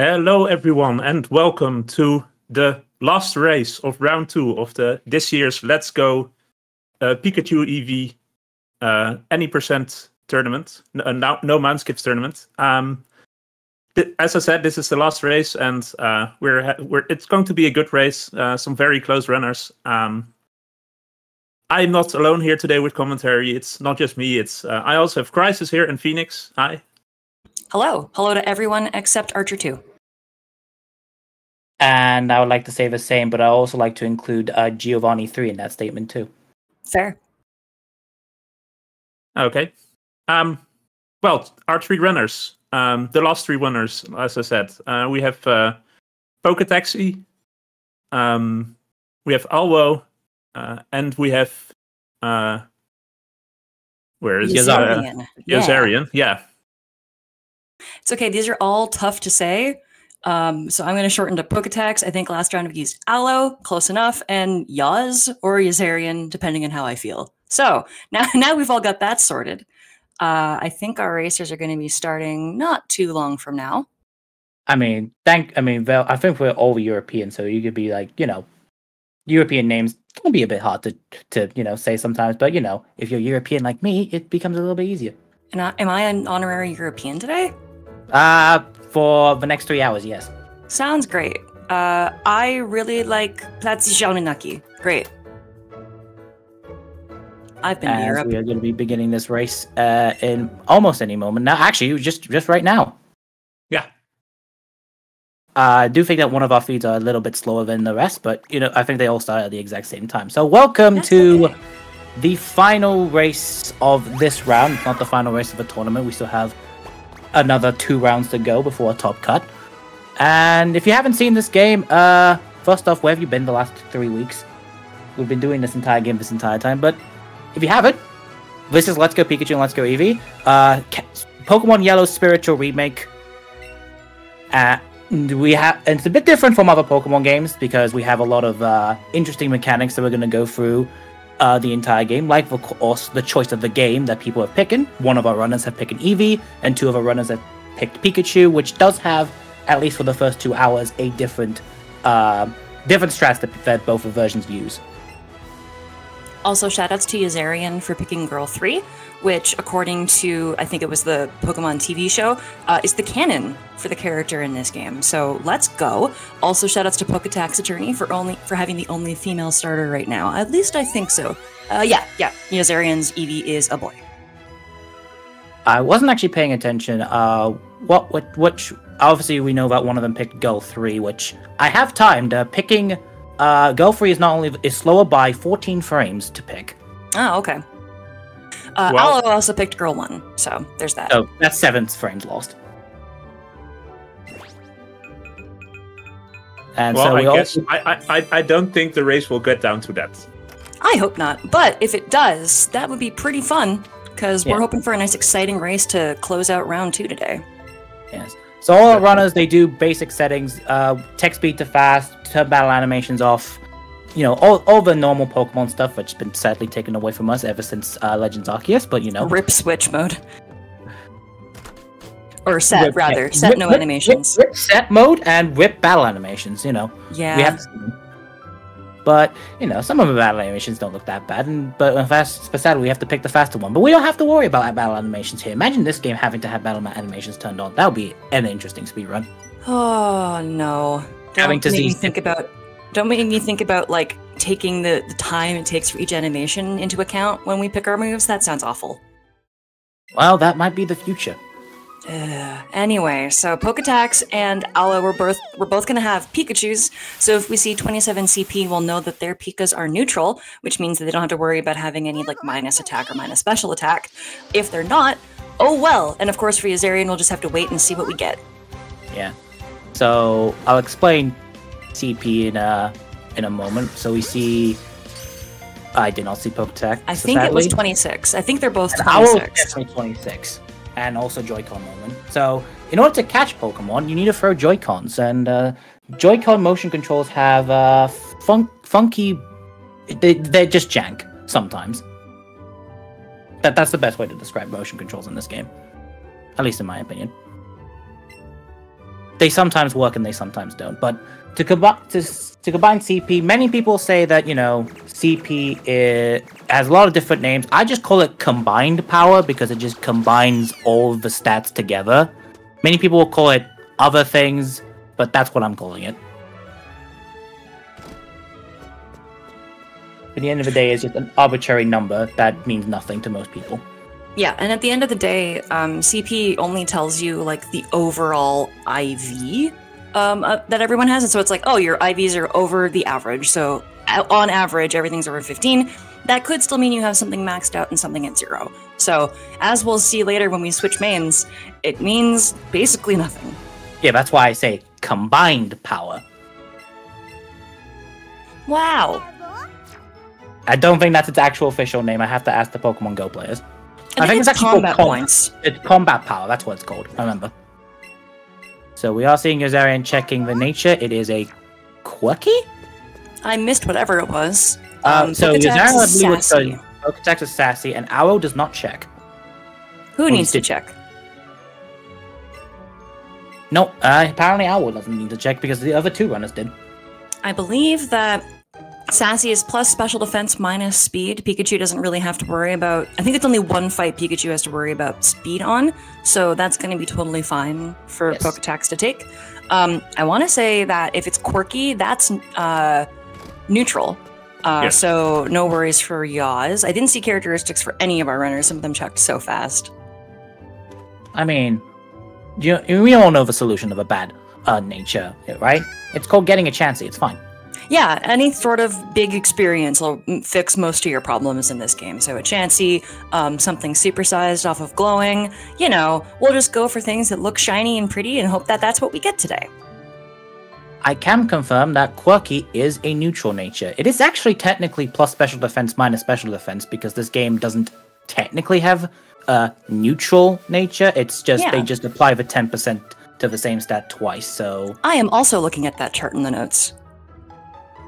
Hello everyone and welcome to the last race of round 2 of this year's Let's Go Pikachu Eevee any percent tournament, no Mineskips tournament. As I said, this is the last race and it's going to be a good race, some very close runners. I'm not alone here today with commentary. It's not just me, I also have Crysis here and Phoenix. Hi. Hello. Hello to everyone except Archer 2. And I would like to say the same, but I also like to include Giovanni 3 in that statement too. Fair. Okay. Well, our three runners, the last three winners, as I said, we have Poketaxatty, we have Alwo, and we have where is Yoszarian? Yoszarian, yeah. It's okay. These are all tough to say. So I'm going to shorten to Poketax. I think last round we used Alwo, close enough, and Yoz or Yoszarian, depending on how I feel. So now we've all got that sorted. I think our racers are going to be starting not too long from now. I think we're all European, so you could be like, European names can be a bit hard to say sometimes, but if you're European like me, it becomes a little bit easier. And am I an honorary European today? For the next 3 hours, yes. Sounds great. I really like Platzishalminaki. Great. I've been to Europe. We are going to be beginning this race in almost any moment. Now, actually, just right now. Yeah. I do think that one of our feeds are a little bit slower than the rest, but I think they all start at the exact same time. So, welcome to. Okay. The final race of this round, it's not the final race of the tournament. We still have another 2 rounds to go before a top cut. And if you haven't seen this game, first off, where have you been the last 3 weeks? We've been doing this entire game this entire time, but if you haven't, this is Let's Go Pikachu and Let's Go Eevee. Pokemon Yellow's spiritual remake. And it's a bit different from other Pokemon games because we have a lot of interesting mechanics that we're going to go through. The entire game, like of course the choice of the game that people have picked. One of our runners have picked an Eevee, and 2 of our runners have picked Pikachu, which does have, at least for the first 2 hours, a different strats that both versions use. Also, shoutouts to Yoszarian for picking Girl 3, which, according to I think it was the Pokemon TV show, is the canon for the character in this game. So let's go. Also, shoutouts to Poketax Attorney for having the only female starter right now. At least I think so. Yeah. Yoszarian's Eevee is a boy. I wasn't actually paying attention. Which obviously we know that one of them picked Girl 3, which I have timed. Picking. Girl 3 is slower by 14 frames to pick. Oh, okay. Alwo also picked Girl 1, so there's that. Oh, that's 7 frames lost. And well, so I don't think the race will get down to that. I hope not, but if it does, that would be pretty fun, because we're hoping for a nice exciting race to close out round 2 today. Yes. So all our runners, they do basic settings, tech speed to fast, turn battle animations off, all the normal Pokemon stuff, which has been sadly taken away from us ever since Legends Arceus, but RIP switch mode. Or set, rip, rather. Yeah. Set no animations. RIP set mode and RIP battle animations, Yeah. We have seen. But, some of the battle animations don't look that bad, but sadly we have to pick the faster one. But we don't have to worry about battle animations here. Imagine this game having to have battle animations turned on. That would be an interesting speedrun. Oh, no. Don't make me think about, taking the time it takes for each animation into account when we pick our moves. That sounds awful. Well, that might be the future. Anyway, so Poketax and Alwo, we're both going to have Pikachus, so if we see 27 CP, we'll know that their Pikas are neutral, which means that they don't have to worry about having any, minus attack or minus special attack. If they're not, oh well! And of course for Yoszarian, we'll just have to wait and see what we get. Yeah. So, I'll explain CP in a moment. So we see... I did not see Poketax, I think sadly. It was 26. I think they're both 26. Alwo is definitely 26. And also Joy-Con moment. So, in order to catch Pokemon, you need to throw Joy-Cons, and Joy-Con motion controls have funky. They're just jank sometimes. That's the best way to describe motion controls in this game, at least in my opinion. They sometimes work and they sometimes don't. But to combine CP, many people say that, you know, CP has a lot of different names. I just call it combined power because it just combines all the stats together. Many people will call it other things, but that's what I'm calling it. At the end of the day, it's just an arbitrary number that means nothing to most people. Yeah, and at the end of the day, CP only tells you, like, the overall IV that everyone has. And so it's like, oh, your IVs are over the average. So on average, everything's over 15. That could still mean you have something maxed out and something at 0. So as we'll see later when we switch mains, it means basically nothing. Yeah, that's why I say combined power. Wow. I don't think that's its actual official name. I have to ask the Pokemon Go players. I think it's actually combat points. It's combat power. That's what it's called. I remember. So we are seeing Yoszarian checking the nature. It is a quirky. I missed whatever it was. So Yoszarian, Poketax is sassy, and Alwo does not check. Who needs to check? No, apparently Alwo doesn't need to check because the other two runners did. I believe that sassy is plus special defense minus speed. Pikachu doesn't really have to worry about... I think it's only one fight Pikachu has to worry about speed on, so that's going to be totally fine for Poketax to take. I want to say that if it's quirky, that's neutral. So no worries for Yoz. I didn't see characteristics for any of our runners. Some of them checked so fast. I mean, we all know the solution of a bad nature, right? It's called getting a chancy. It's fine. Yeah, any sort of big experience will fix most of your problems in this game. So a Chansey, something supersized off of glowing, you know, we'll just go for things that look shiny and pretty and hope that that's what we get today. I can confirm that quirky is a neutral nature. It is actually technically plus special defense minus special defense because this game doesn't technically have a neutral nature. It's just they just apply the 10% to the same stat twice. So I am also looking at that chart in the notes.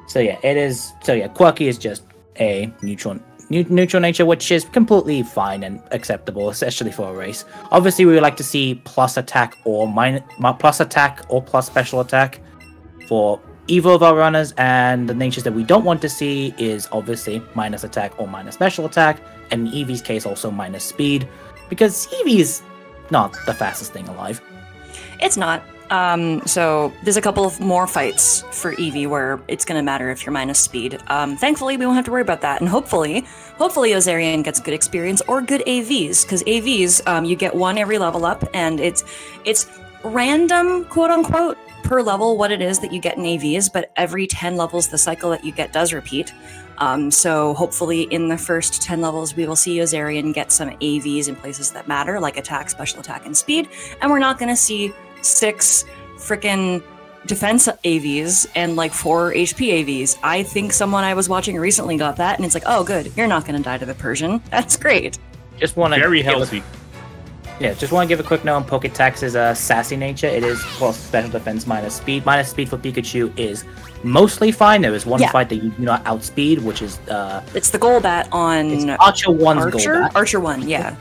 So yeah, it is. So yeah, quirky is just a neutral nature, which is completely fine and acceptable, especially for a race. Obviously, we would like to see plus attack or plus special attack for either of our runners, and the natures that we don't want to see is obviously minus attack or minus special attack, and in Eevee's case also minus speed, because Eevee's not the fastest thing alive. It's not. So there's a couple of more fights for Eevee where it's going to matter if you're minus speed. Thankfully, we won't have to worry about that. And hopefully Yoszarian gets good experience or good AVs, because AVs, you get one every level up, and it's random, quote unquote, per level what it is that you get in AVs, but every 10 levels, the cycle that you get does repeat. So hopefully in the first 10 levels, we will see Yoszarian get some AVs in places that matter, like attack, special attack, and speed. And we're not going to see 6 freaking defense AVs and like 4 HP AVs. I think someone I was watching recently got that, and it's like, oh, good, you're not going to die to the Persian. That's great. Just want to very healthy. Yeah, just want to give a quick note on Poketax's sassy nature. It is plus special defense minus speed. Minus speed for Pikachu is mostly fine. There is one fight that you do not outspeed, which is it's the Golbat on it's Archer 1's Golbat. Archer 1, yeah.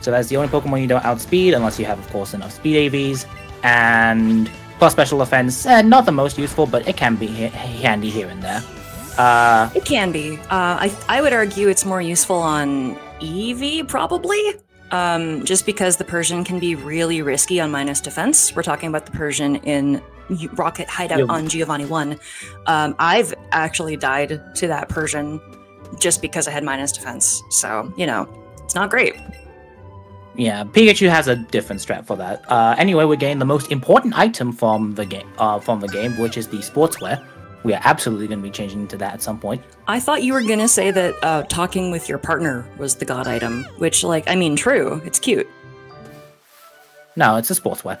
So that's the only Pokemon you don't outspeed, unless you have, of course, enough speed AVs. And plus special defense, not the most useful, but it can be handy here and there. It can be. I would argue it's more useful on Eevee, probably. Just because the Persian can be really risky on minus defense. We're talking about the Persian in Rocket Hideout on Giovanni 1. I've actually died to that Persian just because I had minus defense. So, you know, it's not great. Yeah, Pikachu has a different strat for that. Anyway, we're getting the most important item from the game, which is the sportswear. We are absolutely going to be changing into that at some point. I thought you were going to say that talking with your partner was the god item, which, like, I mean, true. It's cute. No, it's a sportswear.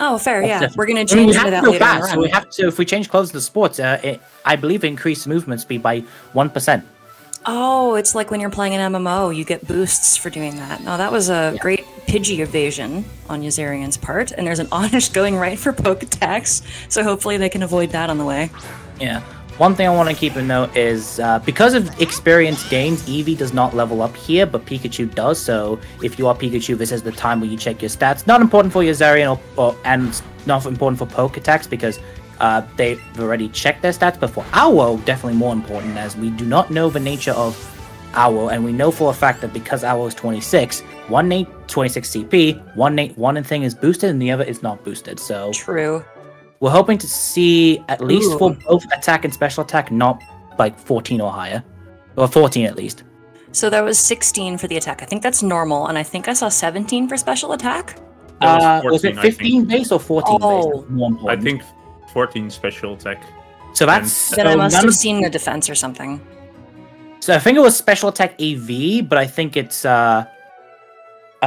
Oh, fair, yeah. We're going to change into that later on. So we have to, if we change clothes to sports, I believe it increased movement speed by 1%. Oh, it's like when you're playing an MMO, you get boosts for doing that. No, that was a great Pidgey evasion on Yoszarian's part, and there's an Oddish going right for Poketax, so hopefully they can avoid that on the way. Yeah. One thing I want to keep in note is because of experience gains, Eevee does not level up here, but Pikachu does. So if you are Pikachu, this is the time where you check your stats. Not important for Yoszarian and not important for Poketax because they've already checked their stats. But for Alwo, definitely more important, as we do not know the nature of Alwo, and we know for a fact that because Alwo is 26, one Nate 26 CP, one thing is boosted and the other is not boosted. So true. We're hoping to see at least for both attack and special attack, not like 14 or higher, or 14 at least. So there was 16 for the attack. I think that's normal, and I think I saw 17 for special attack. Was it 15 base or 14 base? I think 14 special attack. So that's then I must have seen the defense or something. So I think it was special attack EV, but I think it's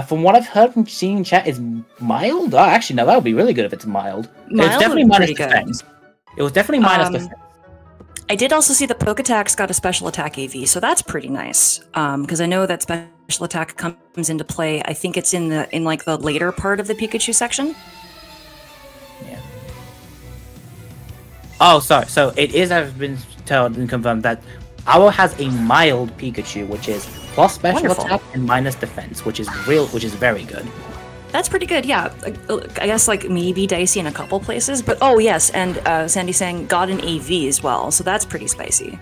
from what I've heard from seeing chat is mild. Oh, actually, no, that would be really good if it's mild. Mild it's definitely minus defense. It was definitely minus defense. I did also see the Poketax got a special attack EV, so that's pretty nice. Because I know that special attack comes into play. I think it's in the like the later part of the Pikachu section. Yeah. Oh, sorry. So it is. I've been told and confirmed that Alwo has a mild Pikachu, which is plus special attack and minus defense, which is very good. That's pretty good, yeah. I guess like maybe dicey in a couple places, but oh yes, and Sandy saying got an EV as well, so that's pretty spicy.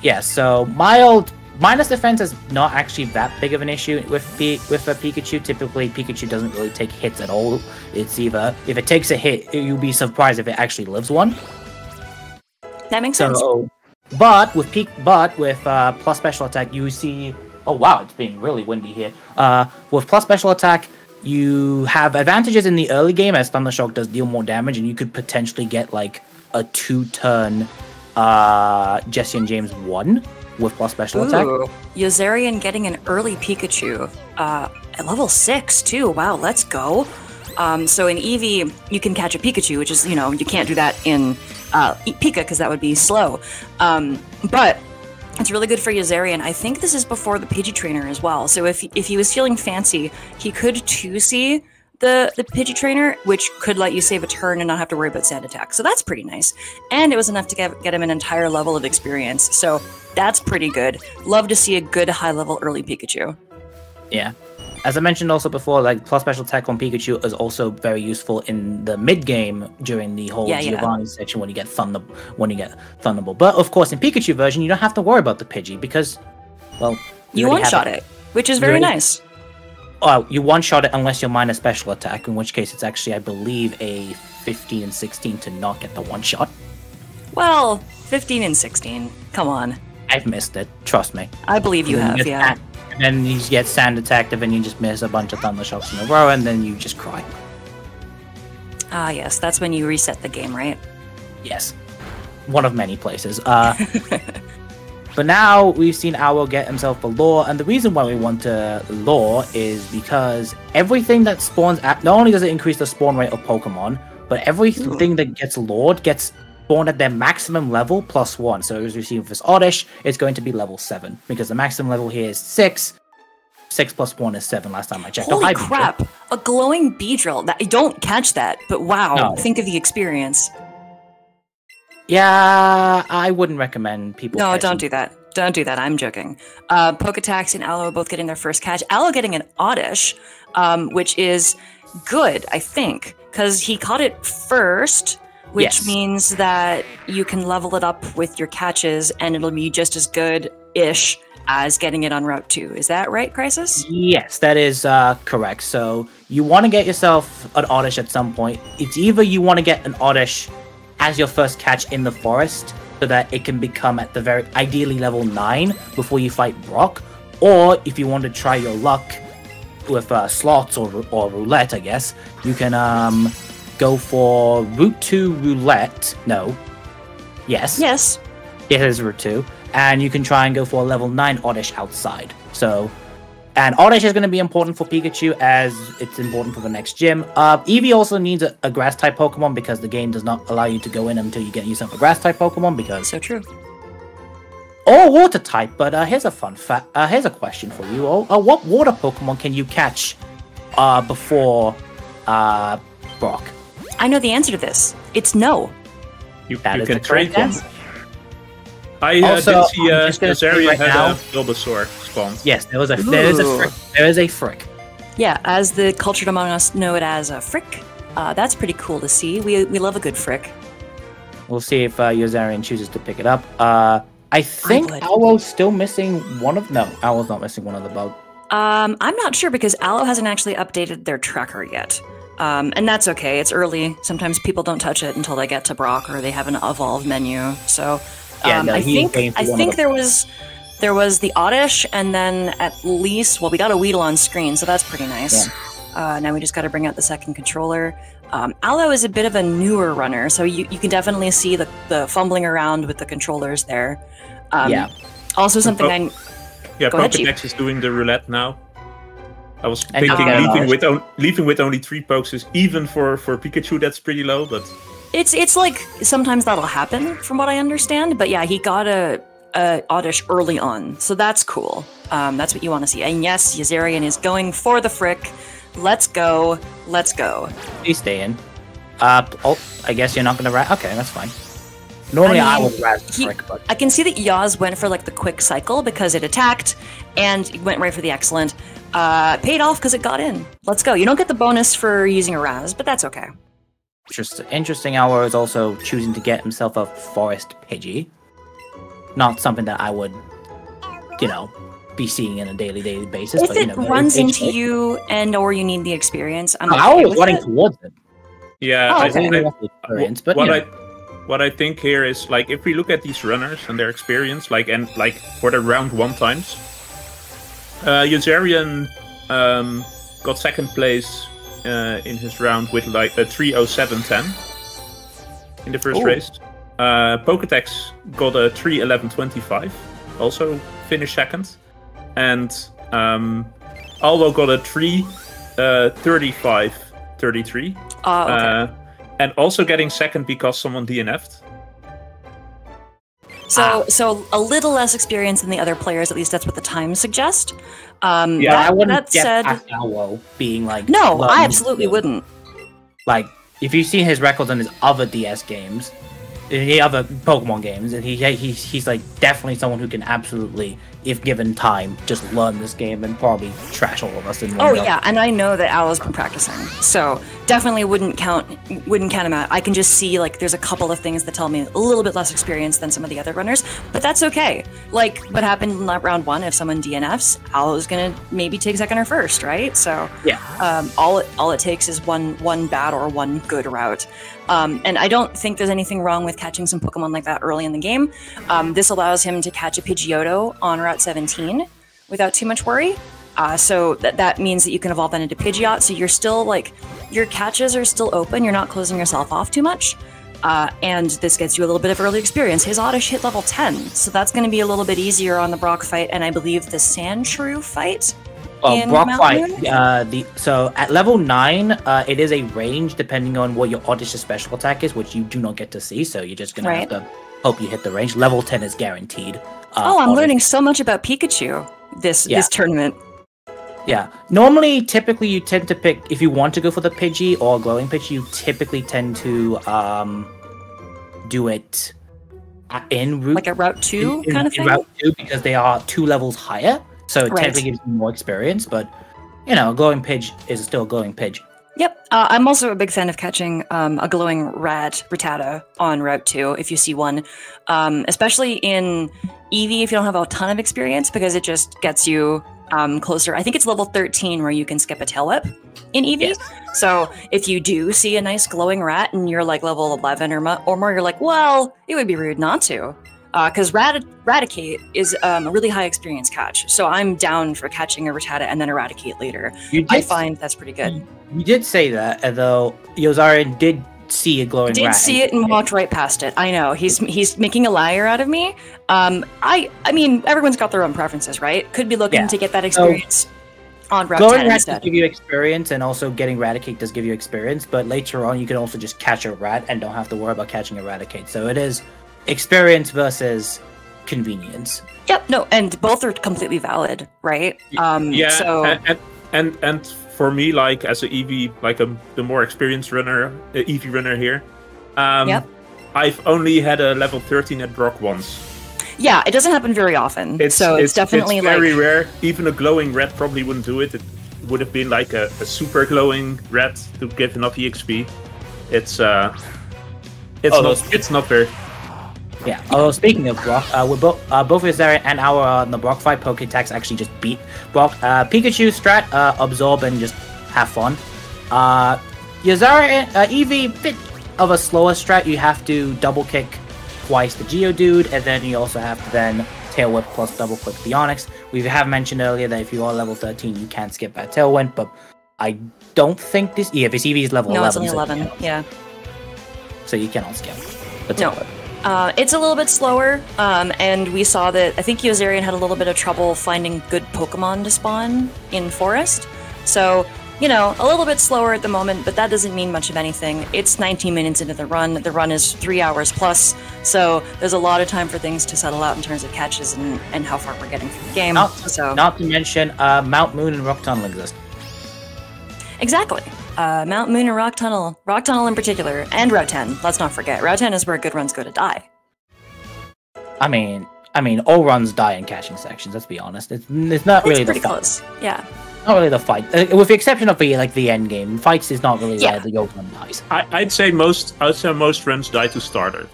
Yeah, so mild minus defense is not actually that big of an issue with a Pikachu. Typically, Pikachu doesn't really take hits at all. It's either if it takes a hit, you'll be surprised if it actually lives one. That makes sense. But with plus special attack, you see. Oh wow, it's being really windy here. With plus special attack, you have advantages in the early game as Thundershock does deal more damage, and you could potentially get like a two-turn Jesse and James 1 with plus special attack. Yoszarian getting an early Pikachu at level 6 too. Wow, let's go. So in Eevee, you can catch a Pikachu, which is, you know, you can't do that in Pika because that would be slow. But it's really good for Yoszarian. I think this is before the Pidgey Trainer as well. So if he was feeling fancy, he could 2C the Pidgey Trainer, which could let you save a turn and not have to worry about sand attack. So that's pretty nice. And it was enough to get him an entire level of experience. So that's pretty good. Love to see a good high-level early Pikachu. Yeah. As I mentioned also before, like plus special attack on Pikachu is also very useful in the mid game during the whole Giovanni section when you get Thunderbolt. But of course, in Pikachu version, you don't have to worry about the Pidgey because, well, you one shot it, which is very nice. Oh, you one shot it unless you're minus special attack, in which case it's actually, I believe, a 15 and 16 to not get the one shot. Well, 15 and 16. Come on. I've missed it. Trust me. I believe you have. Yeah. And then you get sand attacked, and then you just miss a bunch of thunder shocks in a row, and then you just cry. Ah, yes, that's when you reset the game, right? Yes, one of many places. But now we've seen Alwo get himself a lore, and the reason why we want to lore is because everything that spawns at not only does it increase the spawn rate of Pokemon, but everything that gets lored gets spawned at their maximum level plus 1. So as we see with this Oddish, it's going to be level 7 because the maximum level here is 6. 6 plus 1 is 7 last time I checked. Holy crap! Beedrill. A glowing Beedrill. I don't catch that, but wow, no. Think of the experience. Yeah, I wouldn't recommend people. No, don't do that. Don't do that. I'm joking. Poketax and Alwo both getting their first catch. Alwo getting an Oddish, which is good, I think, because he caught it first. Which means that you can level it up with your catches, and it'll be just as good-ish as getting it on Route 2. Is that right, Crysis? Yes, that is correct. So you want to get yourself an Oddish at some point. It's either you want to get an Oddish as your first catch in the forest, so that it can become at the very ideally level 9 before you fight Brock, or if you want to try your luck with slots or roulette, I guess, you can go for Route 2 Roulette. No. Yes. Yes. It is Route 2. And you can try and go for a level 9 Oddish outside. So, and Oddish is going to be important for Pikachu as it's important for the next gym. Eevee also needs a Grass-type Pokemon because the game does not allow you to go in until you get yourself a Grass-type Pokemon because... So true. Or Water-type, but here's a fun fact. Here's a question for you all. What Water Pokemon can you catch before Brock? I know the answer to this. It's no. You can trade them. I also, did see this area right had a Bulbasaur spawn. Yes, there was a frick. There is a frick. Yeah, as the cultured among us know it as a frick. That's pretty cool to see. We love a good frick. We'll see if Yoszarian chooses to pick it up. I think Alwo's still missing one of... No, Alwo's not missing one of the bug. I'm not sure because Alwo hasn't actually updated their tracker yet. And that's okay. It's early. Sometimes people don't touch it until they get to Brock or they have an evolve menu. So yeah, no, I think there was the Oddish and then at least... Well, we got a Weedle on screen, so that's pretty nice. Yeah. Now we just got to bring out the second controller. Alwo is a bit of a newer runner, so you can definitely see the fumbling around with the controllers there. Yeah. Also something Yeah, Pokedex is doing the roulette now. I was thinking leaving with only 3 pokes is even for Pikachu, that's pretty low, but... It's like, sometimes that'll happen, from what I understand, but yeah, he got a Oddish early on, so that's cool. That's what you want to see. And yes, Yoszarian is going for the frick. Let's go. Let's go. Please stay in. Oh, I guess you're not going to rat. Okay, that's fine. Normally I would rat the frick, but... I can see that Yoz went for like the quick cycle because it attacked and it went right for the excellent. Paid off because it got in. Let's go. You don't get the bonus for using a Raz, but that's okay. Just interesting. Alwo is also choosing to get himself a Forest Pidgey. Not something that I would, you know, be seeing on a daily basis. If but, you know, it runs into you and or you need the experience, I'm okay with running towards it. Yeah, oh, okay. What I think here is like if we look at these runners and their experience, like for the round 1 times, Yoszarian got 2nd place in his round with like a 3:07.10 in the first race. Pokedex got a 3:11.25, also finished 2nd. And Alwo got a 3:35.33. Okay. And also getting 2nd because someone DNF'd. So a little less experience than the other players, at least that's what the times suggest. Yeah, I wouldn't get past Alwo being like... No, I absolutely wouldn't. Like, if you see his records on his other DS games, the other Pokemon games, and he's like definitely someone who can absolutely, if given time, just learn this game and probably trash all of us in one go. Yeah, and I know that Alwo's been practicing, so definitely wouldn't count him out. I can just see like there's a couple of things that tell me a little bit less experience than some of the other runners, but that's okay. Like what happened in that round 1, if someone DNFs, Alwo's gonna maybe take 2nd or 1st, right? So yeah, all it takes is one bad or one good route. And I don't think there's anything wrong with catching some Pokemon like that early in the game. This allows him to catch a Pidgeotto on Route 17 without too much worry. So that means that you can evolve that into Pidgeot. So you're still like, your catches are still open. You're not closing yourself off too much. And this gets you a little bit of early experience. His Oddish hit level 10. So that's going to be a little bit easier on the Brock fight. And I believe the Sandshrew fight. Well, Brock fight, so at level 9, it is a range depending on what your Oddish special attack is, which you do not get to see, so you're just going to have to hope you hit the range. Level 10 is guaranteed. I'm learning so much about Pikachu this tournament. Yeah. Normally, typically, you tend to pick, if you want to go for the Pidgey or Glowing Pidgey, you typically tend to do it in Route... Like at Route 2 kind of thing? In Route 2, because they are 2 levels higher. So it technically gives you more experience, but, you know, a glowing Pidge is still a glowing Pidge. Yep. I'm also a big fan of catching a glowing Rattata on Route 2, if you see one. Especially in Eevee, if you don't have a ton of experience, because it just gets you closer. I think it's level 13 where you can skip a tail whip in Eevee. Yes. So if you do see a nice glowing rat and you're like level 11 or more, you're like, well, it would be rude not to. Because Raticate is a really high experience catch, so I'm down for catching a Rattata and then a Raticate later. I find that's pretty good. You did say that, though Yoszarian did see a glowing rat. Did see it and walked right past it. I know, he's making a liar out of me. I mean, everyone's got their own preferences, right? Could be looking to get that experience on Route 10 instead. Glowing rat does give you experience, and also getting Raticate does give you experience, but later on you can also just catch a rat and don't have to worry about catching a Raticate, so it is... experience versus convenience. Yep, no, and both are completely valid, right? Yeah, so... and for me, like, as an Eevee, like, the more experienced runner, Eevee runner here, I've only had a level 13 at Brock once. Yeah, it doesn't happen very often. It's definitely very rare. Even a glowing red probably wouldn't do it. It would have been like a super glowing red to give enough EXP. It's not fair. Yeah. Although speaking of Brock, both Yoszarian and our the Brock fight Poketax actually just beat Brock. Pikachu strat absorb and just have fun. Yoszarian Eevee, bit of a slower strat. You have to double kick twice the Geodude, and then you also have to then Tail Whip plus double click the Onix. We have mentioned earlier that if you are level 13, you can skip that Tailwind, but I don't think this. Yeah, this Eevee is level 11. No, it's only 11. Yeah. So you cannot skip the Tail Whip. It's a little bit slower, and we saw that I think Yoszarian had a little bit of trouble finding good Pokemon to spawn in Forest. So, you know, a little bit slower at the moment, but that doesn't mean much of anything. It's 19 minutes into the run. The run is 3 hours plus, so there's a lot of time for things to settle out in terms of catches and how far we're getting through the game. Not to mention Mount Moon and Rock Tunnel exist. Exactly. Mount Moon and Rock Tunnel in particular, and Route 10. Let's not forget, Route 10 is where good runs go to die. I mean, all runs die in catching sections. Let's be honest. It's not really the fight. Close. Yeah. Not really the fight, with the exception of the end game. Fights is not really where the old run dies. I'd say most runs die to starter.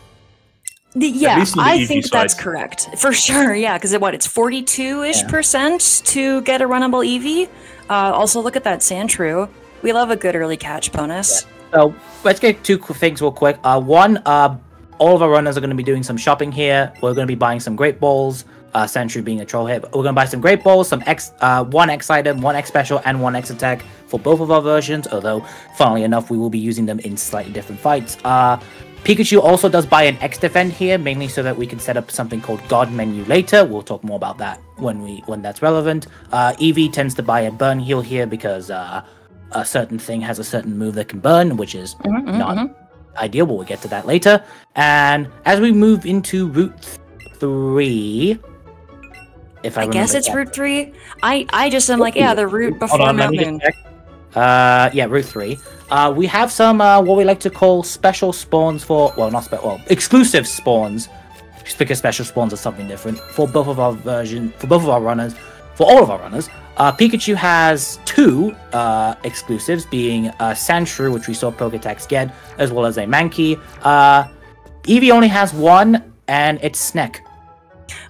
Yeah, I think that's correct for sure. Yeah, because it's 42-ish% to get a runnable Eevee. Also, look at that Sandshrew. We love a good early catch bonus. Yeah. So let's get two things real quick. One, all of our runners are going to be doing some shopping here. We're going to be buying some Great Balls. Sandshrew being a troll hit. We're going to buy some Great Balls, some one X item, one X special, and one X attack for both of our versions. Although, funnily enough, we will be using them in slightly different fights. Pikachu also does buy an X defend here, mainly so that we can set up something called God Menu later. We'll talk more about that when that's relevant. Eevee tends to buy a burn heal here because a certain thing has a certain move that can burn, which is not ideal, but we'll get to that later. And as we move into Route 3, if I guess it's Route 3. I just am like, yeah, the route before Mount Moon. Yeah, Route 3. We have some what we like to call special spawns for, exclusive spawns, just because special spawns are something different for both of our runners. For all of our runners, Pikachu has two exclusives, being Sandshrew, which we saw Poketax get, as well as a Mankey. Eevee only has one, and it's Sneck.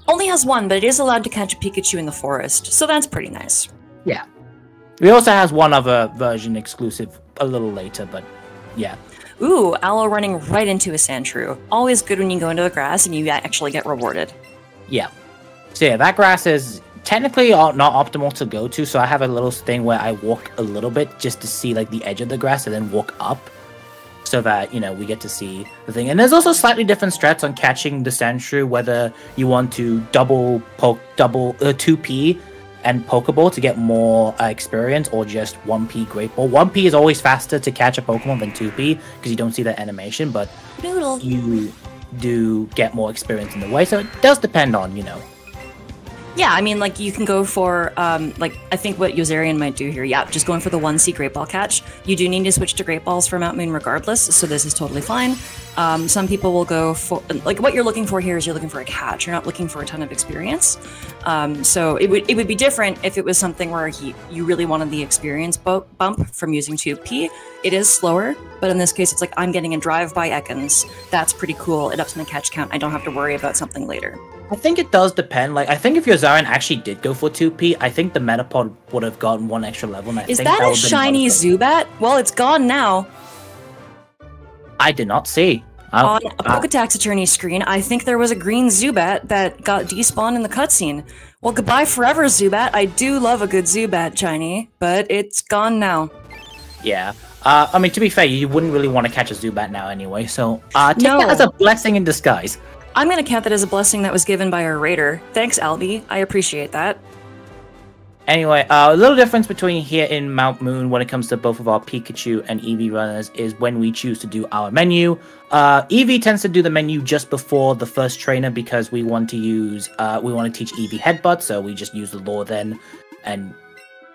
Only has one, but it is allowed to catch a Pikachu in the forest, so that's pretty nice. Yeah. He also has one other version exclusive a little later, but yeah. Ooh, Alwo running right into a Sandshrew. Always good when you go into the grass and you actually get rewarded. Yeah. So yeah, that grass is technically not optimal to go to, so I have a little thing where I walk a little bit just to see the edge of the grass and then walk up, so that we get to see the thing. And there's also slightly different strats on catching the Sandshrew, whether you want to double 2P and Pokeball to get more experience, or just 1P Great Ball. 1P is always faster to catch a Pokemon than 2P because you don't see that animation, but you do get more experience in the way, so it does depend on Yeah, I mean, you can go for, I think what Yoszarian might do here, just going for the 1C Great Ball catch. You do need to switch to Great Balls for Mount Moon regardless, so this is totally fine. Some people will go for, what you're looking for here is you're looking for a catch. You're not looking for a ton of experience. So it would be different if it was something where you really wanted the experience bump from using 2P. It is slower, but in this case, it's I'm getting a drive by Ekans. That's pretty cool. It ups my catch count. I don't have to worry about something later. I think it does depend. I think if Yoszarian actually did go for 2P, I think the Metapod would have gotten one extra level. And is that a shiny Zubat? Well, it's gone now. I did not see. On a Poketax attorney screen, I think there was a green Zubat that got despawned in the cutscene. Well, goodbye forever, Zubat. I do love a good Zubat shiny, but it's gone now. Yeah. I mean, to be fair, you wouldn't really want to catch a Zubat now anyway, so take that as a blessing in disguise. I'm going to count that as a blessing that was given by our raider. Thanks, Albie. I appreciate that. Anyway, a little difference between here in Mount Moon when it comes to both of our Pikachu and Eevee runners is when we choose to do our menu. Eevee tends to do the menu just before the first trainer because we want to teach Eevee Headbutt, so we just use the lore then and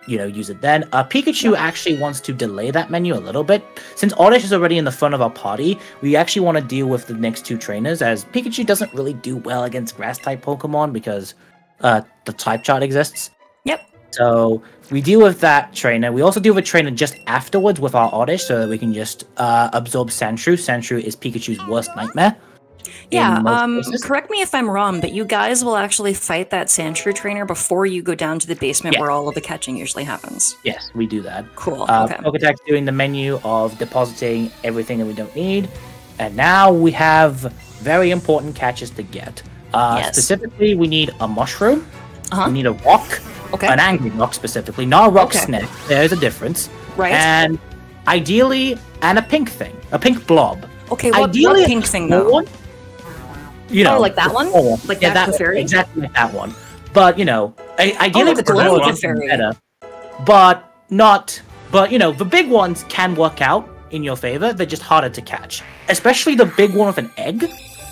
you know, use it then. Pikachu actually wants to delay that menu a little bit. Since Oddish is already in the front of our party, we actually want to deal with the next two trainers, as Pikachu doesn't really do well against grass-type Pokemon because the type chart exists. Yep. So we deal with that trainer. We also deal with trainer just afterwards with our Oddish so that we can just absorb Sandshrew. Sandshrew is Pikachu's worst nightmare. Yeah, correct me if I'm wrong, but you guys will actually fight that Sandshrew trainer before you go down to the basement where all of the catching usually happens. Yes, we do that. Cool, okay. Poketax doing the menu of depositing everything that we don't need. And now we have very important catches to get. Specifically, we need a mushroom, we need a rock, an angry rock specifically, not a rock snake. There's a difference. Right. And ideally, and a pink thing, a pink blob. Okay, what pink thing though? You know, like that one? Like that Clefairy? Exactly like that one. But, you know, ideally the glow Clefairy better. But not, but, you know, the big ones can work out in your favor. They're just harder to catch. Especially the big one with an egg.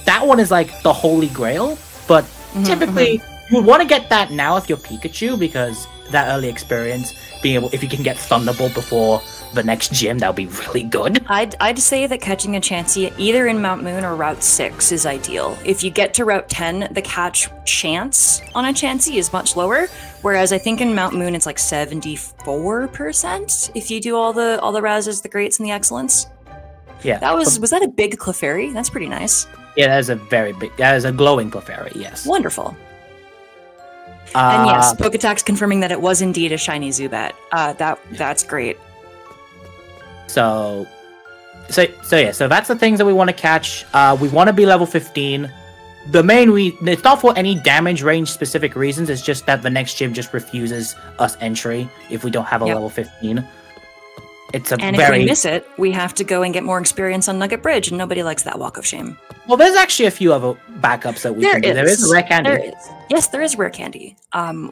That one is like the holy grail. But typically, you would want to get that now if you're Pikachu, because that early experience, being able, if you can get Thunderbolt before the next gym, that would be really good. I'd say that catching a Chansey either in Mount Moon or Route 6 is ideal. If you get to Route 10, the catch chance on a Chansey is much lower, whereas I think in Mount Moon it's like 74% if you do all the Razzes, the Greats, and the Excellence. Yeah. That was that a big Clefairy? That's pretty nice. Yeah, that is a very big, that is a glowing Clefairy, yes. Wonderful. And yes, Poketax confirming that it was indeed a shiny Zubat. That's great. So yeah, so that's the things that we want to catch. We want to be level 15. The main reason, it's not for any damage range specific reasons, it's just that the next gym just refuses us entry if we don't have a level 15. And if we miss it, we have to go and get more experience on Nugget Bridge, and nobody likes that walk of shame. Well, there's actually a few other backups that we can do. There is Rare Candy. Yes, there is Rare Candy,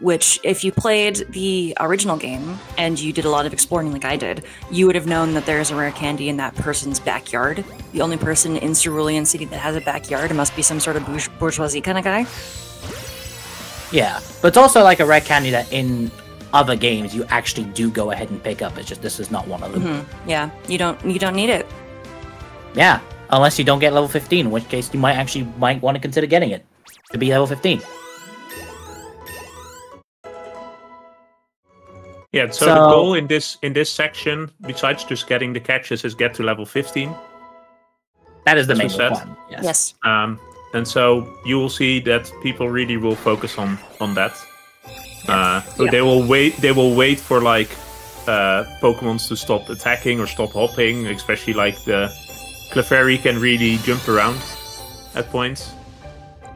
which if you played the original game and you did a lot of exploring like I did, you would have known that there is a Rare Candy in that person's backyard. The only person in Cerulean City that has a backyard, it must be some sort of bourgeoisie kind of guy. Yeah, but it's also like a Rare Candy that in other games you actually do go ahead and pick up. It's just this is not one of them. Yeah, you don't need it. Yeah, unless you don't get level 15, in which case you might want to consider getting it to be level 15. Yeah, so the goal in this section, besides just getting the catches, is get to level 15. That is the main one. Yes. And so you will see that people really will focus on that. They will wait for like Pokemons to stop attacking or stop hopping, especially like the Clefairy can really jump around at points.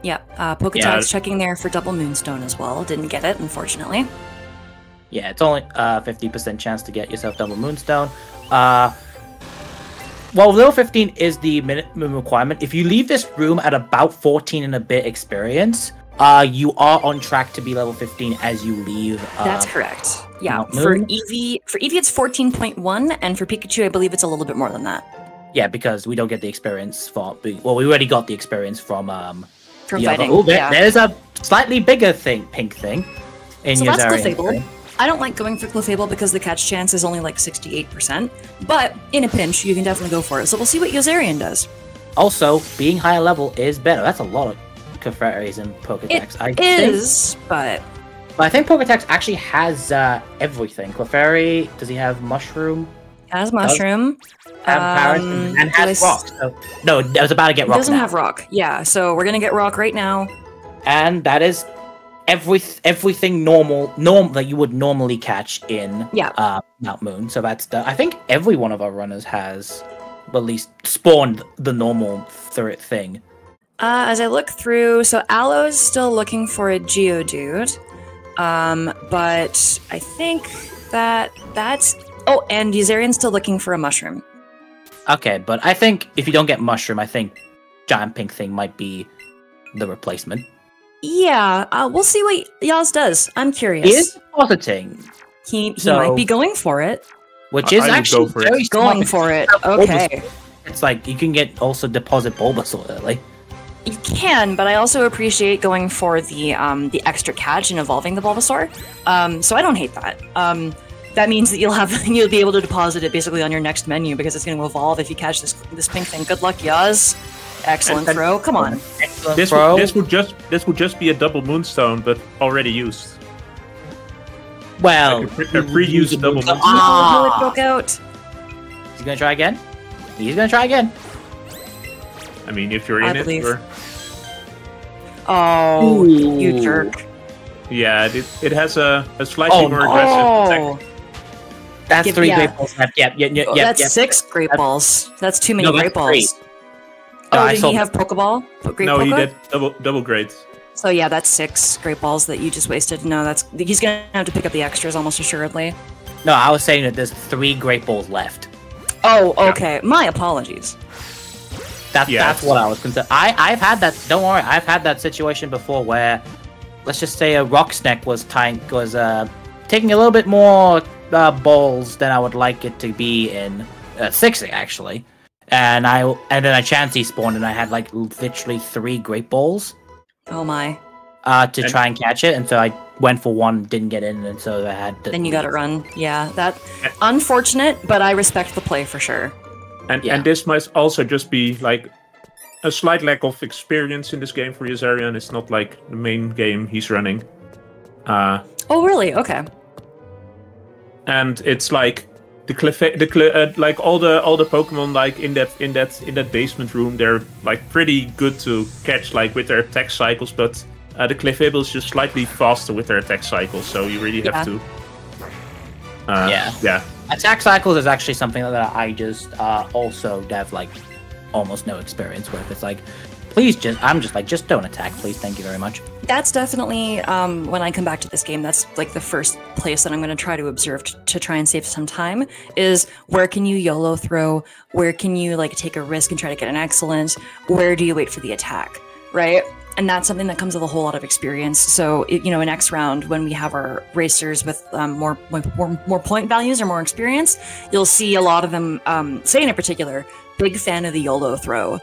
Yeah, Poketax checking there for double moonstone as well. Didn't get it, unfortunately. Yeah, it's only 50% chance to get yourself double moonstone. Well, level 15 is the minimum requirement. If you leave this room at about 14 and a bit experience, you are on track to be level 15 as you leave. That's correct. Yeah, for Eevee it's 14.1, and for Pikachu I believe it's a little bit more than that. Yeah, because we don't get the experience for. Well, we already got the experience from fighting. Oh, there's a slightly bigger thing, pink thing. So that's Clefable. I don't like going for Clefable because the catch chance is only like 68%, but in a pinch you can definitely go for it. So we'll see what Yoszarian does. Also, being higher level is better. That's a lot of Clefairies and Pokedex. I think Pokedex actually has everything. Clefairy, does he have mushroom? Has mushroom. And has rock. So, no, I was about to get rock. He doesn't have rock. Yeah, so we're gonna get rock right now. And that is everything normal that you would normally catch in Mount Moon. So that's the. I think every one of our runners has at least spawned the normal thing. As I look through, so Alwo is still looking for a Geodude, but I think that's... Oh, and Yoszarian's still looking for a mushroom. Okay, but I think if you don't get mushroom, I think giant pink thing might be the replacement. Yeah, we'll see what Yoz does. I'm curious. He is depositing. He might be going for it. Which is actually very going for it. Okay. It's like you can get also deposit Bulbasaur early. You can, but I also appreciate going for the extra catch and evolving the Bulbasaur. So I don't hate that. That means that you'll be able to deposit it basically on your next menu because it's going to evolve if you catch this pink thing. Good luck, Yaz. Excellent throw. Come on. Excellent throw. This would just be a double moonstone, but already used. Well, like a pre-used double moonstone. Ah. Oh, it broke out. He's gonna try again. He's gonna try again. I mean, if you're in it, or... Oh, ooh, you jerk. Yeah, it has a slightly more aggressive attack. That's three great balls left. That's six great balls. That's too many great balls. Oh, did he have Pokeball? No, he did double grades. So yeah, that's six great balls that you just wasted. No, he's gonna have to pick up the extras almost assuredly. No, I was saying that there's three great balls left. Oh, okay. Yeah. My apologies. That's what I was concerned. I've had that. Don't worry, I've had that situation before where, let's just say a Rocksnake was taking a little bit more balls than I would like it to be in 60 actually. And then I Chansey spawned, and I had like literally three great balls. Oh my! To try and catch it, and so I went for one, didn't get in, and so I had to. Then you got it run. Yeah, that's unfortunate, but I respect the play for sure. And this must also just be like a slight lack of experience in this game for Yoszarian. It's not like the main game he's running. Oh really? Okay. And it's like. Like all the Pokemon like in that basement room, they're like pretty good to catch like with their attack cycles, but the Clefable is just slightly faster with their attack cycles, so you really have to. Attack cycles is actually something that I just also have like almost no experience with. It's like, please just don't attack, please, thank you very much. That's definitely, when I come back to this game, that's like the first place that I'm going to try to observe to try and save some time, is where can you YOLO throw, where can you like take a risk and try to get an excellent, where do you wait for the attack, right? And that's something that comes with a whole lot of experience. So, you know, in X round, when we have our racers with more point values or more experience, you'll see a lot of them, say in a particular, big fan of the YOLO throw.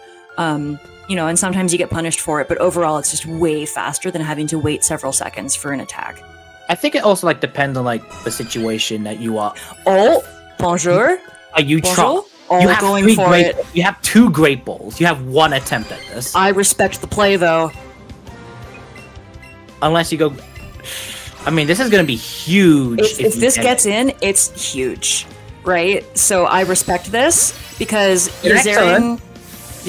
You know, and sometimes you get punished for it, but overall it's just way faster than having to wait several seconds for an attack. I think it also like depends on like the situation that you are. Oh, bonjour. Are you trying? Oh, you're going for it. You have two great balls. You have one attempt at this. I respect the play though. Unless you go, I mean, this is going to be huge. If this gets in, it's huge, right? So I respect this because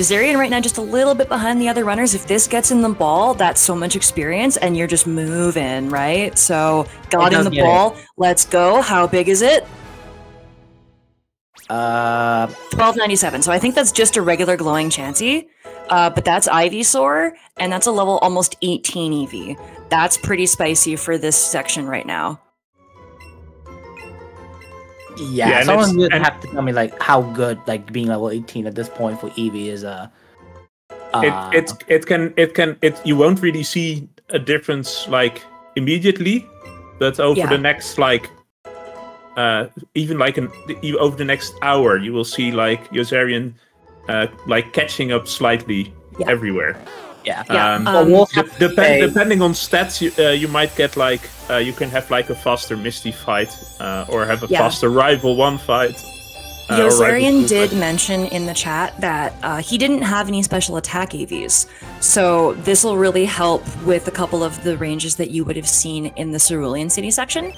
Yoszarian right now just a little bit behind the other runners. If this gets in the ball, that's so much experience, and you're just moving, right? So got in the ball. Let's go. How big is it? 1297. So I think that's just a regular glowing Chansey, but that's Ivysaur, and that's a level almost 18 EV. That's pretty spicy for this section right now. Yeah, someone would have to tell me like how good like being level 18 at this point for Eevee is. You won't really see a difference like immediately, but over the next like over the next hour, you will see like Yoszarian like catching up slightly everywhere. Yeah, depending on stats, you might get like you can have like a faster Misty fight or have a faster rival one fight. Yoszarian did mention in the chat that he didn't have any special attack EVs, so this will really help with a couple of the ranges that you would have seen in the Cerulean City section.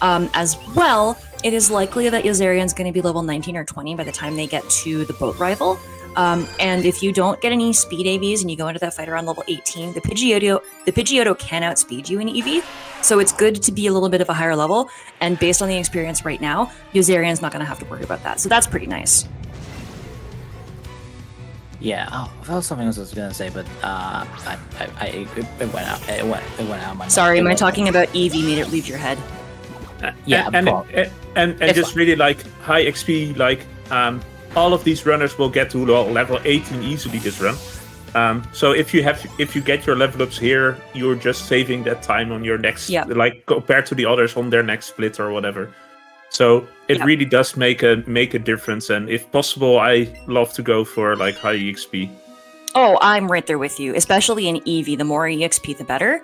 As well, it is likely that Yoszarian's going to be level 19 or 20 by the time they get to the boat rival. And if you don't get any speed AVs and you go into that fight around level 18, the Pidgeotto can outspeed you in EV. So it's good to be a little bit of a higher level. And based on the experience right now, Yoszarian's not going to have to worry about that. So that's pretty nice. Yeah, oh, I felt something else I was going to say, but it went out. It went out of my mind. Sorry, am I talking about EV made it leave your head? Yeah, and just really like high XP, like. All of these runners will get to level 18 easily this run. So if you get your level ups here, you're just saving that time on your next, like compared to the others on their next split or whatever. So it really does make a difference. And if possible, I love to go for like high XP. Oh, I'm right there with you, especially in Eevee. The more EXP, the better.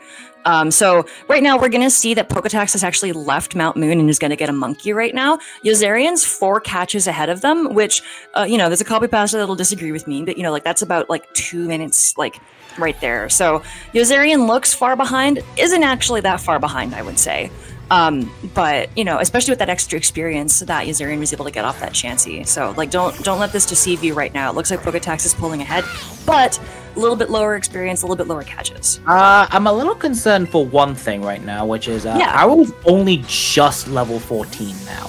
So right now we're going to see that Poketax has actually left Mount Moon and is going to get a monkey right now. Yoszarian's 4 catches ahead of them, which, you know, there's a copy passer that'll disagree with me, but, you know, like that's about like 2 minutes, like right there. So Yoszarian looks far behind, isn't actually that far behind, I would say. But, you know, especially with that extra experience that Yoszarian was able to get off that Chansey. So, like, don't let this deceive you right now. It looks like Poketax is pulling ahead, but a little bit lower experience, a little bit lower catches. I'm a little concerned for one thing right now, which is, Arrow's only just level 14 now.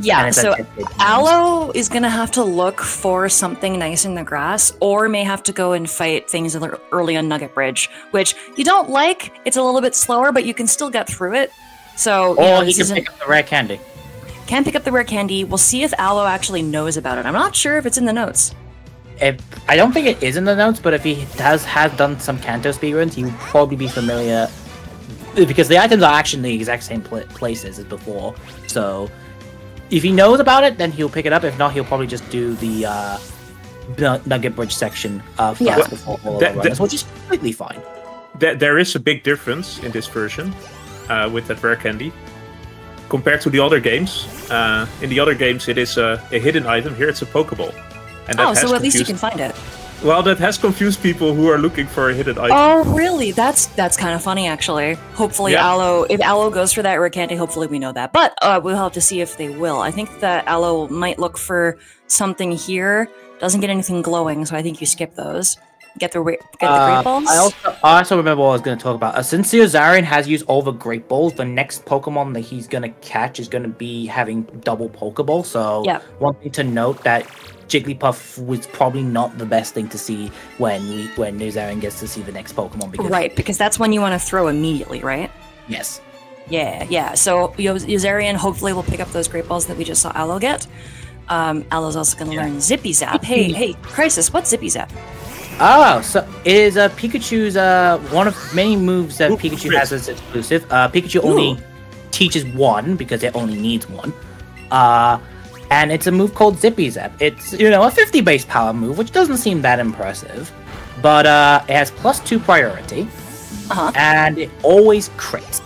Yeah, so Alwo is going to have to look for something nice in the grass, or may have to go and fight things early on Nugget Bridge, which you don't like. It's a little bit slower, but you can still get through it. So, or he can pick up the rare candy. Can pick up the rare candy. We'll see if Alwo actually knows about it. I'm not sure if it's in the notes. I don't think it is in the notes, but if he has done some Kanto speedruns, he would probably be familiar. Because the items are actually in the exact same places as before. So, if he knows about it, then he'll pick it up. If not, he'll probably just do the Nugget Bridge section first before all the runners, which is completely fine. There is a big difference in this version. With that rare candy, compared to the other games, in the other games it is a hidden item. Here it's a Pokeball, and that so at least you can find it. Well, that has confused people who are looking for a hidden item. Oh, really? That's kind of funny, actually. Hopefully, if Alwo goes for that rare candy, hopefully we know that. But we'll have to see if they will. I think that Alwo might look for something here. Doesn't get anything glowing, so I think you skip those. Get the Great Balls? I also remember what I was going to talk about. Since Yoszarian has used all the Great Balls, the next Pokemon that he's going to catch is going to be having double Pokeball. So one thing to note that Jigglypuff was probably not the best thing to see when Yoszarian gets to see the next Pokemon. Because because that's when you want to throw immediately, right? Yes. Yeah. So Yoszarian hopefully will pick up those Great Balls that we just saw Alwo get. Allo's also going to learn Zippy Zap. Hey, Crysis, what's Zippy Zap? Oh, so it is Pikachu's one of many moves that Pikachu has as exclusive. Pikachu only teaches one because it only needs one. And it's a move called Zippy Zap. It's, you know, a 50 base power move, which doesn't seem that impressive. But it has +2 priority. And it always crits.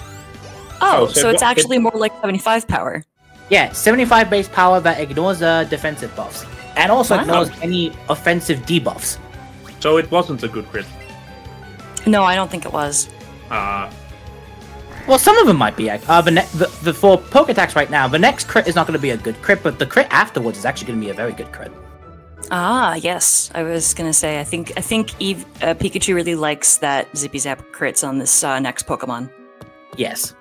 Oh, so it's actually more like 75 power. Yeah, 75 base power that ignores defensive buffs. And also ignores any offensive debuffs. So it wasn't a good crit. No, I don't think it was. Well, some of them might be. For Poketax right now, the next crit is not going to be a good crit, but the crit afterwards is actually going to be a very good crit. Ah, yes. I was going to say, I think Pikachu really likes that Zippy Zap crits on this next Pokemon. Yes.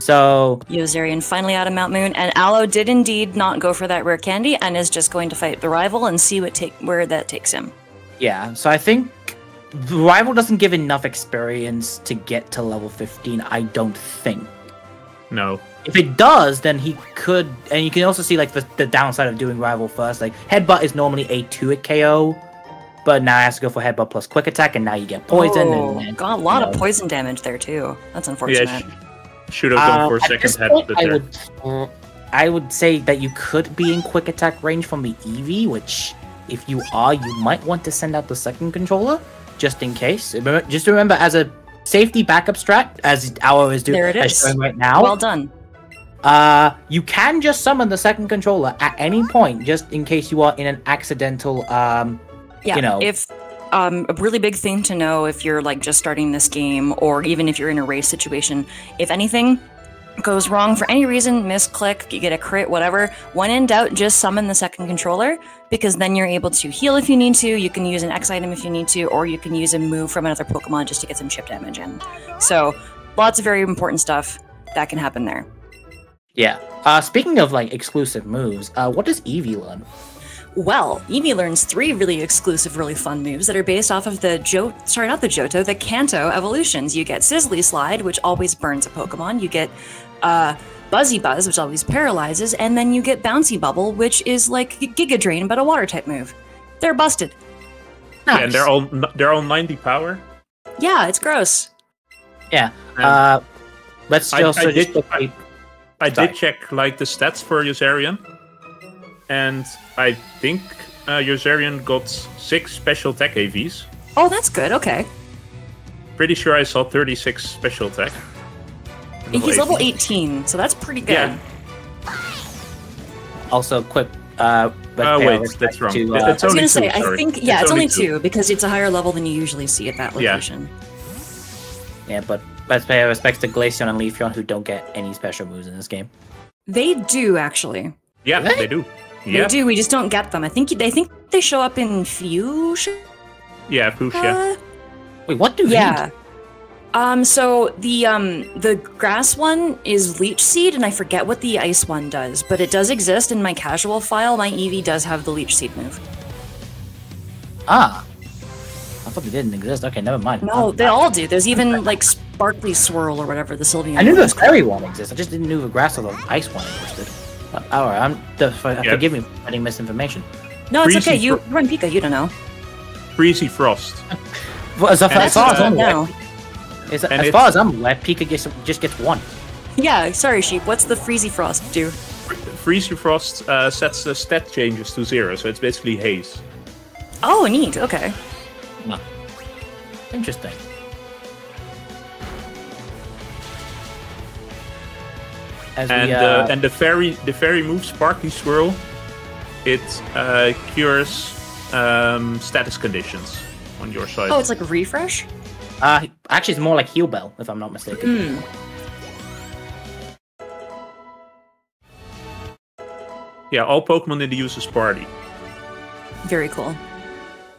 So Yoszarian finally out of Mount Moon, and Alwo did indeed not go for that rare candy, and is just going to fight the rival and see where that takes him. Yeah, so I think the rival doesn't give enough experience to get to level 15. I don't think. No. If it does, then he could, and you can also see like the downside of doing rival first. Like headbutt is normally a 2 at KO, but now I have to go for headbutt plus quick attack, and now you get poison. Oh, and got a lot of poison damage there too. That's unfortunate. Yeah, should have gone for a second head. I would say that you could be in quick attack range from the Eevee, which, if you are, you might want to send out the second controller, just in case. Just remember, as a safety backup strat, as Alwo is doing right now. Well done. You can just summon the second controller at any point, just in case you are in an accidental, you know... a really big thing to know if you're like just starting this game, or even if you're in a race situation, if anything goes wrong for any reason, misclick, you get a crit, whatever, when in doubt, just summon the second controller, because then you're able to heal if you need to, you can use an X item if you need to, or you can use a move from another Pokemon just to get some chip damage in. So lots of very important stuff that can happen there. Yeah. Speaking of like exclusive moves, what does Eevee learn? Well, Eevee learns 3 really exclusive, really fun moves that are based off of the the Kanto evolutions. You get Sizzly Slide, which always burns a Pokemon. You get Buzzy Buzz, which always paralyzes. And then you get Bouncy Bubble, which is like Giga Drain, but a water-type move. They're busted. Nice. Yeah, and they're all 90 power. Yeah, it's gross. Yeah. Let's just... I did check like the stats for Yoszarian. and I think Yoszarian got 6 special tech AVs. Oh, that's good. Okay. Pretty sure I saw 36 special tech. He's level 18, so that's pretty good. Yeah. Also, quick. Wait, that's wrong. That's only 2. I think it's only two because it's a higher level than you usually see at that location. Yeah, but let's pay respects to Glaceon and Leafeon, who don't get any special moves in this game. They do, actually. Yeah, they do. Yeah. They do. We just don't get them. I think they show up in Fuchsia. Yeah, Fuchsia. Wait, what do? Yeah. So the grass one is leech seed, and I forget what the ice one does, but it does exist in my casual file. My Eevee does have the leech seed move. Ah. I thought they didn't exist. Okay, never mind. No, they all do. There's even like Sparkly Swirl or whatever, the Sylveon. I knew the Scary one exists. I just didn't know the grass or the ice one existed. Alright, forgive me for any misinformation. No, it's okay. You run Pika, you don't know. Freezy Frost. Well, as far as I'm aware, Pika just gets 1. Yeah, sorry, Sheep. What's the Freezy Frost do? Freezy Frost sets the stat changes to 0, so it's basically haze. Oh, neat. Okay. No. Interesting. And the fairy move Sparkly Swirl, it cures status conditions on your side. Oh, it's like a refresh. Actually, it's more like Heal Bell, if I'm not mistaken. Yeah, all Pokemon in the user's party. Very cool.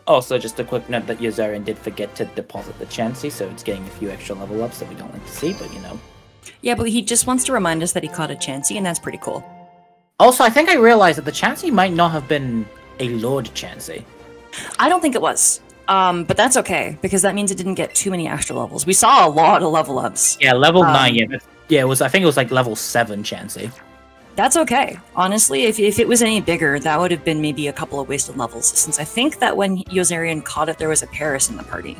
Also, just a quick note that Yoszarian did forget to deposit the Chansey, so it's getting a few extra level ups that we don't like to see, but you know. Yeah, but he just wants to remind us that he caught a Chansey, and that's pretty cool. Also, I think I realized that the Chansey might not have been a Lord Chansey. I don't think it was. But that's okay, because that means it didn't get too many extra levels. We saw a lot of level ups. Yeah, level 9, yeah. Yeah, I think it was like level 7 Chansey. That's okay. Honestly, if it was any bigger, that would have been maybe a couple of wasted levels, since I think that when Yoszarian caught it, there was a Paris in the party.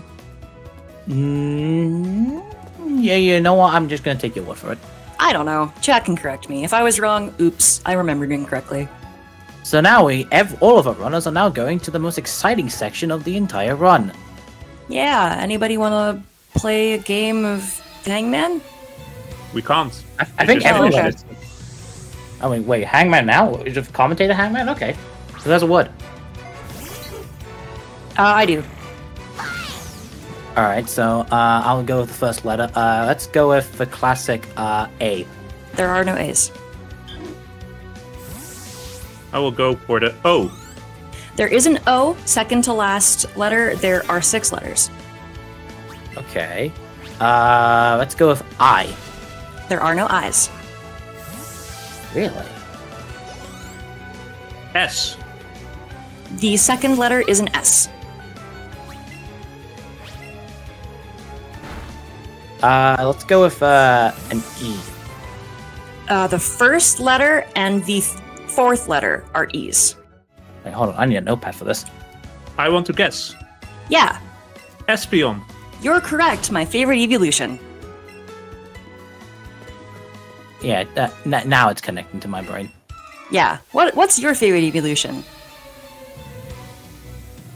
Yeah, you know what? I'm just going to take your word for it. I don't know. Chat can correct me. If I was wrong, oops, I remembered incorrectly. So now all of our runners are now going to the most exciting section of the entire run. Yeah, anybody want to play a game of Hangman? We can't. I think everyone is. I mean, wait, Hangman now? Is it commentator Hangman? Okay. So that's a word. I do. Alright, so I'll go with the first letter. Let's go with the classic A. There are no A's. I will go for the O. There is an O, second to last letter. There are 6 letters. Okay. Let's go with I. There are no I's. Really? S. The second letter is an S. Let's go with an E. The first letter and the fourth letter are E's. Wait, hold on, I need a notepad for this. I want to guess. Yeah. Espeon. You're correct, my favorite evolution. Yeah, now it's connecting to my brain. Yeah. What's your favorite evolution?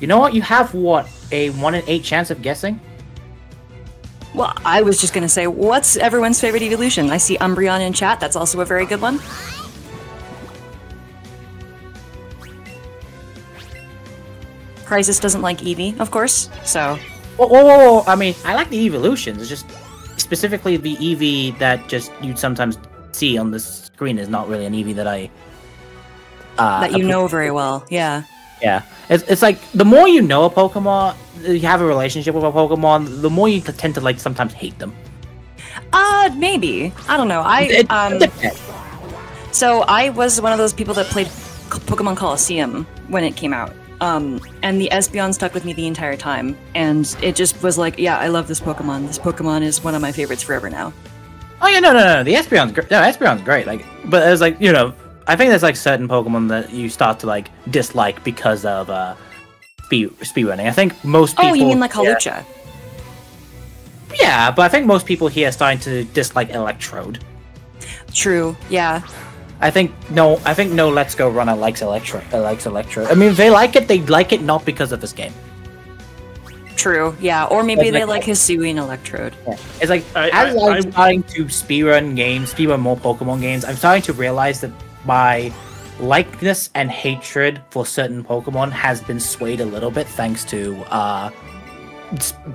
You know what? You have, a 1 in 8 chance of guessing? Well, I was just going to say, what's everyone's favorite evolution? I see Umbreon in chat. That's also a very good one. Crysis doesn't like Eevee, of course, so... Whoa. I mean, I like the evolutions. It's just specifically the Eevee that just you'd sometimes see on the screen is not really an Eevee that I... that you know very well, yeah. Yeah, it's like, the more you know a Pokemon, you have a relationship with a Pokemon, the more you tend to, like, sometimes hate them. Maybe. I don't know. So I was one of those people that played Pokemon Coliseum when it came out. And the Espeon stuck with me the entire time. And it just was like, yeah, I love this Pokemon. This Pokemon is one of my favorites forever now. Oh, yeah, no. The Espeon's great. No, Espeon's great. Like, but it was like, you know... I think there's like certain Pokemon that you start to like dislike because of speedrunning. I think most people. Oh, you mean like Hawlucha? Yeah, but I think most people here are starting to dislike Electrode. True. Yeah. I think no Let's Go runner likes Electra. I mean, if they like it, they like it not because of this game. True, yeah. Or maybe they like Hisuian Electrode. Yeah. It's like, as I'm starting to speedrun games, speedrun more Pokemon games, I'm starting to realize that my likeness and hatred for certain Pokemon has been swayed a little bit thanks to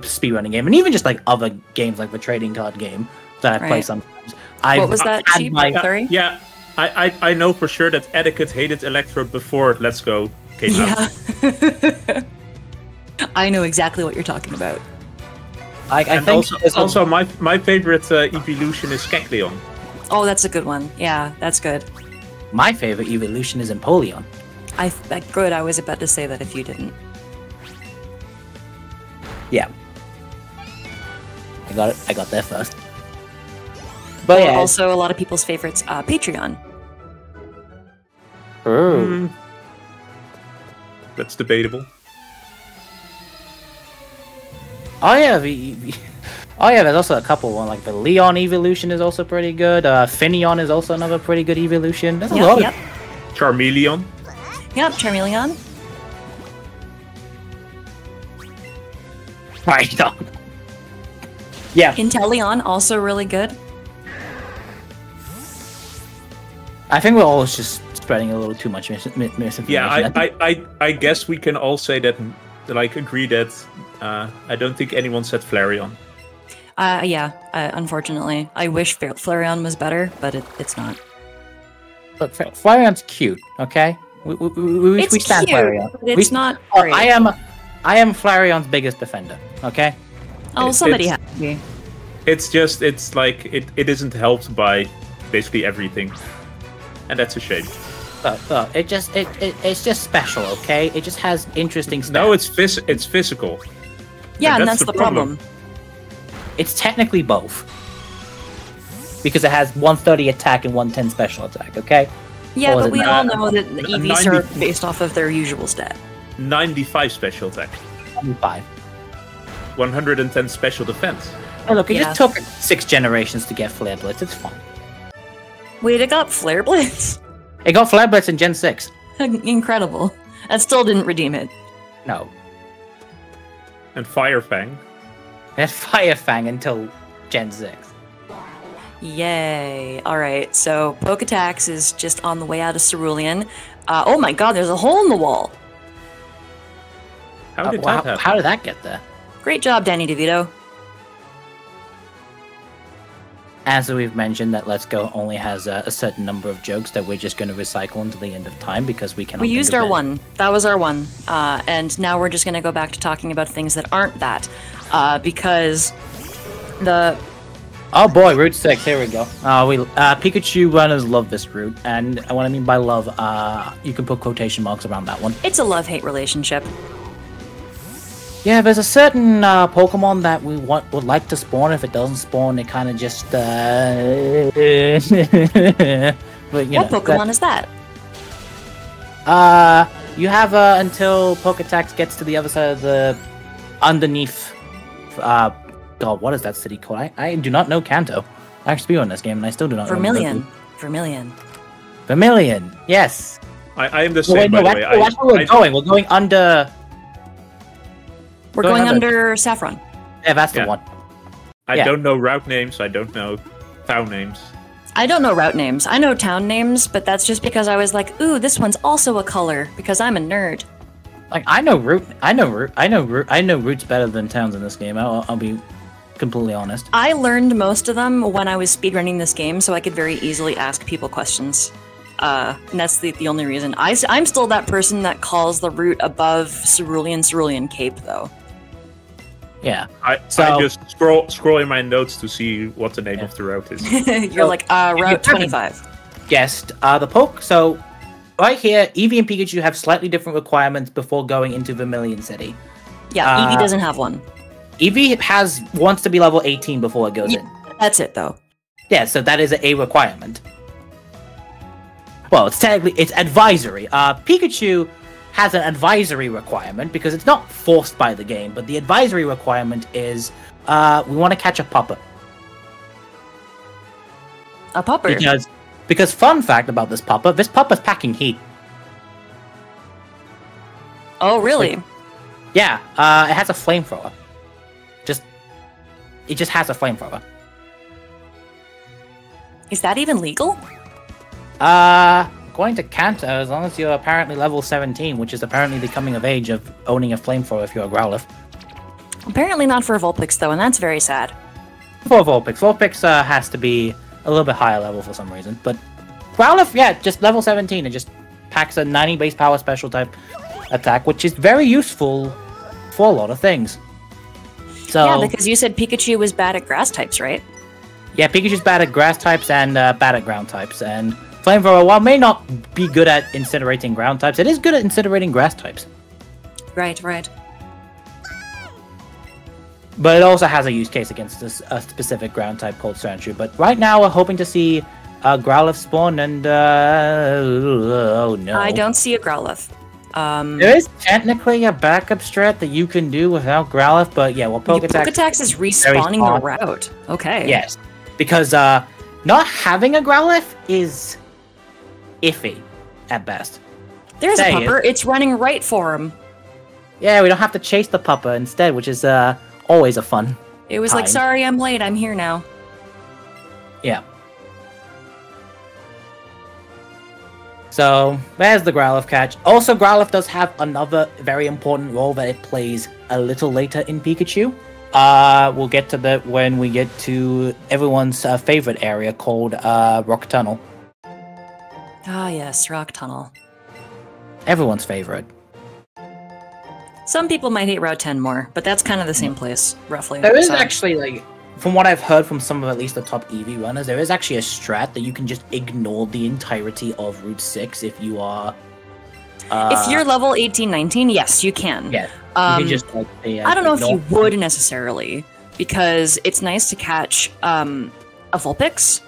speedrunning game, and even just like other games like the trading card game that I play sometimes. What was that? Cheap Victory? Yeah, I know for sure that Etiquette hated Electrode before Let's Go came out. I know exactly what you're talking about. I think also my favorite evolution is Kecleon. Oh, that's a good one. Yeah, that's good. My favorite evolution is Empoleon. Good. I was about to say that if you didn't. Yeah. I got it. I got there first. But yeah, also a lot of people's favorites, Patreon. Oh. Mm. That's debatable. Oh yeah, there's also a couple one, like the Leon evolution is also pretty good. Finneon is also another pretty good evolution. There's a lot of Charmeleon. Yep, Charmeleon. Right on. Yeah. Inteleon also really good. I think we're all just spreading a little too much misinformation. Yeah, I guess we can all say that, like, agree that I don't think anyone said Flareon. Unfortunately. I wish Flareon was better, but it's not. Look, Flareon's cute, okay? We stand cute, Flareon. But it's not great. I am Flareon's biggest defender, okay? Oh, somebody has to be. It's just, it's like, it isn't helped by basically everything. And that's a shame. It's just special, okay? It just has interesting stuff. No, it's physical. Yeah, and that's the problem. It's technically both. Because it has 130 attack and 110 special attack, okay? Yeah, but we all know that the EVs are based off of their usual stat. 95 special attack. 95. 110 special defense. Oh, look, it just took 6 generations to get Flare Blitz. It's fine. Wait, it got Flare Blitz? It got Flare Blitz in Gen 6. Incredible. That still didn't redeem it. No. And Fire Fang. And Fire Fang until Gen 6. Yay. Alright, so Poketax is just on the way out of Cerulean. Oh my god, there's a hole in the wall! How did that get there? Great job, Danny DeVito. As we've mentioned, that Let's Go only has a certain number of jokes that we're just going to recycle until the end of time because we cannot. We used our one. That was our one. And now we're just going to go back to talking about things that aren't that. Because the... Oh boy, Route 6. Here we go. Pikachu runners love this route. And what I mean by love, you can put quotation marks around that one. It's a love-hate relationship. Yeah, there's a certain Pokemon that we would like to spawn. If it doesn't spawn, it kind of just... but, you know, Pokemon is that? You have until Poketax gets to the other side of the... underneath... God, what is that city called? I do not know Kanto. I actually be on this game, and I still do not know. Vermilion. Vermilion, yes. I am the same, by the way. That's where we're going. We're going under... We're going under Saffron. Yeah, that's the one. I don't know route names. I don't know town names. I don't know route names. I know town names, but that's just because I was like, ooh, this one's also a color, because I'm a nerd. Like, I know routes better than towns in this game. I'll be completely honest. I learned most of them when I was speedrunning this game, so I could very easily ask people questions. And that's the only reason. I'm still that person that calls the route above Cerulean Cape, though. Yeah. I just scroll in my notes to see what the name of the route is. You're like, Route 25. Guessed. So, right here, Eevee and Pikachu have slightly different requirements before going into Vermilion City. Yeah, Eevee doesn't have one. Eevee wants to be level 18 before it goes in. That's it, though. Yeah, so that is a requirement. Well, it's technically, it's advisory. Pikachu has an advisory requirement because it's not forced by the game, but the advisory requirement is we want to catch a pupper. A pupper? Because Because fun fact about this Puppa's packing heat. Oh, really? Like, yeah, it has a flamethrower. It just has a flamethrower. Is that even legal? According to Kanto, as long as you're apparently level 17, which is apparently the coming of age of owning a flamethrower if you're a Growlithe. Apparently not for Vulpix, though, and that's very sad. For Vulpix. Vulpix has to be a little bit higher level for some reason, but Growlithe, yeah, just level 17. It just packs a 90 base power special type attack, which is very useful for a lot of things. So, yeah, because you said Pikachu was bad at grass types, right? Yeah, Pikachu's bad at grass types and bad at ground types. And Flamethrower, while may not be good at incinerating ground types, it is good at incinerating grass types. Right, right. But it also has a use case against a specific ground type called Sandshrew. But right now, we're hoping to see Growlithe spawn and... oh, no. I don't see a Growlithe. There is technically a backup strat that you can do without Growlithe, but yeah, well, Poketax is respawning the route. Okay. Yes. Because not having a Growlithe is iffy at best. There's a Pupper. It's running right for him. Yeah, we don't have to chase the Pupper instead, which is always a fun It was time. Like, sorry, I'm late. I'm here now. Yeah. So, there's the Growlithe catch. Also, Growlithe does have another very important role that it plays a little later in Pikachu. We'll get to that when we get to everyone's favorite area called Rock Tunnel. Ah, yes, Rock Tunnel. Everyone's favorite. Some people might hate Route 10 more, but that's kind of the same place, roughly. There is actually, like, from what I've heard from some of at least the top Eevee runners, there is actually a strat that you can just ignore the entirety of Route 6 if you are... if you're level 18, 19, yes, you can. Yeah, you can just, like, I don't know if you would necessarily, because it's nice to catch a Vulpix,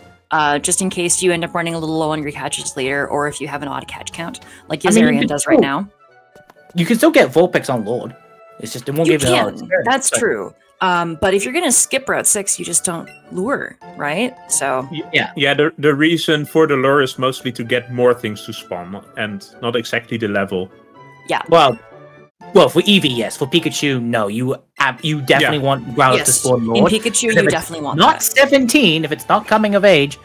just in case you end up running a little low on your catches later, or if you have an odd catch count, like Yoszarian does right now. You can still get Vulpix on Lord. It's just, it won't give it all experience. That's true. But if you're going to skip Route 6, you just don't lure, right? So yeah, the reason for the lure is mostly to get more things to spawn, and not exactly the level. Yeah. Well, for Eevee, yes. For Pikachu, no. You definitely want Growlithe to spawn Lord. In Pikachu, you definitely want not that. 17. If it's not coming of age,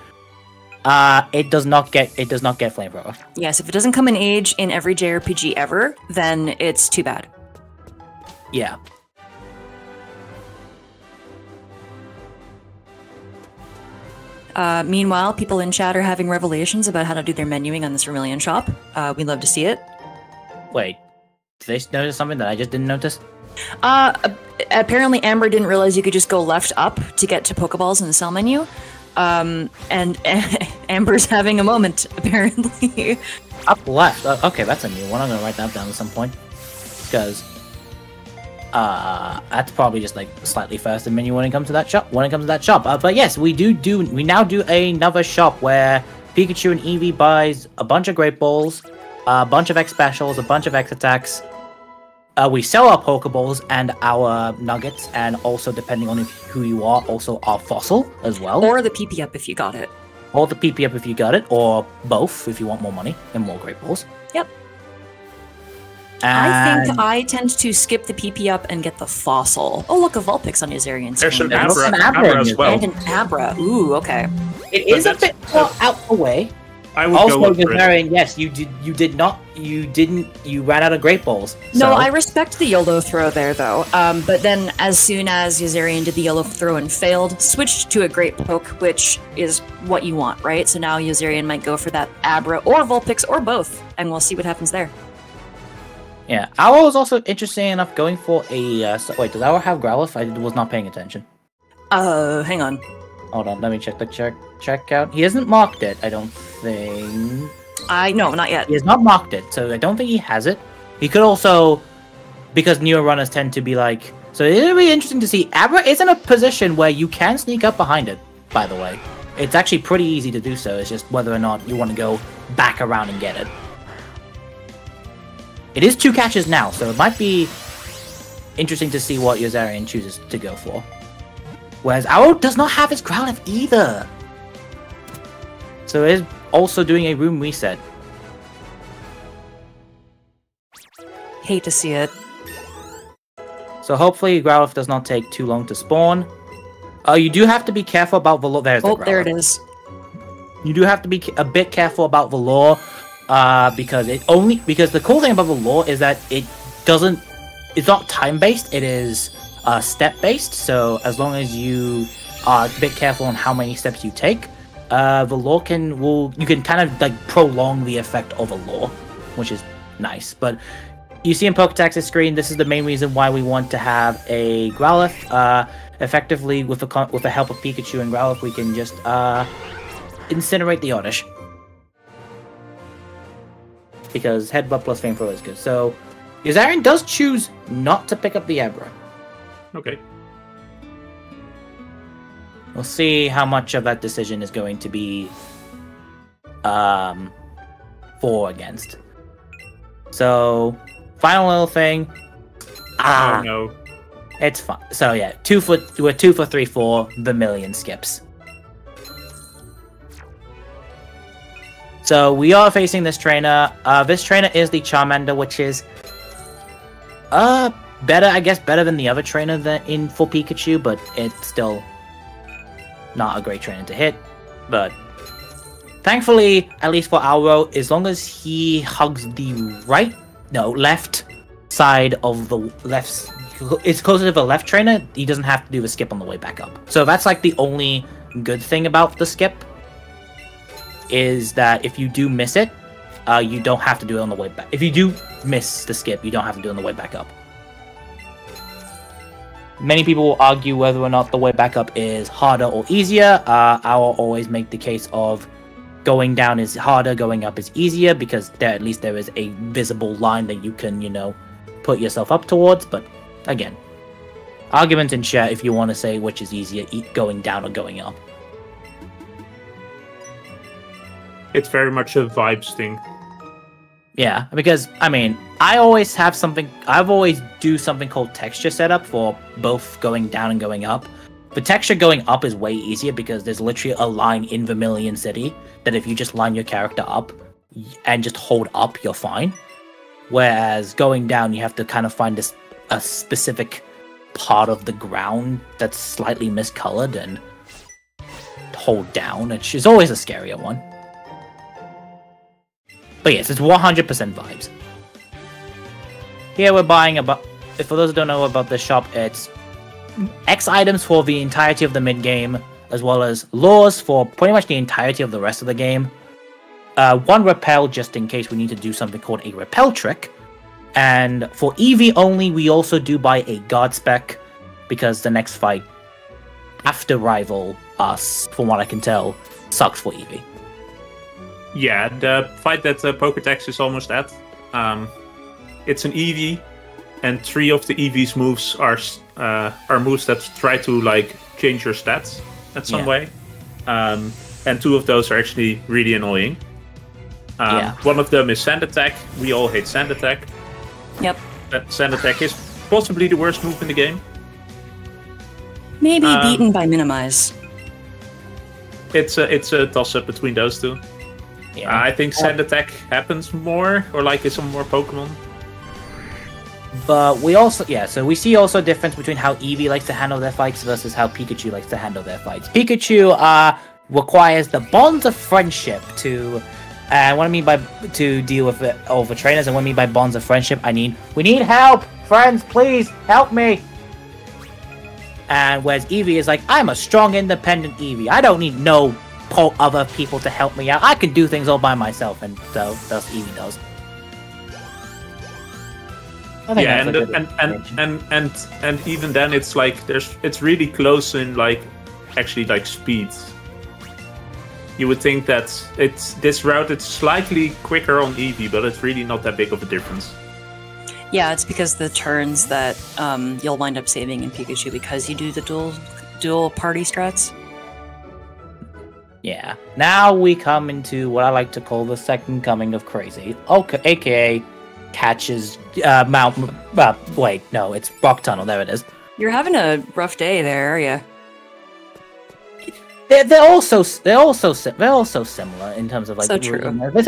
it does not get flamethrower. Yes, if it doesn't come in age in every JRPG ever, then it's too bad. Yeah. Meanwhile, people in chat are having revelations about how to do their menuing on this Vermilion shop. We'd love to see it. Wait, did they notice something that I just didn't notice? Apparently Amber didn't realize you could just go left up to get to Pokeballs in the cell menu. And Amber's having a moment, apparently. Up left? Okay, that's a new one. I'm gonna write that down at some point. Because... that's probably just like slightly first in menu when it comes to that shop. But yes, we now do another shop where Pikachu and Eevee buys a bunch of Great Balls, a bunch of X Specials, a bunch of X Attacks. We sell our Pokeballs and our Nuggets, and also, depending on who you are, also our Fossil as well. Or the PP Up if you got it. Or the PP Up if you got it, or both if you want more money and more Great Balls. Yep. And I think I tend to skip the PP Up and get the Fossil. Oh, look, a Vulpix on Yoszarian. There's an Abra as well. And an Abra. Ooh, okay. It is a bit far out the way. I would also go for it. Yes, you ran out of Great Balls. So. No, I respect the YOLO throw there, though. But then as soon as Yoszarian did the YOLO throw and failed, switched to a Great Poke, which is what you want, right? So now Yoszarian might go for that Abra or Vulpix or both, and we'll see what happens there. Yeah, Alwo was also interesting enough going for a... wait, does Alwo have Growlithe? I was not paying attention. Hang on. Hold on, let me check the checkout. He hasn't marked it, I don't think. No, not yet. He has not marked it, so I don't think he has it. He could also... Because newer runners tend to be like... So it'll be interesting to see. Abra is in a position where you can sneak up behind it, by the way. It's actually pretty easy to do so. It's just whether or not you want to go back around and get it. It is two catches now, so it might be interesting to see what Yoszarian chooses to go for. Whereas Alwo does not have his Growlithe either. So it is also doing a room reset. Hate to see it. So hopefully Growlithe does not take too long to spawn. You do have to be careful about Velour. There's the Growlithe. There it is. You do have to be a bit careful about Velour, because the cool thing about Velour is that it's not time based. It is step based. So as long as you are a bit careful on how many steps you take, Velour you can kind of like prolong the effect of Velour, which is nice. But you see in Poketax's screen, this is the main reason why we want to have a Growlithe. Effectively, with the help of Pikachu and Growlithe, we can just incinerate the Oddish. Because Headbutt plus Fame Throw is good. So, Yoszarian does choose not to pick up the Abra. Okay. We'll see how much of that decision is going to be for or against. So, final little thing. Oh, no. It's fun. So yeah, we're 2 for 3 for the Mineskips. So we are facing this trainer. This trainer is the Charmander, which is better than the other trainer for Pikachu, but it's still not a great trainer to hit. But thankfully, at least for Alwo, as long as he hugs the left side of the left. It's closer to the left trainer, he doesn't have to do the skip on the way back up. So that's like the only good thing about the skip, is that if you do miss it, you don't have to do it on the way back. If you do miss the skip, you don't have to do it on the way back up. Many people will argue whether or not the way back up is harder or easier. I will always make the case of going down is harder, going up is easier, because at least there is a visible line that you can, put yourself up towards, but again, argument in chat if you want to say which is easier, going down or going up. It's very much a vibes thing. Yeah, because, I mean, I always do something called texture setup for both going down and going up. The texture going up is way easier because there's literally a line in Vermilion City that if you just line your character up and just hold up, you're fine. Whereas going down, you have to kind of find a specific part of the ground that's slightly miscolored and hold down, which is always a scarier one. But yes, it's 100% vibes. Here we're buying about, for those who don't know about this shop, it's X items for the entirety of the mid-game, as well as lures for pretty much the entirety of the rest of the game. One repel, just in case we need to do something called a repel trick. And for Eevee only, we also do buy a guard spec, because the next fight after Rival, from what I can tell, sucks for Eevee. Yeah, the fight that Pokédex is almost at, it's an Eevee, and 3 of the Eevee's moves are moves that try to like change your stats in some way, and 2 of those are actually really annoying. One of them is Sand Attack. We all hate Sand Attack. Yep. Sand Attack is possibly the worst move in the game. Maybe beaten by Minimize. It's a toss-up between those two. Yeah. I think Sand Attack happens more, or like it's on more Pokemon. But we also, so we see also a difference between how Eevee likes to handle their fights versus how Pikachu likes to handle their fights. Pikachu requires the bonds of friendship to... And what I mean by to deal with it over trainers, and what I mean by bonds of friendship, we need help, friends, please help me. And whereas Eevee is like, I'm a strong, independent Eevee. I don't need no other people to help me out. I can do things all by myself, and so that's what Eevee does. And even then, it's like it's really close in actually speed. You would think that this route is slightly quicker on Eevee, but it's really not that big of a difference. Yeah, it's because the turns that you'll wind up saving in Pikachu because you do the dual party strats. Yeah. Now we come into what I like to call the second coming of Crazy, okay, aka catches Mount. Wait, no, it's Rock Tunnel. There it is. You're having a rough day there, are you? They're also similar in terms of like. So true. There's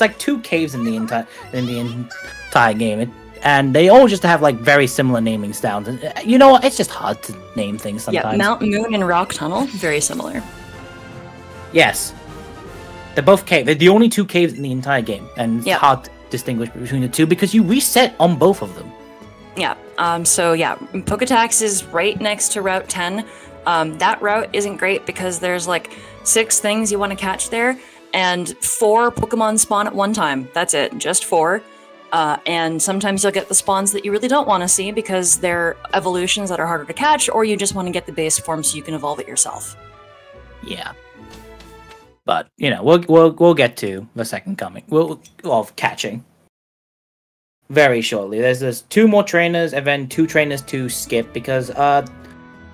like two caves in the entire game, and they all just have like very similar naming sounds. And you know what? It's just hard to name things sometimes. Yeah, Mount Moon and Rock Tunnel, very similar. Yes, they're both caves. They're the only two caves in the entire game, and it's hard to distinguish between the two because you reset on both of them. Yeah. So yeah, Poketax is right next to Route 10. That route isn't great because there's like 6 things you want to catch there, and 4 Pokemon spawn at one time. That's it, just 4. And sometimes you'll get the spawns that you really don't want to see because they're evolutions that are harder to catch, or you just want to get the base form so you can evolve it yourself. Yeah. But you know, we'll get to the second coming. Of catching. Very shortly. There's 2 more trainers and then 2 trainers to skip because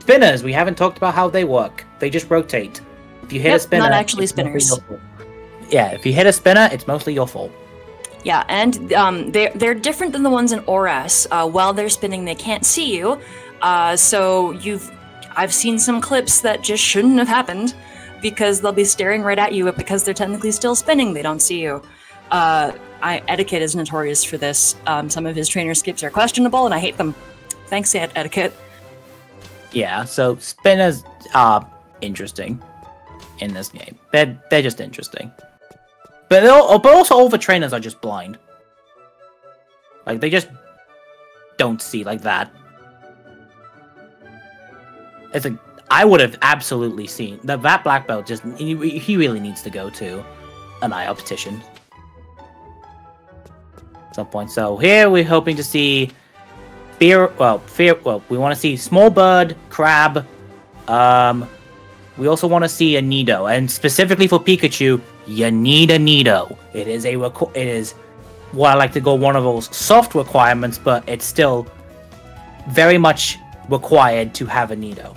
spinners, we haven't talked about how they work. They just rotate. If you hit a spinner, not actually spinners. Yeah, if you hit a spinner, it's mostly your fault. Yeah, and they're different than the ones in Oras. While they're spinning, they can't see you. So I've seen some clips that just shouldn't have happened because they'll be staring right at you, but because they're technically still spinning, they don't see you. Etiquette is notorious for this. Some of his trainer skips are questionable, and I hate them. Thanks, Etiquette. Yeah, so spinners are interesting in this game. They're just interesting. But also all the trainers are just blind. Like, they just don't see like that. It's like, I would have absolutely seen that. That black belt just, he really needs to go to an Ioptician. Some point. So here we're hoping to see we want to see small bird, crab. We also want to see a Nido, and specifically for Pikachu, you need a Nido. It is what I like to call one of those soft requirements, but it's still very much required to have a Nido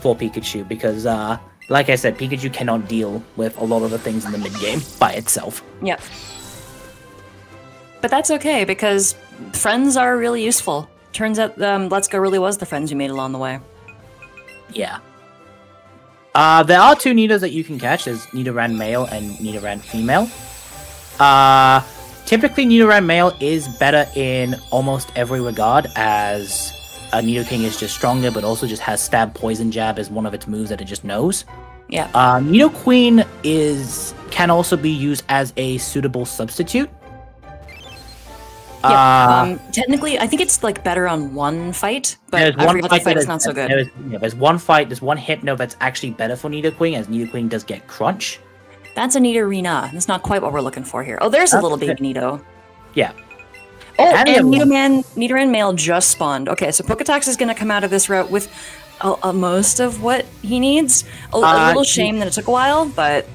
for Pikachu because like I said, Pikachu cannot deal with a lot of the things in the mid game by itself. Yep. But that's okay, because friends are really useful. Turns out Let's Go really was the friends you made along the way. Yeah. There are 2 Nidos that you can catch. There's Nidoran male and Nidoran female. Typically, Nidoran male is better in almost every regard, as Nidoking is just stronger, but also just has Stab Poison Jab as one of its moves that it just knows. Yeah. Nidoqueen can also be used as a suitable substitute. Yeah, technically, I think it's like better on one fight, but every other fight is not so good. There's one fight, there's one Hypno that's actually better for Nidoqueen, as Nidoqueen does get Crunch. That's a Nidorina. That's not quite what we're looking for here. Oh, there's a little baby Nido. Yeah. Oh, and Nidoran male just spawned. Okay, so Poketax is going to come out of this route with most of what he needs. A little shame that it took a while, but...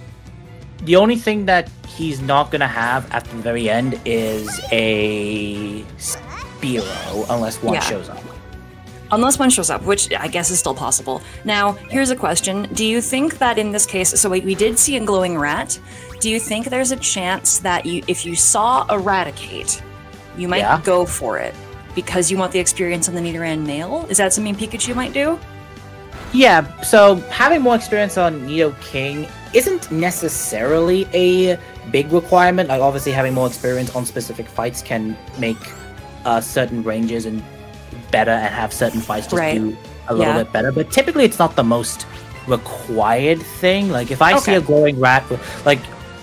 The only thing that he's not going to have at the very end is a Spearow, unless one shows up. Unless one shows up, which I guess is still possible. Now, here's a question. Do you think that in this case, so we did see a glowing rat, do you think there's a chance that if you saw Eradicate, you might go for it because you want the experience on the Nidoran male? Is that something Pikachu might do? Yeah, so having more experience on Nidoking isn't necessarily a big requirement. Like, obviously, having more experience on specific fights can make certain ranges and better, and have certain fights just do a little bit better. But typically, it's not the most required thing. Like, if I see a glowing rat, like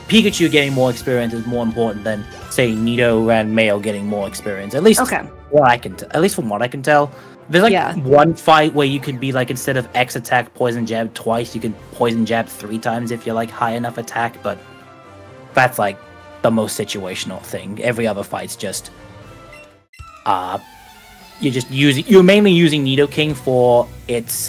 Pikachu getting more experience is more important than, say, Nidoran male getting more experience. At least, at least from what I can tell. There's like one fight where you can be like, instead of X attack poison jab twice, you can poison jab 3 times if you're like high enough attack, but that's like the most situational thing. Every other fight's just you're mainly using Nidoking for its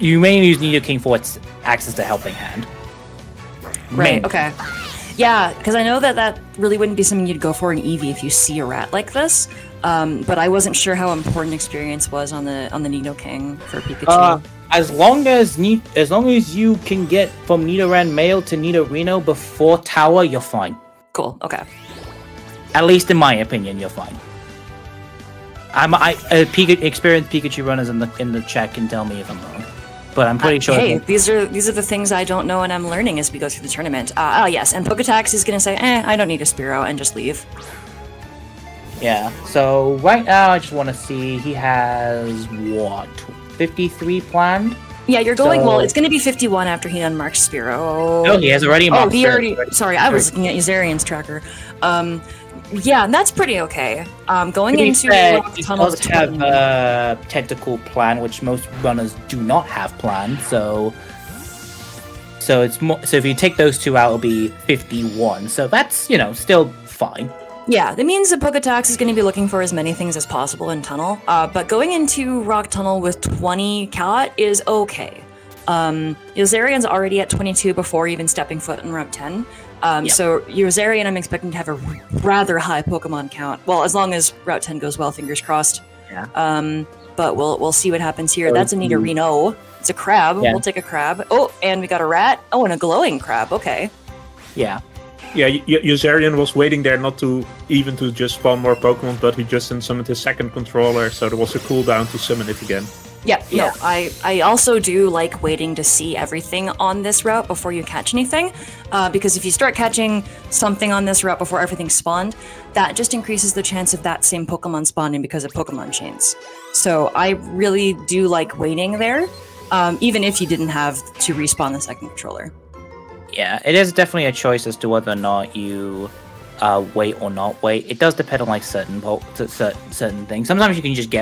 you mainly use Nidoking for its access to Helping Hand. Right, okay. Yeah, because I know that really wouldn't be something you'd go for in Eevee if you see a rat like this. But I wasn't sure how important experience was on the Nidoking for Pikachu. As long as you can get from Nidoran male to Nidorino before tower, you're fine. Cool. Okay. At least in my opinion, you're fine. Experienced Pikachu runners in the chat can tell me if I'm wrong, but I'm pretty sure. Hey, these are the things I don't know and I'm learning as we go through the tournament. Oh yes, and Poketax is gonna say, I don't need a Spearow, and just leave. Yeah. So right now, I just want to see. He has what, 53 planned? Yeah, you're going well. It's going to be 51 after he unmarks Spearow. No, he has already marked. Oh, he already. Sorry, I was looking at Yoszarian's tracker. Yeah, and that's pretty okay. Going into Rock Tunnel. He does have a tentacle plan, which most runners do not have planned. So it's more. So if you take those two out, it'll be 51. So that's, you know, still fine. Yeah, that means that Poketax is going to be looking for as many things as possible in Tunnel, but going into Rock Tunnel with 20 Kalat is okay. Yoszarian's already at 22 before even stepping foot in Route 10, yep. So Yoszarian I'm expecting to have a rather high Pokemon count. Well, as long as Route 10 goes well, fingers crossed. Yeah. But we'll see what happens here. That's a Nidorino. It's a crab. Yeah. We'll take a crab. Oh, and we got a rat. Oh, and a glowing crab. Okay. Yeah. Yeah, Yoszarian was waiting there not to even to just spawn more Pokemon, but he just didn't summon his second controller, so there was a cooldown to summon it again. Yeah, yeah. No, I also do like waiting to see everything on this route before you catch anything, because if you start catching something on this route before everything spawned, that just increases the chance of that same Pokemon spawning because of Pokemon chains. So I really do like waiting there, even if you didn't have to respawn the second controller. Yeah, it is definitely a choice as to whether or not you wait or not wait. It does depend on like certain things. Sometimes you can just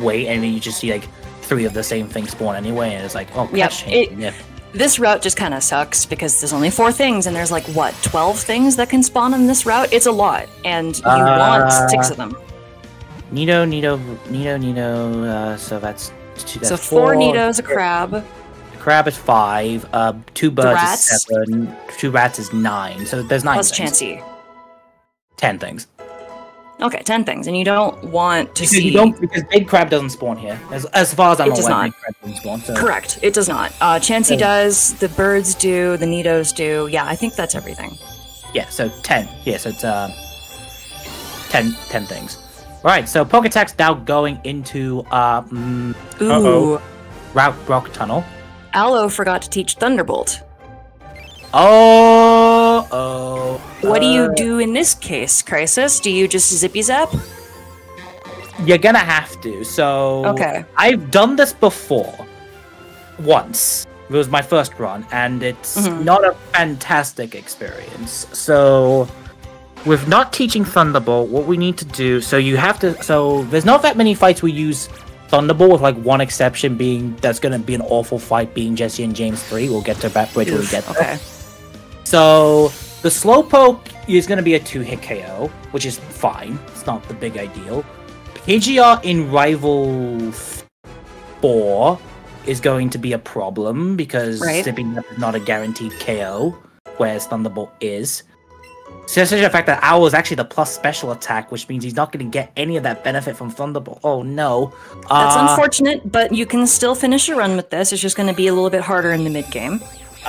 wait and then you just see like three of the same things spawn anyway, and it's like, oh, gosh. Yeah. This route just kind of sucks because there's only 4 things, and there's like what, 12 things that can spawn on this route. It's a lot, and you want 6 of them. Nido. So that's so 4 Nidos, a crab. Crab is 5, 2 birds is 7, 2 rats is 9, so there's 9 plus things. Plus Chansey. 10 things. Okay, 10 things, and you don't want to see... because Big Crab doesn't spawn here. As far as I'm aware, Big Crab doesn't spawn. So. Correct, it does not. Chansey does, the birds do, the Nidos do, yeah, I think that's everything. Yeah, so 10. Yeah, so it's 10 things. Alright, so Poketax now going into Rock Tunnel. Alwo forgot to teach Thunderbolt. What do you do in this case, Crysis? Do you just zippy zap? You're gonna have to. So okay, I've done this before, once. It was my first run, and it's not a fantastic experience. So with not teaching Thunderbolt, what we need to do. So you have to. So there's not that many fights we use Thunderbolt, with like one exception being that's going to be an awful fight being Jesse and James 3. We'll get to that way till we get there. Okay. So the Slowpoke is going to be a 2-hit KO, which is fine. It's not the big ideal. Pidgeot in Rival 4 is going to be a problem because zipping up is not a guaranteed KO, whereas Thunderbolt is. So that's the fact that Owl is actually the plus special attack, which means he's not going to get any of that benefit from Thunderbolt. Oh, no. That's unfortunate, but you can still finish a run with this. It's just going to be a little bit harder in the mid-game.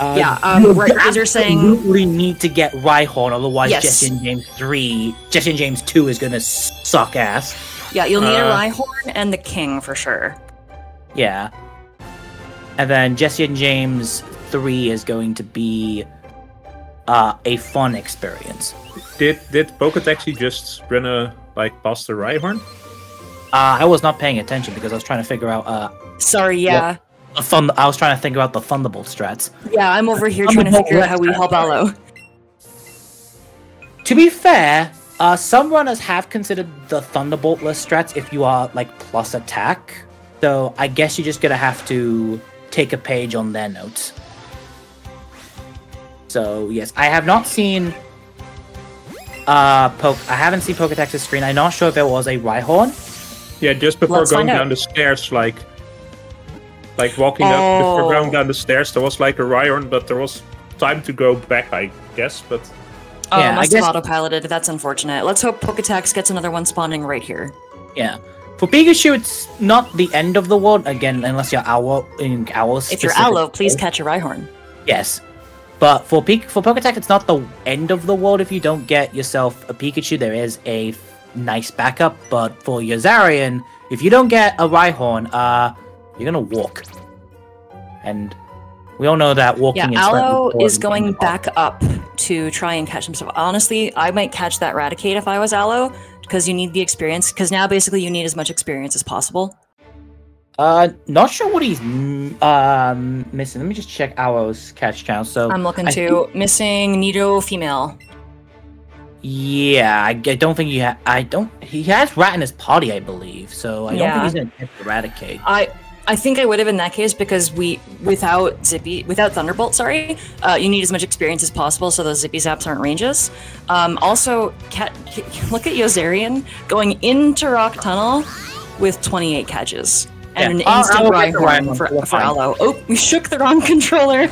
You absolutely need to get Rhyhorn, otherwise Jesse and James 3, Jesse and James 2 is going to suck ass. Yeah, you'll need a Rhyhorn and the King for sure. Yeah. And then Jesse and James 3 is going to be... a fun experience. Did Poketaxi just run a past the Rhyhorn? I was not paying attention because I was trying to figure out. Sorry, yeah. I was trying to figure out the Thunderbolt strats. Yeah, I'm over here trying to figure out how we help Alwo. To be fair, some runners have considered the Thunderbolt-less strats if you are like plus attack. So I guess you're just gonna have to take a page on their notes. So yes, I have not seen I haven't seen Poketax's screen. I'm not sure if there was a Rhyhorn. Yeah, just before going down the stairs, like walking up before going down the stairs, there was like a Rhyhorn, but there was time to go back, I guess. But yeah, I guess autopiloted. That's unfortunate. Let's hope Poketax gets another one spawning right here. Yeah. For Pikachu, it's not the end of the world again, unless you're Owl. If you're Alwo, please catch a Rhyhorn. Yes. But for Poketax, it's not the end of the world if you don't get yourself a Pikachu. There is a nice backup, but for Yoszarian, if you don't get a Rhyhorn, you're gonna walk. And we all know that walking is... Alwo is going back up to try and catch himself. Honestly, I might catch that Raticate if I was Alwo, because you need the experience, because now basically you need as much experience as possible. Not sure what he's missing. Let me just check Alwo's catch count. So I'm looking to missing Nido female. Yeah, I don't think he He has Rat in his party, I believe. So I don't think he's gonna Eradicate. I think I would have in that case, because without Zippy, without Thunderbolt, sorry, you need as much experience as possible, so those Zippy Zaps aren't ranges. Also, look at Yoszarian going into Rock Tunnel with 28 catches. And an instant Rhyhorn for Alwo. Oh, we shook the wrong controller.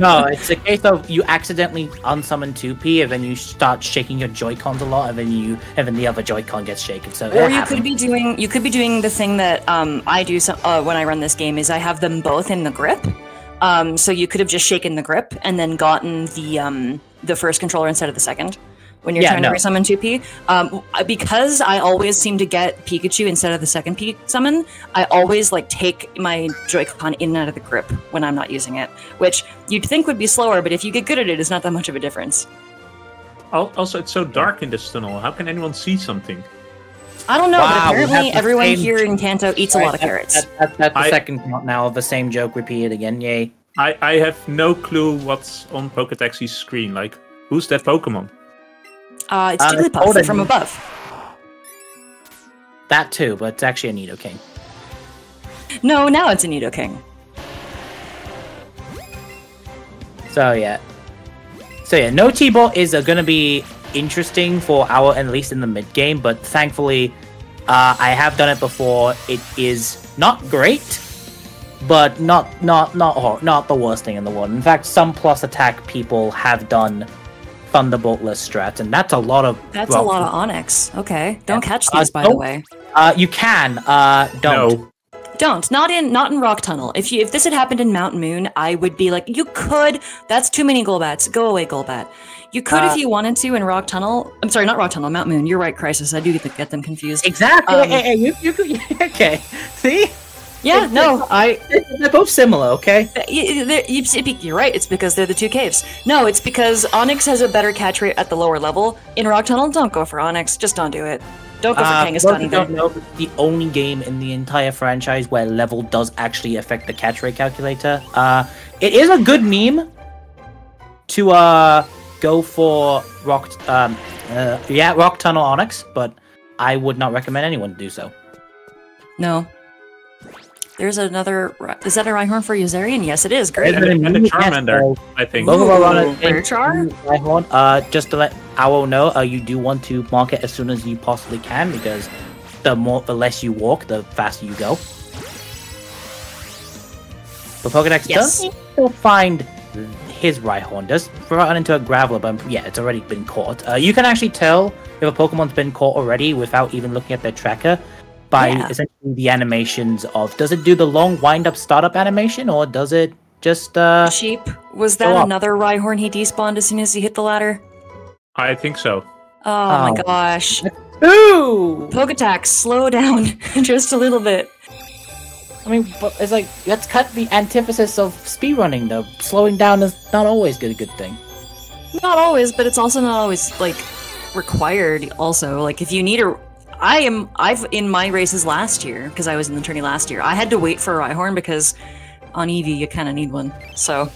No, it's a case of you accidentally unsummon 2P, and then you start shaking your Joy-Cons a lot, and then the other Joy-Con gets shaken. So or you could be doing the thing that I do when I run this game is I have them both in the grip. So you could have just shaken the grip and then gotten the first controller instead of the second. When you're trying to resummon 2P. Because I always seem to get Pikachu instead of the second P summon, I always like take my Joy-Con in and out of the grip when I'm not using it, which you'd think would be slower, but if you get good at it, it's not that much of a difference. Also, it's so dark in this tunnel. How can anyone see something? I don't know, but apparently everyone here in Kanto eats a lot of carrots. That's the second count now of the same joke repeated again, yay. I have no clue what's on Poketaxatty's screen. Like, who's that Pokemon? It's Jigglypuff from above. That too, but it's actually a Nidoking. No, now it's a Nidoking. So yeah. So yeah, no T-Bot is going to be interesting for our, at least in the mid-game, but thankfully, I have done it before. It is not great, but not the worst thing in the world. In fact, some plus attack people have done Thunderboltless strats, and that's a lot of... That's a lot of Onyx. Okay. Don't catch these, by the way. You can. Don't. No. Don't. Not in Rock Tunnel. If this had happened in Mount Moon, I would be like, you could... That's too many Golbats. Go away, Golbat. You could if you wanted to in Rock Tunnel. I'm sorry, not Rock Tunnel, Mount Moon. You're right, Crysis. I do get them confused. Exactly. You could... Okay. See? Yeah, they're both similar, okay? You're right, it's because they're the two caves. No, it's because Onyx has a better catch rate at the lower level. In Rock Tunnel, don't go for Onyx, just don't do it. Don't go for Kangaskhan either. The only game in the entire franchise where level does actually affect the catch rate calculator. It is a good meme to go for Rock Tunnel Onyx, but I would not recommend anyone do so. No. There's another... Is that a Rhyhorn for Yoszarian? Yes, it is. Great. And a Charmander, I think. Rhyhorn. Just to let Alwo know, you do want to mark it as soon as you possibly can, because the less you walk, the faster you go. But Pokedex does still find his Rhyhorn. Does run into a Graveler, but yeah, it's already been caught. You can actually tell if a Pokemon's been caught already without even looking at their tracker, by essentially the animations of... Does it do the long wind-up startup animation, or does it just... Sheep, was that another Rhyhorn he despawned as soon as he hit the ladder? I think so. Oh my gosh. Ooh! Poketax, slow down just a little bit. I mean, but it's like, let's cut the antithesis of speedrunning, though. Slowing down is not always a good thing. Not always, but it's also not always, like, required, also. Like, if you need a... I've in my races last year, because I was in the tourney last year, I had to wait for a Rhyhorn because on Eevee you kind of need one. So,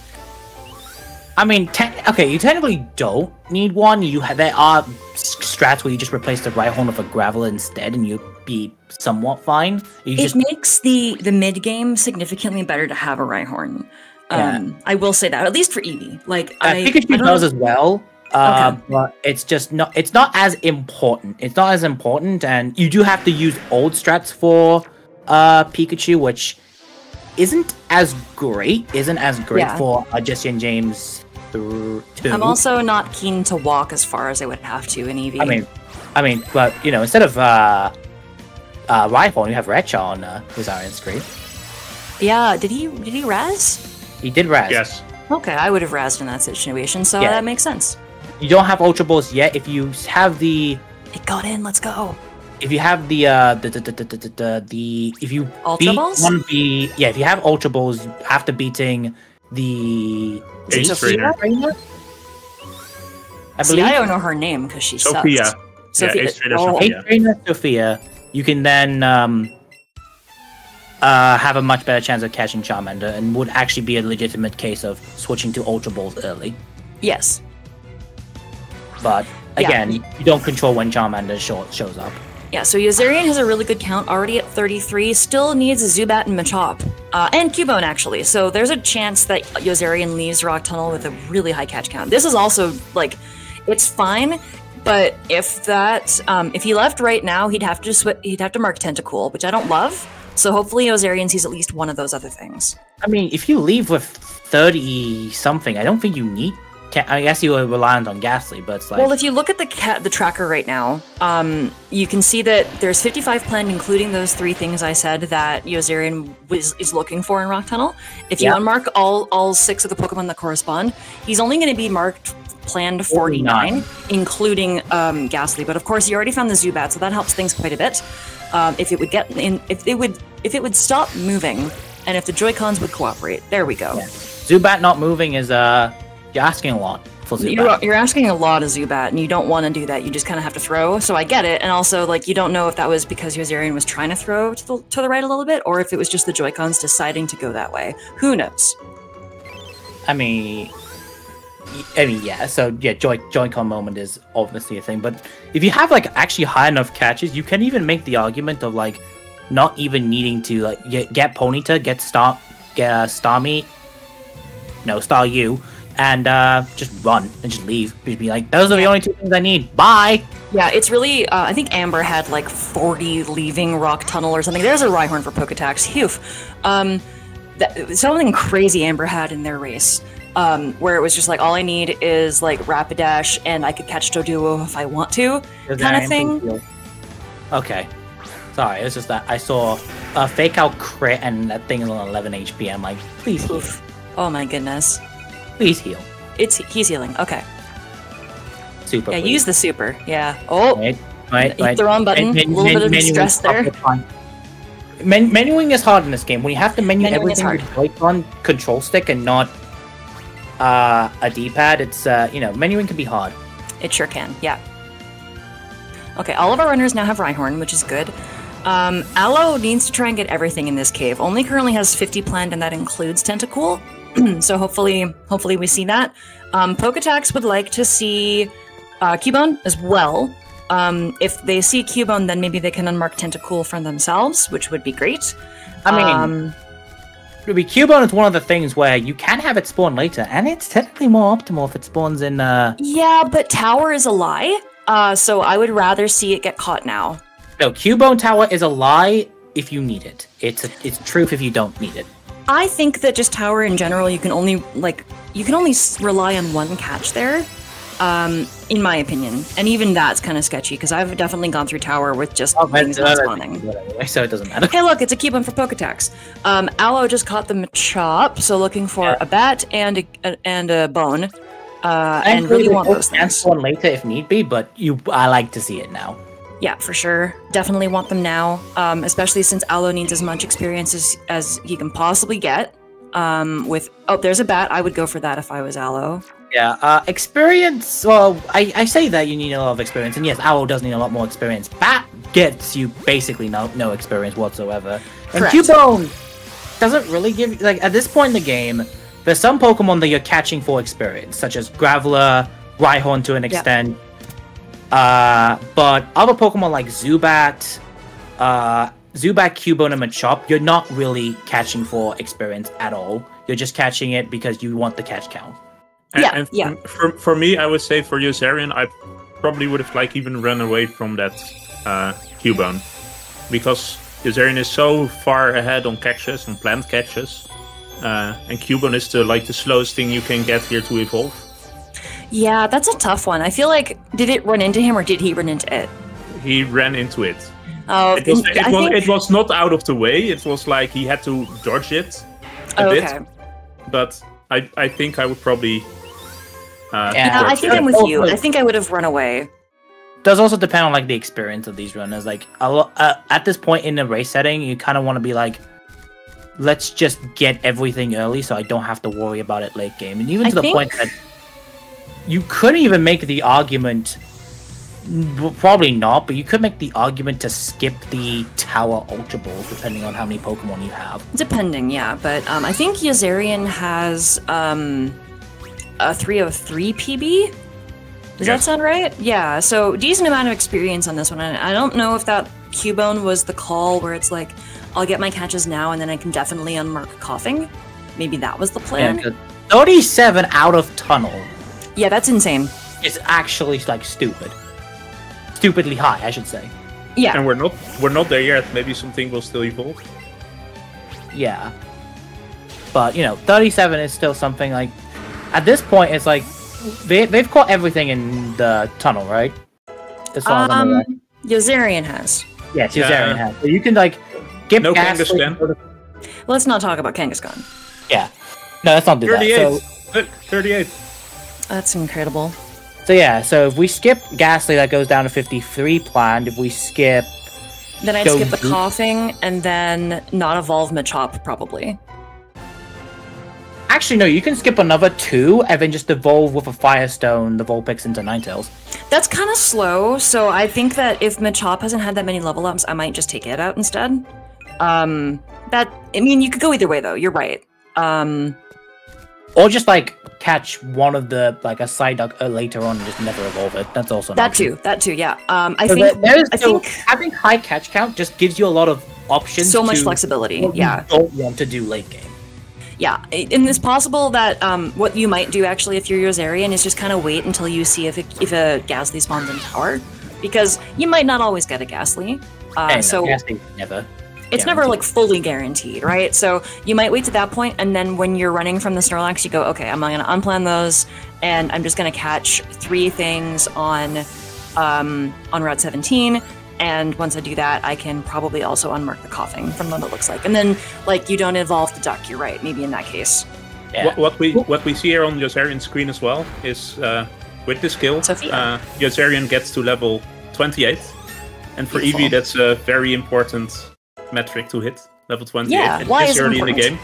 I mean, okay, you technically don't need one. There are strats where you just replace the Rhyhorn with a Graveler instead, and you'd be somewhat fine. It makes the mid game significantly better to have a Rhyhorn. Yeah. I will say that, at least for Eevee. Like Pikachu does as well. But it's just not as important. It's not as important, and you do have to use old strats for Pikachu, which isn't as great. For Justin James 2. I'm also not keen to walk as far as I would have to in Eevee. I mean, but you know, instead of Rhyhorn, you have Raichu on Yoszarian's screen. Yeah, did he raz? He did raz. Yes. Okay, I would have razzed in that situation, so that makes sense. You don't have Ultra Balls yet. If you have the It got in. Let's go. If you have the if you Ultra Balls? Yeah, if you have Ultra Balls after beating the Ace Trainer. See, I don't know her name because she sucks. Sophia. Sophia. Yeah, Ace Trainer, oh, Sophia. Ace Trainer Sophia. You can then have a much better chance of catching Charmander, and would actually be a legitimate case of switching to Ultra Balls early. Yes. But again, yeah, you don't control when Charmander shows up. Yeah, so Yoszarian has a really good count already at 33, still needs a Zubat and Machop, and Cubone actually, so there's a chance that Yoszarian leaves Rock Tunnel with a really high catch count. This is also, like, it's fine, but if that, if he left right now, he'd have to mark Tentacool, which I don't love, so hopefully Yoszarian sees at least one of those other things. I mean, if you leave with 30-something, I don't think you need... I guess you were reliant on Ghastly, but it's like... Well, if you look at the tracker right now, you can see that there's 55 planned, including those three things I said that Yoszarian is looking for in Rock Tunnel. If you unmark all six of the Pokemon that correspond, he's only going to be marked planned 49, including Ghastly. But of course, you already found the Zubat, so that helps things quite a bit. If it would get in, if it would stop moving, and if the Joy-Cons would cooperate, there we go. Yeah. Zubat not moving is you're asking a lot for Zubat. You're asking a lot of Zubat, and you don't want to do that. You just kind of have to throw. So I get it, and also like you don't know if that was because Yoszarian was trying to throw to the right a little bit, or if it was just the Joy-Cons deciding to go that way. Who knows? I mean, yeah. So yeah, Joy-Con moment is obviously a thing. But if you have like actually high enough catches, you can even make the argument of like not even needing to like get Ponyta, get Staryu. And just run and just leave. You'd be like, those are the only two things I need. Bye. Yeah, it's really. I think Amber had like 40 leaving Rock Tunnel or something. There's a Rhyhorn for Poketax. Hoof. Something crazy Amber had in their race, where it was just like all I need is like Rapidash and I could catch Doduo if I want to, kind of thing. Okay. Sorry, it's just that I saw a Fake Out crit and that thing is on 11 HP. I'm like, please. Oof. Oh my goodness. Please heal. He's healing. Okay. Super. Yeah, please. Use the super. Yeah. Oh. Right. Hit the wrong button. A little bit of stress there. Menuing is hard in this game. When you have to menu everything with Joy-Con control stick and not a D-pad, it's you know, menuing can be hard. It sure can. Yeah. Okay. All of our runners now have Rhyhorn, which is good. Alwo needs to try and get everything in this cave. Only currently has 50 planned, and that includes Tentacool. So hopefully we see that. Poketax would like to see Cubone as well. If they see Cubone, then maybe they can unmark Tentacool from themselves, which would be great. I mean, Cubone is one of the things where you can have it spawn later, and it's technically more optimal if it spawns in... Yeah, but Tower is a lie, so I would rather see it get caught now. No, Cubone Tower is a lie if you need it. It's truth if you don't need it. I think that just Tower in general, you can only rely on one catch there, in my opinion. And even that's kind of sketchy, because I've definitely gone through Tower with just things not spawning. So it doesn't matter. Hey, look, it's a Cubone for Poketax. Alwo just caught the Machop, so looking for a bat and a bone. And really want those things. One later if need be, but I like to see it now. Yeah, for sure. Definitely want them now, especially since Alwo needs as much experience as he can possibly get. Oh, there's a bat. I would go for that if I was Alwo. Yeah, experience. Well, I say that you need a lot of experience, and yes, Alwo does need a lot more experience. Bat gets you basically no experience whatsoever. And Cubone doesn't really give like at this point in the game. There's some Pokemon that you're catching for experience, such as Graveler, Rhyhorn to an extent. Yep. But other Pokemon like Zubat, Cubone, and Machop, you're not really catching for experience at all. You're just catching it because you want the catch count. And for me, I would say for Yoszarian, I probably would have like even run away from that Cubone, because Yoszarian is so far ahead on catches, on planned catches, and Cubone is the slowest thing you can get here to evolve. Yeah, that's a tough one. I feel like, did it run into him or did he run into it? He ran into it. Oh, it was not out of the way. It was like he had to dodge it a bit. But I think I would probably... I think I'm with you. I think I would have run away. does also depend on like the experience of these runners. Like at this point in the race setting, you kind of want to be like, let's just get everything early so I don't have to worry about it late game. And even to the point that you couldn't even make the argument, probably not, but you could make the argument to skip the Tower Ultra Balls depending on how many Pokemon you have. Depending, yeah. But I think Yoszarian has a 303 PB. Does that sound right? Yeah, so decent amount of experience on this one. And I don't know if that Cubone was the call where it's like, I'll get my catches now and then I can definitely unmark coughing. Maybe that was the plan. Yeah, 37 out of tunnel. Yeah, that's insane. It's actually like stupid. Stupidly high, I should say. Yeah. And we're not there yet. Maybe something will still evolve. Yeah. But, you know, 37 is still something like... At this point, it's like... They've caught everything in the tunnel, right? As far as Yoszarian has. Yes, Yoszarian has. So you can, like, get no Kangaskhan. Let's not talk about Kangaskhan. Yeah. No, let's not do 38. So... 38. That's incredible. So, yeah. So, if we skip Ghastly, that goes down to 53 planned. If we skip... Then I'd skip the coughing, and then not evolve Machop, probably. Actually, no, you can skip another two and then just evolve with a Firestone, the Vulpix into Ninetales. That's kind of slow, so I think that if Machop hasn't had that many level ups, I might just take it out instead. I mean, you could go either way, though. You're right. Or just, like, catch one of the, like, a Psyduck later on and just never evolve it. That's also an option. That too, yeah. I think having high catch count just gives you a lot of options. So much flexibility, yeah. You don't want to do late game. Yeah, and it's possible that what you might do actually if you're Yoszarian is just kind of wait until you see if a Ghastly spawns in tower, because you might not always get a Ghastly. It's never like fully guaranteed, right? So you might wait to that point, and then when you're running from the Snorlax, you go, okay, I'm going to unplan those, and I'm just going to catch three things on Route 17. And once I do that, I can probably also unmark the coughing from what it looks like. And then, like, you don't evolve the duck, you're right, maybe in that case. Yeah. What we see here on Yoszarian's screen as well is, with this skill, Yoszarian gets to level 28. And for Eevee, that's a very important metric to hit, level 28. Yeah, and why is it early in the game?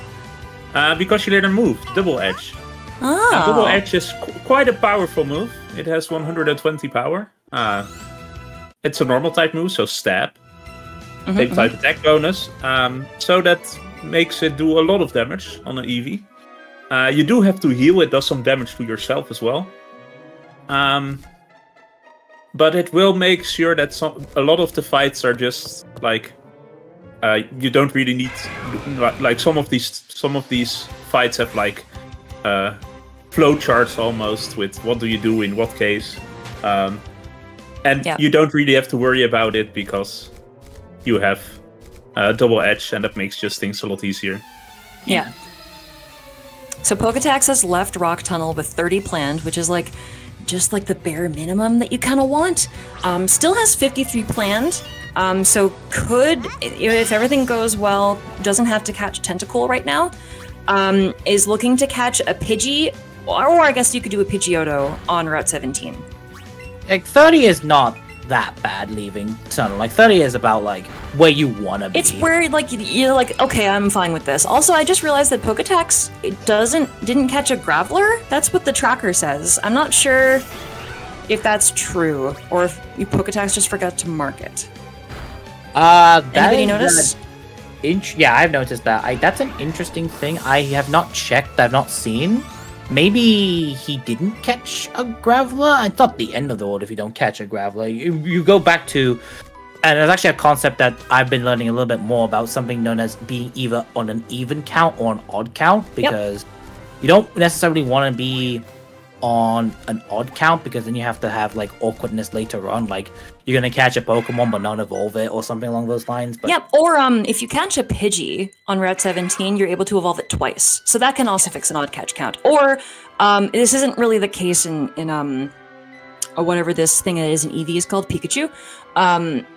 Because she later moved, Double Edge. Oh. Double Edge is quite a powerful move. It has 120 power. It's a normal type move, so stab. Same type attack bonus. So that makes it do a lot of damage on an Eevee. You do have to heal, it does some damage to yourself as well. But it will make sure that a lot of the fights are just like you don't really need like some of these fights have like flow charts almost with what do you do in what case. And you don't really have to worry about it because you have Double Edge, and that makes just things a lot easier. Yeah. So Poketax has left Rock Tunnel with 30 planned, which is like just like the bare minimum that you kind of want. Still has 53 planned, so could, if everything goes well, doesn't have to catch Tentacool right now, is looking to catch a Pidgey, or I guess you could do a Pidgeotto on Route 17. Like, 30 is not that bad leaving Tunnel. Like, 30 is about, like, where you want to be. It's where, like, you're like, okay, I'm fine with this. Also, I just realized that Poketax didn't catch a Graveler. That's what the tracker says. I'm not sure if that's true or if Poketax just forgot to mark it. Anybody notice? Yeah, I've noticed that. That's an interesting thing. I have not checked. I've not seen. Maybe he didn't catch a Graveler? It's not the end of the world if you don't catch a Graveler. You go back to... And it's actually a concept that I've been learning a little bit more about, something known as being either on an even count or an odd count, because you don't necessarily want to be on an odd count, because then you have to have, like, awkwardness later on. Like, you're going to catch a Pokemon but not evolve it or something along those lines. But... Yep, or if you catch a Pidgey on Route 17, you're able to evolve it twice. So that can also fix an odd catch count. Or this isn't really the case in or whatever this thing that is an Eevee is called, Pikachu.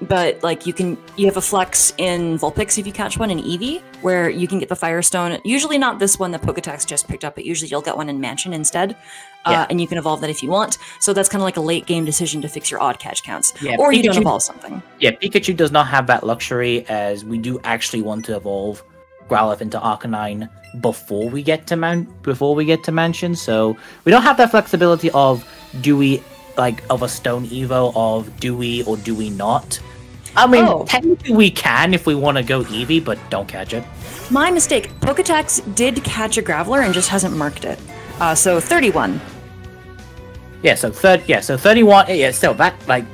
But like you have a flex in Vulpix if you catch one in Eevee, where you can get the Firestone. Usually not this one that Poketax just picked up, but usually you'll get one in Mansion instead. And you can evolve that if you want. So that's kind of like a late game decision to fix your odd catch counts. Yeah, or Pikachu, you don't evolve something. Yeah, Pikachu does not have that luxury, as we do actually want to evolve Growlithe into Arcanine before we get to Mansion, so we don't have that flexibility of a Stone Evo of do we or do we not. I mean, technically we can if we want to go Eevee, but don't catch it. My mistake. Poketax did catch a Graveler and just hasn't marked it. So 31. Yeah, so 31. Yeah, so that, like,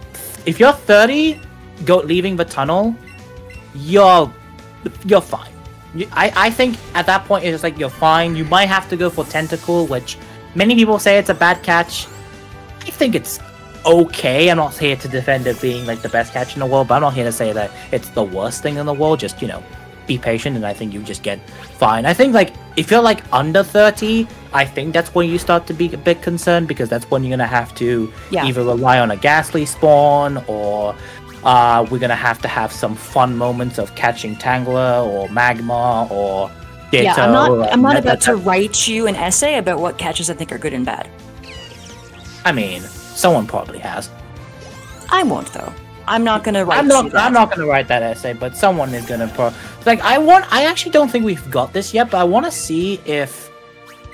if you're 30, leaving the tunnel, you're fine. I think at that point it's just like you're fine. You might have to go for Tentacle, which many people say it's a bad catch. I think it's okay. I'm not here to defend it being like the best catch in the world, but I'm not here to say that it's the worst thing in the world. Just, you know, be patient, and I think you just get fine. I think, like, if you're like under 30, I think that's when you start to be a bit concerned, because that's when you're gonna have to either rely on a Ghastly spawn, or we're gonna have to have some fun moments of catching Tangler or Magmar or Ditto. Yeah, I'm not about to write you an essay about what catches I think are good and bad. I mean, someone probably has. I won't, though. I'm not gonna write. I'm not gonna write that essay, but someone is gonna. I actually don't think we've got this yet, but I want to see if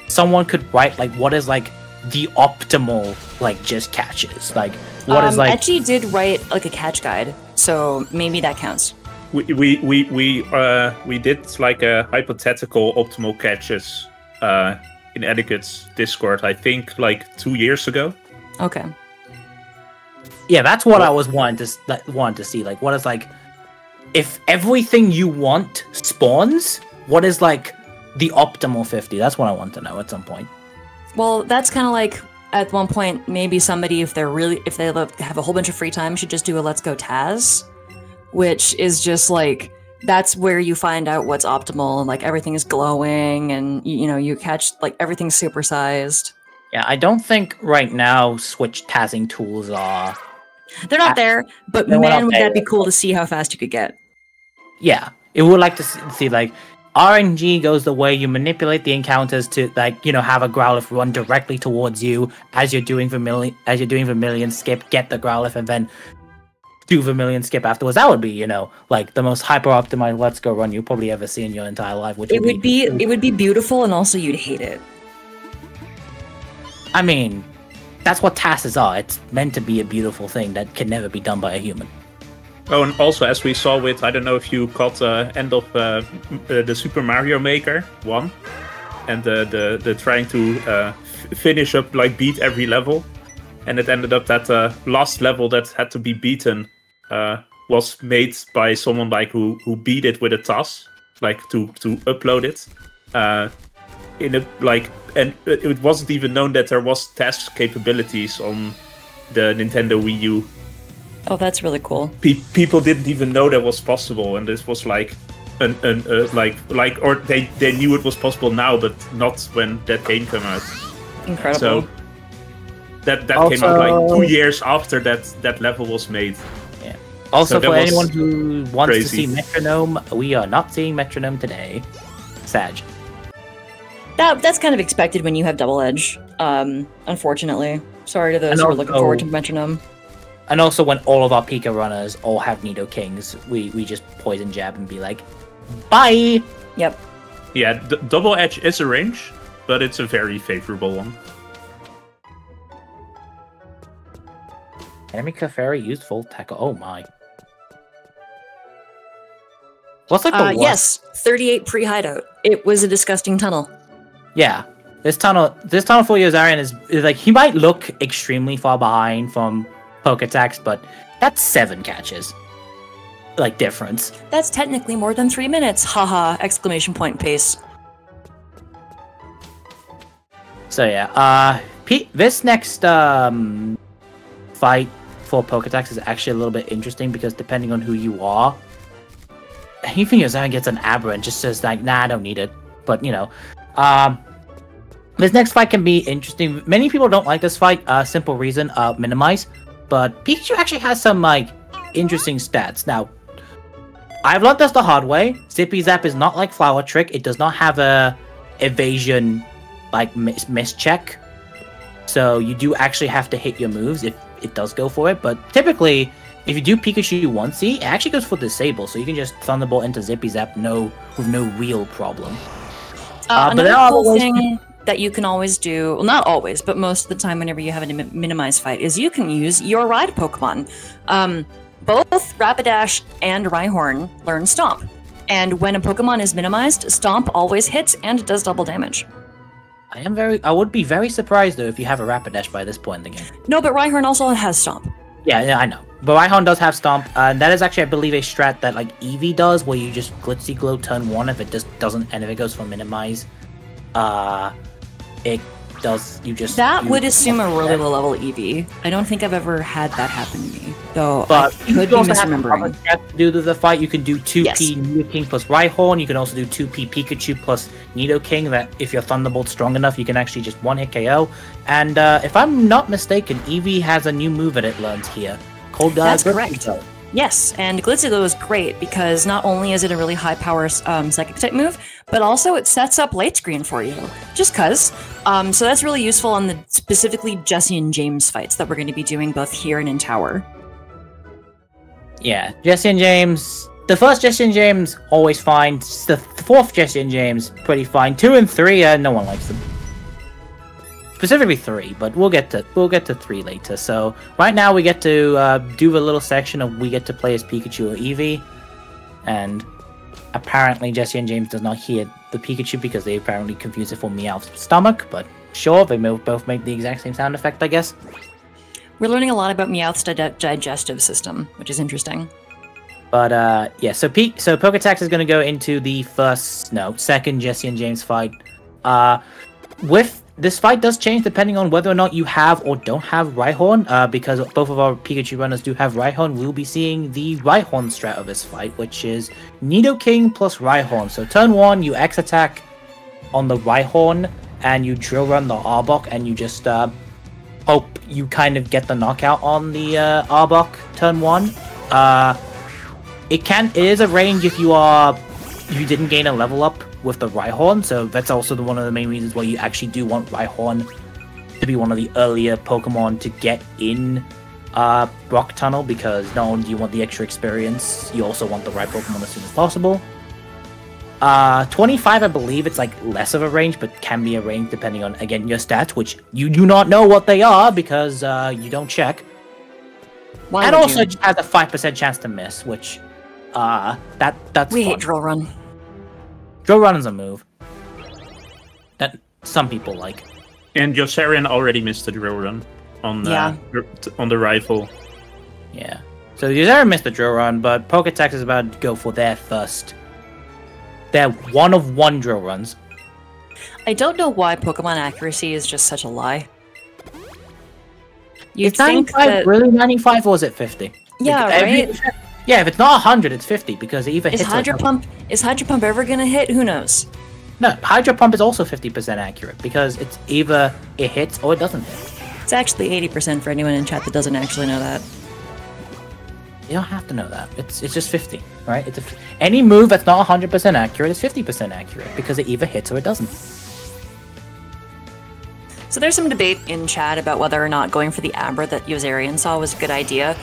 someone could write like what is like the optimal like just catches like. Etchy did write like a catch guide, so maybe that counts. We did like a hypothetical optimal catches in Etiquette's Discord, I think like 2 years ago. Okay. Yeah, that's what I was wanting to see. Like, what is like if everything you want spawns, what is like the optimal 50? That's what I want to know at some point. Well, that's kind of like. At one point, maybe somebody, if they have a whole bunch of free time, should just do a Let's Go Taz, which is just like that's where you find out what's optimal, and like everything is glowing, and you know you catch like everything's supersized. Yeah, I don't think right now Switch Tazzing tools are. They're not there, but man, would that be cool to see how fast you could get? Yeah, it would like to see like. RNG goes the way you manipulate the encounters to, like, you know, have a Growlithe run directly towards you as you're doing Vermilion Skip, get the Growlithe, and then do Vermilion Skip afterwards. That would be, you know, like the most hyper-optimized Let's Go run you'll probably ever see in your entire life. Which it would be beautiful, and also you'd hate it. I mean, that's what tasks are. It's meant to be a beautiful thing that can never be done by a human. Oh, and also, as we saw with, I don't know if you caught the end of the Super Mario Maker 1, and the trying to finish up, like, beat every level, and it ended up that the last level that had to be beaten was made by someone, like, who beat it with a task, like, to upload it. And it wasn't even known that there was task capabilities on the Nintendo Wii U. Oh, that's really cool. People didn't even know that was possible, and this was like, or they knew it was possible now, but not when that game came out. Incredible. So that also came out like 2 years after that level was made. Yeah. Also, for anyone who wants to see Metronome, we are not seeing Metronome today. Sag. That's kind of expected when you have Double Edge. Unfortunately, sorry to those who are looking forward to Metronome. And also, when all of our Pika runners all have Nidokings, we just poison jab and be like, bye! Yep. Yeah, Double Edge is a range, but it's a very favorable one. Enemy Clefairy used full tackle. Oh my. What's like the worst? Yes, 38 pre-hideout. It was a disgusting tunnel. Yeah. This tunnel for Yoszarian is like, he might look extremely far behind from Poketax, but that's 7 catches. Like, difference. That's technically more than 3 minutes. Haha, exclamation point pace. So yeah, this next fight for Poketax is actually a little bit interesting, because depending on who you are, even Yoszarian gets an Abra and just says like, nah, I don't need it. But you know, This next fight can be interesting. Many people don't like this fight, simple reason, minimize. But Pikachu actually has some, like, interesting stats. Now, I've learned this the hard way. Zippy Zap is not like Flower Trick. It does not have a evasion, like, mischeck. So you do actually have to hit your moves if it does go for it. But typically, if you do Pikachu 1C, it actually goes for Disable. So you can just Thunderbolt into Zippy Zap with no real problem. But there are other ways that you can always do, well, not always, but most of the time whenever you have a minimized fight, is you can use your ride Pokemon. Both Rapidash and Rhyhorn learn Stomp. And when a Pokemon is minimized, Stomp always hits and does double damage. I would be very surprised, though, if you have a Rapidash by this point in the game. No, but Rhyhorn also has Stomp. Yeah, I know. But Rhyhorn does have Stomp, and that is actually, I believe, a strat that, like, Eevee does, where you just Glitzy Glow turn 1 if it just doesn't, and if it goes for Minimize. It does, you just... That would assume a really low level Eevee. I don't think I've ever had that happen to me, though. But I could be misremembering. Due to the fight, you can do 2P Nidoking plus Rhyhorn. You can also do 2P Pikachu plus Nidoking, that if your Thunderbolt's strong enough, you can actually just one-hit KO. And if I'm not mistaken, Eevee has a new move that it learns here. Cold Dive. That's correct. Though. Yes, and Glitzy Glow is great because not only is it a really high power psychic type move, but also it sets up late screen for you, just cause. So that's really useful on the specifically Jesse and James fights that we're going to be doing both here and in Tower. Yeah, Jesse and James. The first Jesse and James always fine. The fourth Jesse and James pretty fine. 2 and 3, no one likes them. Specifically 3, but we'll get to 3 later. So right now we get to do a little section of we get to play as Pikachu or Eevee, and apparently Jesse and James does not hear the Pikachu because they apparently confuse it for Meowth's stomach. But sure, they both make the exact same sound effect, I guess. We're learning a lot about Meowth's digestive system, which is interesting. But yeah, so Poketax is going to go into the second Jesse and James fight. This fight does change depending on whether or not you have or don't have Rhyhorn, because both of our Pikachu runners do have Rhyhorn. We'll be seeing the Rhyhorn strat of this fight, which is Nidoking plus Rhyhorn. So turn 1, you X attack on the Rhyhorn, and you drill run the Arbok, and you just hope you kind of get the knockout on the Arbok turn 1. It is a range if you didn't gain a level up with the Rhyhorn, so that's also one of the main reasons why you actually do want Rhyhorn to be one of the earlier Pokemon to get in Rock Tunnel, because not only do you want the extra experience, you also want the right Pokemon as soon as possible. 25, I believe, it's like less of a range, but can be a range depending on, again, your stats, which you do not know what they are because you don't check. Why and also you has a 5% chance to miss, which that's we fun. Hate Drill Run. Drill Run is a move that some people like. And Yoszarian already missed the Drill Run on the rifle. Yeah. So Yoszarian missed the Drill Run, but Poketax is about to go for their first. Their one-of-one Drill Runs. I don't know why Pokemon accuracy is just such a lie. You'd it's 95, that... really? 95 or is it 50? Yeah, right? Yeah, if it's not 100, it's 50, because it either hits... Is Hydro Pump ever going to hit? Who knows? No, Hydro Pump is also 50% accurate, because it's either it hits or it doesn't hit. It's actually 80% for anyone in chat that doesn't actually know that. You don't have to know that. It's just 50, right? It's any move that's not 100% accurate is 50% accurate, because it either hits or it doesn't. So there's some debate in chat about whether or not going for the Amber that Yoszarian saw was a good idea.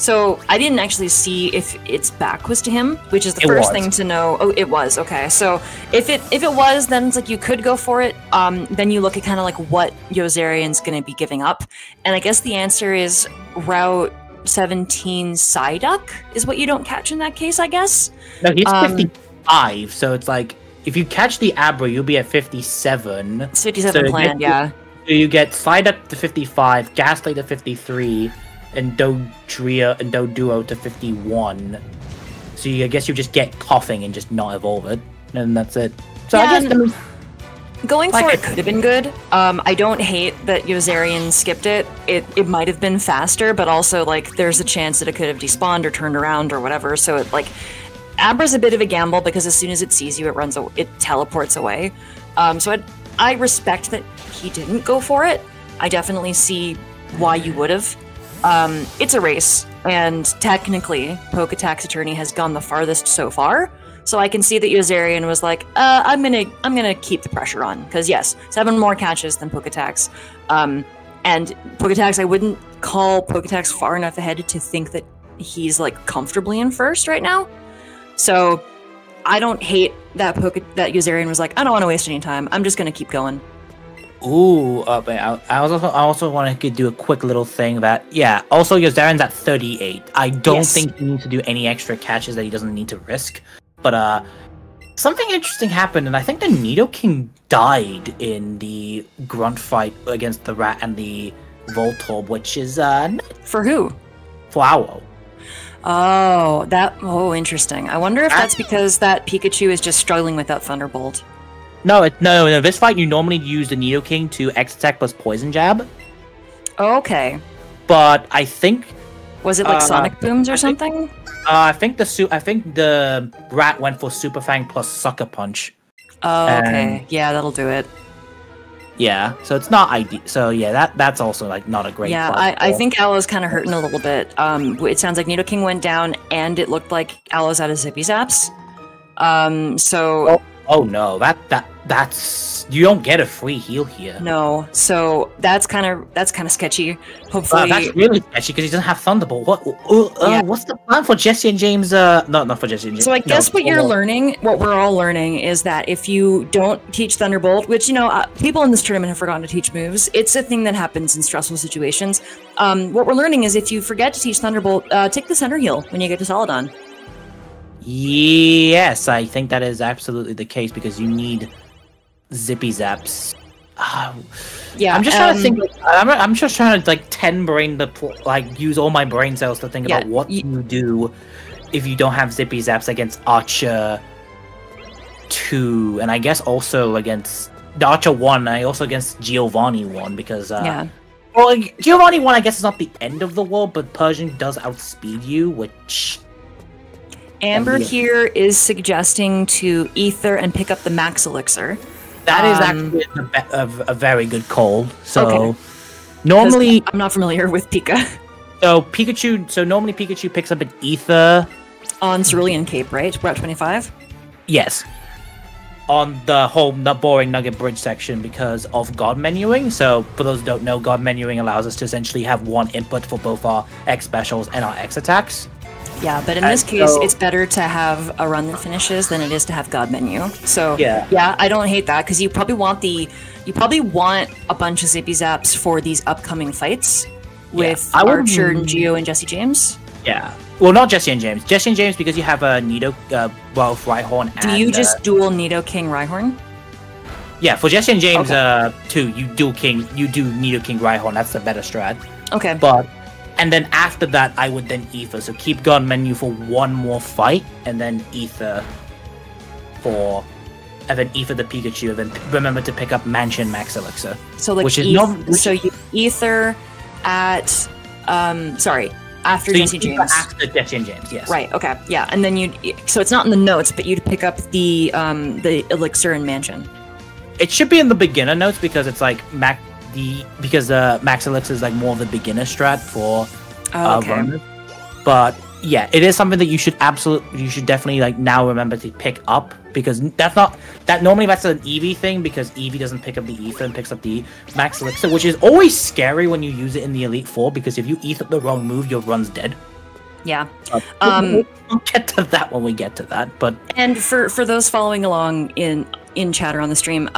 So I didn't actually see if its back was to him, which is the first thing to know. Oh, it was. Okay. So if it was, then it's like you could go for it. Then you look at kind of like what Yoszarian's going to be giving up. And I guess the answer is Route 17 Psyduck is what you don't catch in that case, I guess. No, he's 55. So it's like if you catch the Abra, you'll be at 57. It's 57 so planned, yeah. So you get Psyduck to 55, Ghastly to 53. And Doduo to 51. So I guess you just get coughing and just not evolve it. And that's it. So yeah, I guess going for it could have been good. I don't hate that Yoszarian skipped it. It might have been faster, but also like there's a chance that it could have despawned or turned around or whatever. So it like Abra's a bit of a gamble because as soon as it sees you, it teleports away. So I respect that he didn't go for it. I definitely see why you would have. It's a race, and technically, Poketaxatty has gone the farthest so far. So I can see that Yoszarian was like, I'm gonna keep the pressure on, because yes, 7 more catches than Poketax, and Poketax, I wouldn't call Poketax far enough ahead to think that he's like comfortably in first right now. So I don't hate that Yoszarian was like, I don't want to waste any time. I'm just gonna keep going. Ooh, but I also want to do a quick little thing that, yeah, also Yoszarian's at 38. I don't think he needs to do any extra catches that he doesn't need to risk. But something interesting happened, and I think the Nidoking died in the grunt fight against the rat and the Voltorb, which is for who? For Alwo. Oh, interesting. I wonder if that's because that Pikachu is just struggling with that Thunderbolt. No, no. This fight, you normally use the Nidoking to X attack plus Poison Jab. Okay. But I think was it like Sonic Booms or something? I think the rat went for Super Fang plus Sucker Punch. Oh, okay. Yeah, that'll do it. Yeah, so it's not ideal. So yeah, that's also like not a great. Yeah, I think Alwo's kind of hurting a little bit. It sounds like Nidoking went down, and it looked like Alwo's out of Zippy Zaps. So. Oh no, that's you don't get a free heal here. No, so that's kind of sketchy. Hopefully, that's really sketchy because he doesn't have Thunderbolt. What? What's the plan for Jesse and James? Not for Jesse and James. So I guess what we're all learning, is that if you don't teach Thunderbolt, which people in this tournament have forgotten to teach moves, it's a thing that happens in stressful situations. What we're learning is if you forget to teach Thunderbolt, take the center heal when you get to Solidon. Yes, I think that is absolutely the case because you need Zippy Zaps. Yeah, I'm just trying to think. I'm just trying to like 10 brain the use all my brain cells to think about what you do if you don't have Zippy Zaps against Archer 2, and I guess also against the Archer 1, and also against Giovanni 1 because well, Giovanni 1 I guess is not the end of the world, but Persian does outspeed you, which. Amber here is suggesting to ether and pick up the Max Elixir. That is actually a very good call. So normally I'm not familiar with Pika. So Pikachu. So normally Pikachu picks up an ether on Cerulean Cape, right? We're at 25. Yes, on the whole boring Nugget Bridge section because of God menuing. So for those who don't know, God menuing allows us to essentially have one input for both our X specials and our X attacks. Yeah, but in this case, it's better to have a run that finishes than it is to have God menu. So yeah, I don't hate that because you probably want a bunch of Zippy Zaps for these upcoming fights with Archer and Geo and Jesse James. Yeah, well, not Jesse and James. Jesse and James because you have a Rhyhorn. And, do you just dual Nidoking Rhyhorn? Yeah, for Jesse and James too, you do Nidoking Rhyhorn. That's the better strat. Okay, but. And then after that, I would then ether. So keep God menu for one more fight, and then ether for, and then ether the Pikachu. And then remember to pick up Mansion Max Elixir. So like, so you ether at, after Jesse James. After Jesse and James, yes. Right. Okay. Yeah. And then so it's not in the notes, but you'd pick up the Elixir and Mansion. It should be in the beginner notes because it's like Max. Max Elixir is like more of a beginner strat for runners. But yeah, it is something that you should definitely like now remember to pick up because that's an Eevee thing because Eevee doesn't pick up the ether and picks up the Max Elixir, which is always scary when you use it in the Elite Four because if you ether the wrong move, your run's dead. Yeah, we'll get to that when we get to that. But and for those following along in chatter on the stream,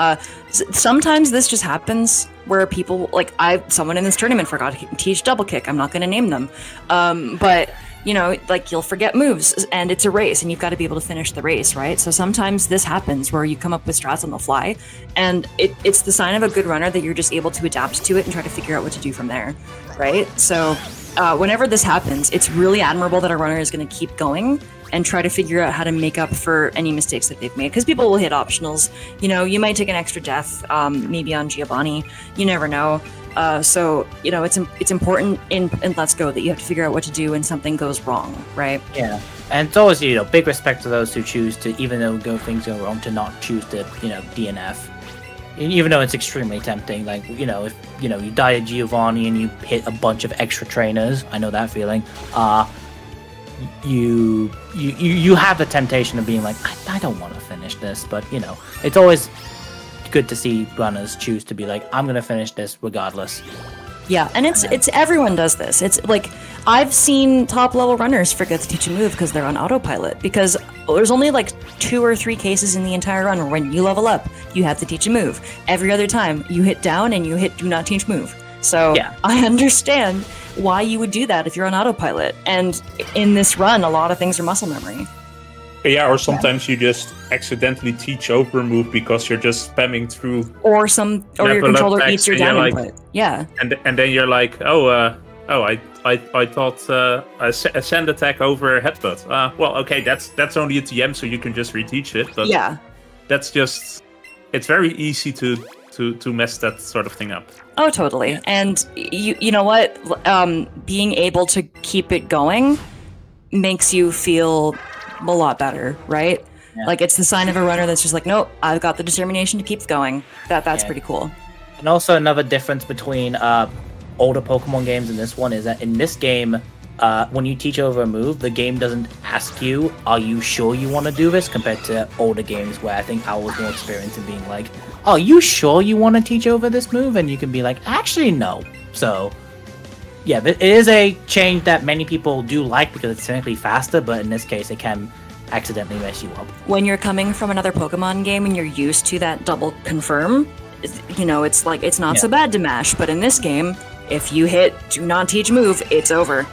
sometimes this just happens where people like someone in this tournament forgot to teach double kick. I'm not going to name them, but you'll forget moves, and it's a race, and you've got to be able to finish the race, right? So sometimes this happens where you come up with strats on the fly, and it's the sign of a good runner that you're just able to adapt to it and try to figure out what to do from there, right? So. Whenever this happens, it's really admirable that a runner is going to keep going and try to figure out how to make up for any mistakes that they've made. Because people will hit optionals. You might take an extra death, maybe on Giovanni. You never know. So it's important in Let's Go that you have to figure out what to do when something goes wrong, right? Yeah, and it's always big respect to those who choose to, even though things go wrong, to not choose to DNF. even though it's extremely tempting. Like, you know, if you know you die at Giovanni and you hit a bunch of extra trainers, I know that feeling. You have the temptation of being like, I don't want to finish this, but you know, it's always good to see runners choose to be like, I'm gonna finish this regardless. Yeah, and it's everyone does this. It's like, I've seen top level runners forget to teach a move because they're on autopilot, because there's only like 2 or 3 cases in the entire run where when you level up, you have to teach a move. Every other time you hit down and you hit do not teach move. So yeah. I understand why you would do that if you're on autopilot. And in this run, a lot of things are muscle memory. Yeah, or sometimes you just accidentally teach over a move because you're just spamming through. Or some, or your controller eats your down input. Yeah. And then you're like, I thought a send attack over headbutt. Well, okay, that's only a TM, so you can just reteach it. But yeah, that's just, it's very easy to mess that sort of thing up. Oh, totally. And you know what? Being able to keep it going makes you feel a lot better, right? Yeah. Like, it's the sign of a runner that's just like, nope, I've got the determination to keep going. That's pretty cool. And also another difference between older Pokemon games and this one is that in this game, when you teach over a move, the game doesn't ask you, are you sure you want to do this? Compared to older games where I think I was more experienced in being like, are you sure you want to teach over this move? And you can be like, actually, no. So yeah, it is a change that many people do like because it's technically faster, but in this case, it can accidentally mess you up. When you're coming from another Pokemon game and you're used to that double confirm, you know, it's like, it's not so bad to mash, but in this game, if you hit do not teach move, it's over.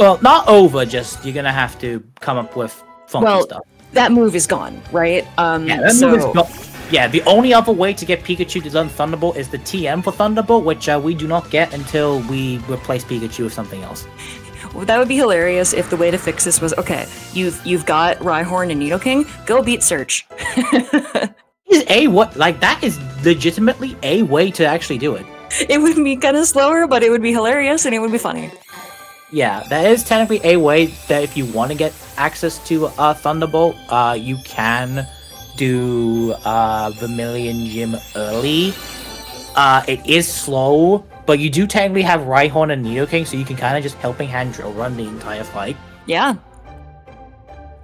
Well, not over, just you're going to have to come up with funky stuff. That move is gone, right? Move is gone. Yeah, the only other way to get Pikachu to learn Thunderbolt is the TM for Thunderbolt, which we do not get until we replace Pikachu with something else. Well, that would be hilarious if the way to fix this was, okay, you've got Rhyhorn and Nidoking, go beat Search. That is legitimately a way to actually do it. It would be kind of slower, but it would be hilarious and it would be funny. Yeah, that is technically a way that if you want to get access to Thunderbolt, you can do Vermilion Gym early. It is slow, but you do technically have Rhyhorn and Nidoking, so you can kind of just helping hand drill run the entire fight. Yeah.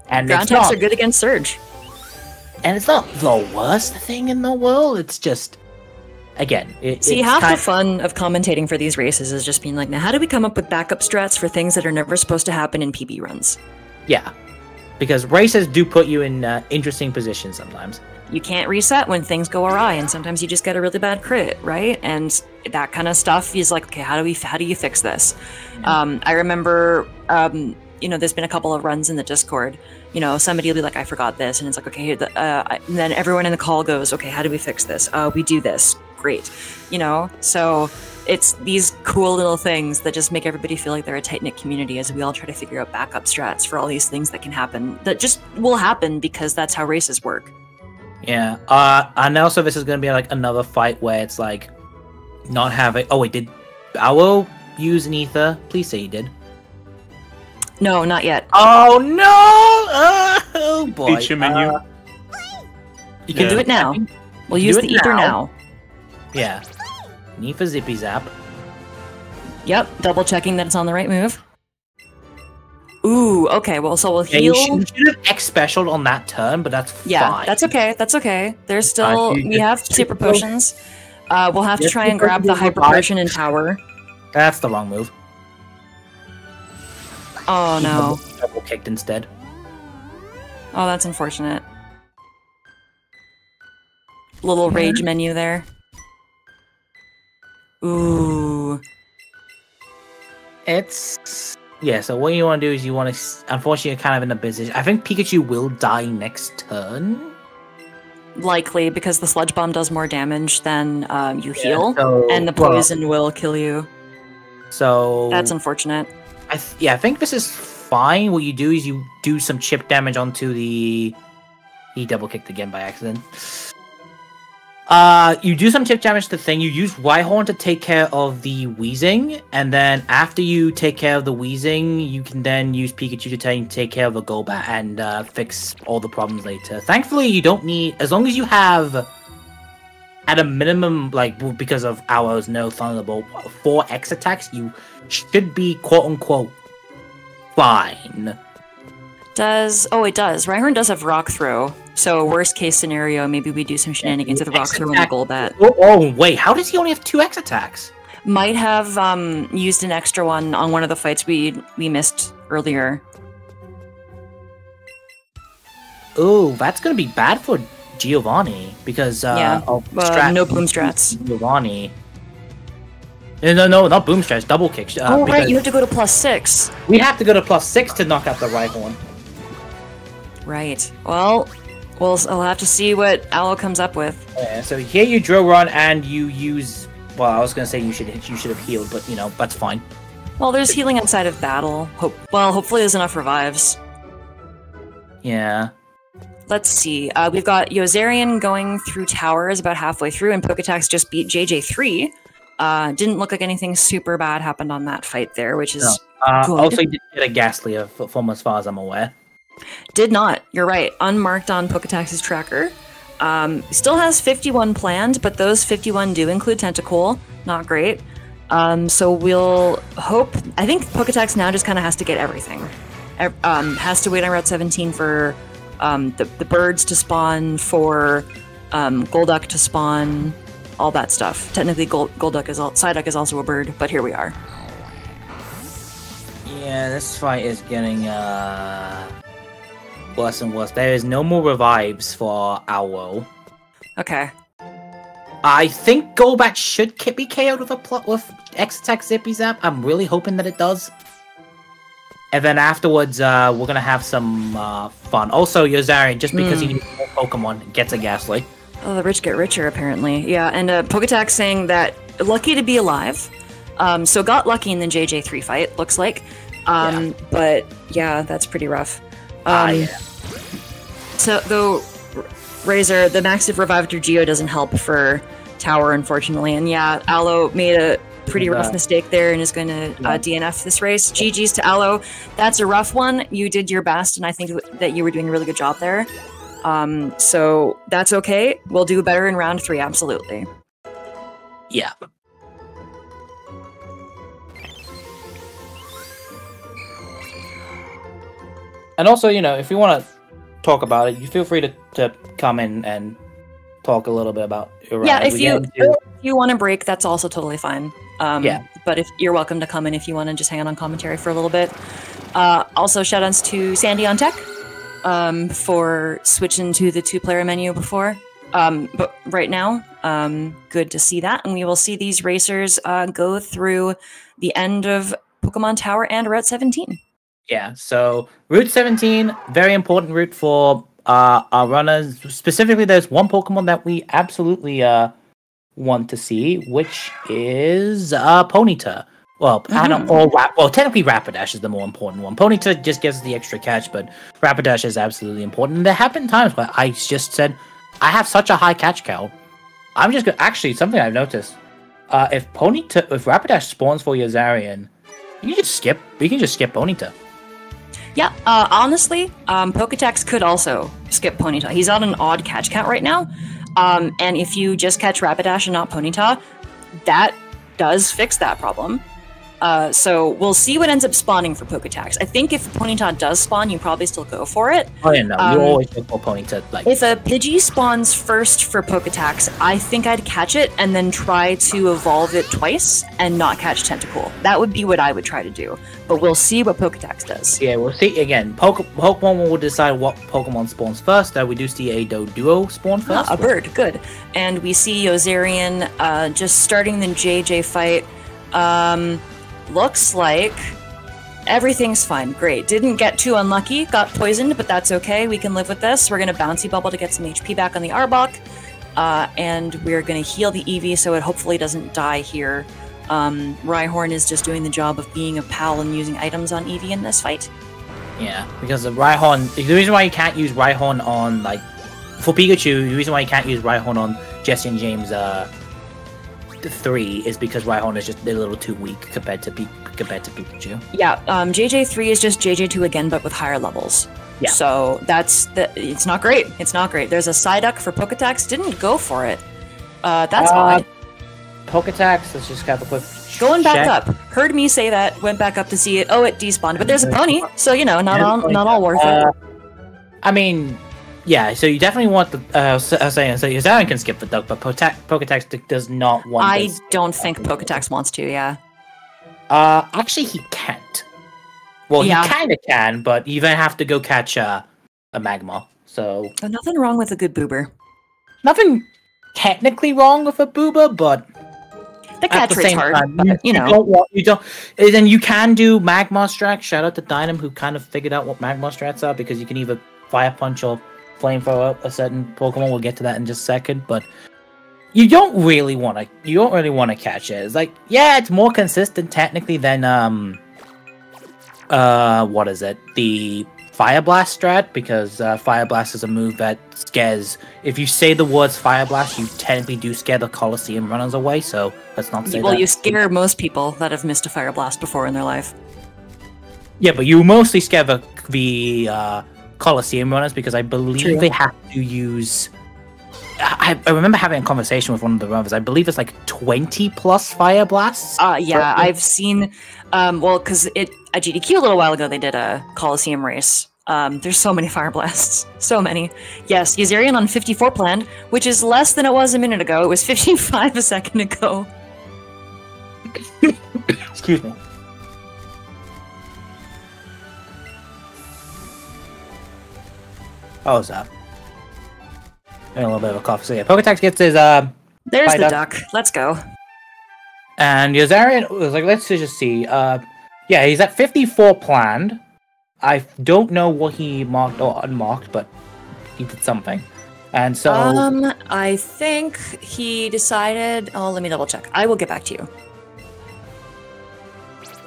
And ground types are good against Surge. And it's not the worst thing in the world, it's just, again, see, half the fun of commentating for these races is just being like, now how do we come up with backup strats for things that are never supposed to happen in PB runs? Yeah. Because races do put you in interesting positions sometimes. You can't reset when things go awry, and sometimes you just get a really bad crit, right? And that kind of stuff is like, okay, how do you fix this? Yeah. I remember, you know, there's been a couple of runs in the Discord. You know, somebody will be like, I forgot this, and it's like, okay, and then everyone in the call goes, okay, how do we fix this? We do this, great, you know. So it's these cool little things that just make everybody feel like they're a tight-knit community as we all try to figure out backup strats for all these things that can happen, that just will happen because that's how races work. Yeah, and also this is going to be like another fight where it's like not having... Oh wait, did Alwo use an ether? Please say you did. No, not yet. Oh no! Oh boy. Feature menu. You can do it now. We'll use the ether now. Yeah. Nifa Zippy Zap. Yep, double checking that it's on the right move. Ooh, okay, well, so we'll heal. Yeah, you should have X-specialed on that turn, but that's fine. Yeah, that's okay, that's okay. There's still, we have super potions. We'll have to try and grab the hyper potion and tower. That's the wrong move. Oh, no. Double kicked instead. Oh, that's unfortunate. Little rage menu there. Ooh. It's... Yeah, so what you want to do is you want to... Unfortunately, you're kind of in a position... I think Pikachu will die next turn? Likely, because the Sludge Bomb does more damage than you heal, and the poison will kill you. So... That's unfortunate. I think this is fine. What you do is you do some chip damage onto the... He double-kicked again by accident. You do some chip damage to the thing, you use Rhyhorn to take care of the Weezing, and then after you take care of the Weezing, you can then use Pikachu to take care of the Golbat and fix all the problems later. Thankfully, you don't need... As long as you have at a minimum, like, because of Alwo's no vulnerable, 4x attacks, you should be quote-unquote fine. Does... oh, it does. Rhyhorn does have Rock Throw, so worst case scenario, maybe we do some shenanigans with Rock Throw and goal bat. Oh, wait, how does he only have 2x attacks? Might have used an extra one on one of the fights we missed earlier. Oh, that's going to be bad for Giovanni, because no boom strats. Giovanni. No, not boom strats, double kicks. Oh, right, you have to go to +6. We have to go to +6 to knock out the Rhyhorn. Right. Well, I'll have to see what Alwo comes up with. Yeah, so here you drill run and you use... well, I was going to say you should have healed, but, you know, that's fine. Well, there's healing outside of battle. Hopefully there's enough revives. Yeah. Let's see. We've got Yoszarian going through towers about halfway through, and Poketax just beat JJ3. Didn't look like anything super bad happened on that fight there, which is good. Also, he didn't get a Ghastly from as far as I'm aware. Did not. You're right. Unmarked on Poketax's tracker. Still has 51 planned, but those 51 do include Tentacool. Not great. So we'll hope... I think Poketax now just kind of has to get everything. Has to wait on Route 17 for... the birds to spawn, for Golduck to spawn, all that stuff. Technically, Psyduck is also a bird, but here we are. Yeah, this fight is getting worse and worse. There is no more revives for Alwo. Okay. I think Golbat should be KO'd with X-Attack Zippy Zap. I'm really hoping that it does. And then afterwards, we're gonna have some fun. Also, Yoszarian, just because he needs more Pokemon, gets a Ghastly. Oh, the rich get richer, apparently. Yeah, and Poketax saying that lucky to be alive. So got lucky in the JJ3 fight, looks like. Yeah. But yeah, that's pretty rough. Yeah. So though, Razor, the massive revive through Geo doesn't help for Tower, unfortunately. And yeah, Alwo made a pretty rough mistake there and is going to DNF this race. GG's to Alwo. That's a rough one. You did your best, and I think that you were doing a really good job there. So that's okay. We'll do better in round 3, absolutely. Yeah. And also, you know, if you want to talk about it, you feel free to come in and talk a little bit about your round. Yeah, if you want to break, that's also totally fine. Yeah. But if you're welcome to come in if you want to just hang out on commentary for a little bit. Also, shoutouts to Sandy on Tech for switching to the 2-player menu before. But right now, good to see that. And we will see these racers go through the end of Pokemon Tower and Route 17. Yeah, so Route 17, very important route for our runners. Specifically, there's one Pokemon that we absolutely... want to see, which is Ponyta. Well, technically Rapidash is the more important one. Ponyta just gives the extra catch, but Rapidash is absolutely important. And there have been times where I just said, I have such a high catch count. I'm just going to... Actually, something I've noticed. If Rapidash spawns for Yoszarian, you can just skip Ponyta. Yeah, honestly, Poketax could also skip Ponyta. He's on an odd catch count right now. And if you just catch Rapidash and not Ponyta, that does fix that problem. So we'll see what ends up spawning for Poketax. I think if Ponyta does spawn, you probably still go for it. Oh yeah, no, you always go for Ponyta. Like, if a Pidgey spawns first for Poketax, I think I'd catch it and then try to evolve it twice and not catch Tentacool. That would be what I would try to do. But we'll see what Poketax does. Yeah, we'll see. Again, Pokemon will decide what Pokemon spawns first. We do see a Doduo spawn first. A bird, good. And we see Yoszarian just starting the JJ fight. Looks like everything's fine. Great. Didn't get too unlucky. Got poisoned, but that's okay. We can live with this. We're going to Bouncy Bubble to get some HP back on the Arbok. And we're going to heal the Eevee so it hopefully doesn't die here. Rhyhorn is just doing the job of being a pal and using items on Eevee in this fight. Yeah, because the Rhyhorn... The reason why you can't use Rhyhorn on, like... For Pikachu, the reason why you can't use Rhyhorn on Jesse and James, 3 is because Rhyhorn is just a little too weak compared to Pikachu. Yeah, JJ3 is just JJ2 again, but with higher levels. Yeah. So that's it's not great. It's not great. There's a Psyduck for Poketax. Didn't go for it. That's odd. Poketax, let's just have a quick check. Going back up. Heard me say that, went back up to see it. Oh, it despawned, but there's a pony, so, you know, not all worth it. I mean, yeah, so you definitely want the... so Yoszarian can skip the duck, but Poketax does not want this. I don't think Poketax wants to, yeah. Actually, he can't. Well, yeah. He kind of can, but you then have to go catch a Magma, so... But nothing wrong with a good boober. Nothing technically wrong with a boober, but... The catch rate's hard, but, you know. Then you can do Magma Strats. Shout out to Dynam, who kind of figured out what Magma Strats are, because you can either Fire Punch or Flamethrower a certain Pokemon. We'll get to that in just a second, but you don't really want to catch it. It's like, yeah, it's more consistent technically than what is it? The Fire Blast strat, because Fire Blast is a move that scares. If you say the words Fire Blast, you technically do scare the Colosseum runners away, so let's not say that. Well, you scare most people that have missed a Fire Blast before in their life. Yeah, but you mostly scare the Colosseum runners, because I believe they have to use... I remember having a conversation with one of the runners. I believe it's like 20 plus Fire Blasts. Yeah, I've seen... well, because at GDQ a little while ago, they did a Colosseum race. There's so many Fire Blasts. So many. Yes, Yoszarian on 54 planned, which is less than it was a minute ago. It was 15.5 a second ago. Excuse me. Oh, what's up? Having a little bit of a cough. So yeah, Poketax gets his, There's the duck. Let's go. And Yoszarian was like, let's just see, yeah, he's at 54 planned. I don't know what he marked or unmarked, but he did something. And so... I think he decided... Oh, let me double check. I will get back to you.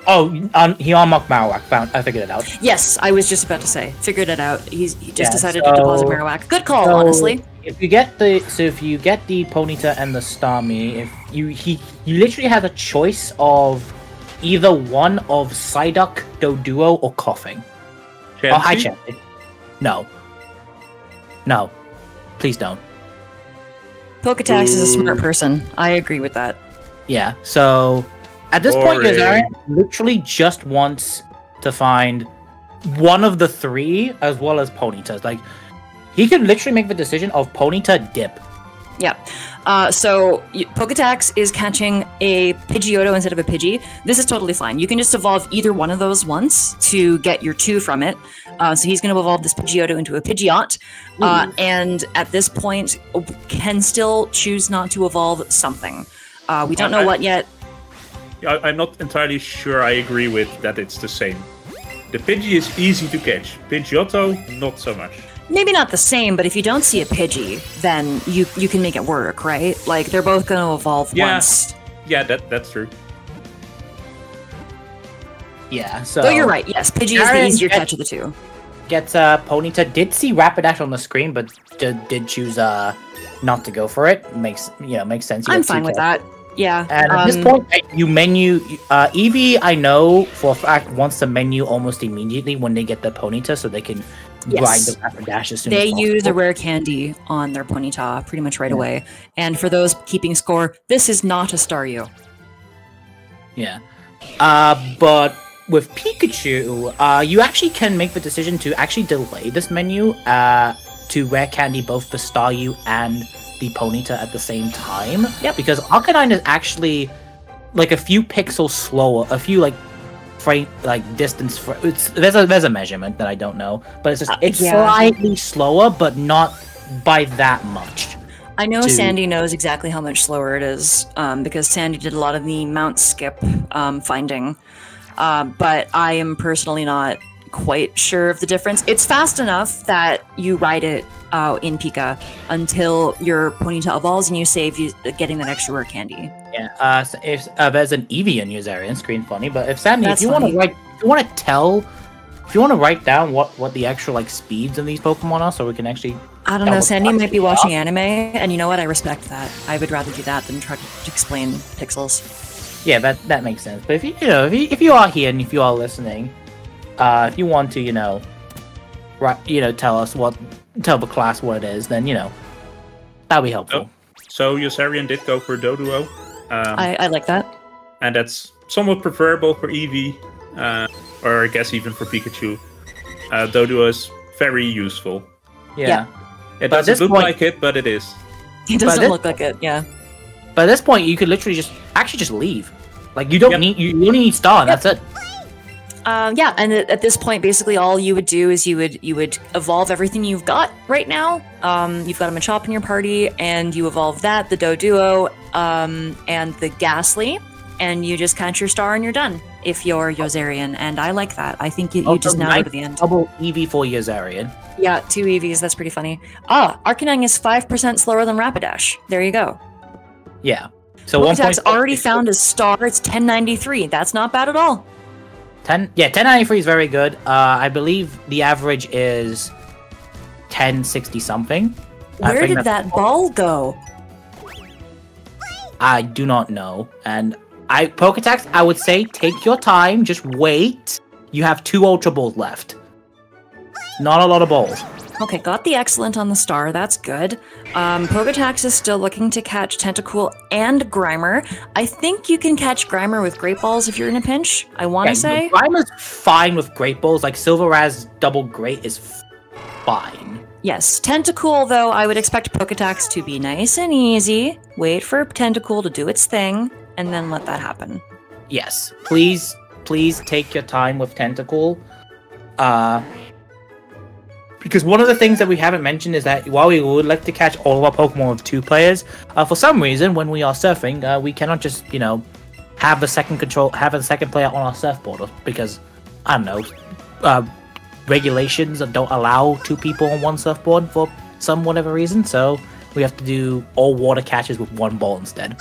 Oh, he unmarked Marowak. I figured it out. Yes, I was just about to say. Figured it out. He just decided to deposit Marowak. Good call, honestly. If you get the Ponyta and the Starmie, he literally has a choice of... either one of Psyduck, Doduo, or Coughing. Chansey? Oh, hi, Chansey. No. No. Please don't. Poketax is a smart person. I agree with that. Yeah, so... At this point, Yoszarian literally just wants to find one of the three, as well as Ponyta. Like, he can literally make the decision of Ponyta, dip. Yeah. So Poketax is catching a Pidgeotto instead of a Pidgey. This is totally fine. You can just evolve either one of those once to get your two from it. So he's going to evolve this Pidgeotto into a Pidgeot. And at this point, can still choose not to evolve something. We don't know what yet. I'm not entirely sure I agree with that it's the same. The Pidgey is easy to catch. Pidgeotto, not so much. Maybe not the same, but if you don't see a Pidgey, then you can make it work, right? Like, they're both going to evolve once. Yeah, that's true. Yeah, so... Though you're right, yes, Pidgey is the easier catch of the two. Gets Ponyta. Did see Rapidash on the screen, but did choose not to go for it. Makes sense. I'm fine with that. Yeah. And at this point, you menu... Eevee, I know, for a fact, wants to menu almost immediately when they get the Ponyta, so they can... Yes. They use a rare candy on their Ponyta pretty much right away. And for those keeping score, this is not a Staryu. Yeah. But with Pikachu, you actually can make the decision to actually delay this menu to rare candy both the Staryu and the Ponyta at the same time. Yep. Because Arcanine is actually like a few pixels slower, a few distance. There's a measurement that I don't know, but it's just slightly slower, but not by that much. I know Sandy knows exactly how much slower it is, because Sandy did a lot of the mount skip finding. But I am personally not quite sure of the difference. It's fast enough that you ride it in Pika until your Ponyta evolves and you save getting that extra rare candy. Yeah, so if there's an Eevee in Yoszarian screen, funny. But if Sandy, if you want to write down what the actual speeds of these Pokemon are, so we can actually. I don't know. Sandy might be watching anime, and you know what? I respect that. I would rather do that than try to explain pixels. Yeah, that makes sense. But if you are here and if you are listening, if you want to, tell the class what it is, then that'll be helpful. So Yoszarian did go for Doduo. I like that. And that's somewhat preferable for Eevee, or I guess even for Pikachu. Doduo is very useful. Yeah. It doesn't look like it, but it is. It doesn't look like it, yeah. But at this point, you could literally just leave. Like, you don't need, you only need Star, and that's it. Yeah, and at this point, basically, all you would do is you would evolve everything you've got right now. You've got a Machop in your party, and you evolve that, the Doduo, and the Ghastly, and you just catch your Star, and you're done. If you're Yoszarian, and I like that. I think you just now go to the end. Double Eevee for Yoszarian. Yeah, 2 Eevees. That's pretty funny. Ah, Arcanine is 5% slower than Rapidash. There you go. Yeah. So Poketax already found a Star. It's 1093. That's not bad at all. 1093 is very good. I believe the average is 1060 something. Where did that ball go? I do not know. And Poketax, I would say take your time. Just wait. You have 2 Ultra Balls left. Not a lot of balls. Okay, got the Excellent on the Star. That's good. Poketax is still looking to catch Tentacool and Grimer. I think you can catch Grimer with Great Balls if you're in a pinch, I want to say. Grimer's fine with Great Balls. Like, Silverrazz Double Great is fine. Yes. Tentacool, though, I would expect Poketax to be nice and easy. Wait for Tentacool to do its thing, and then let that happen. Yes. Please, please take your time with Tentacool. Because one of the things that we haven't mentioned is that while we would like to catch all of our Pokemon with 2 players, for some reason when we are surfing, we cannot just, you know, have a second player on our surfboard because, I don't know, regulations don't allow 2 people on one surfboard for some whatever reason, so we have to do all water catches with 1 ball instead.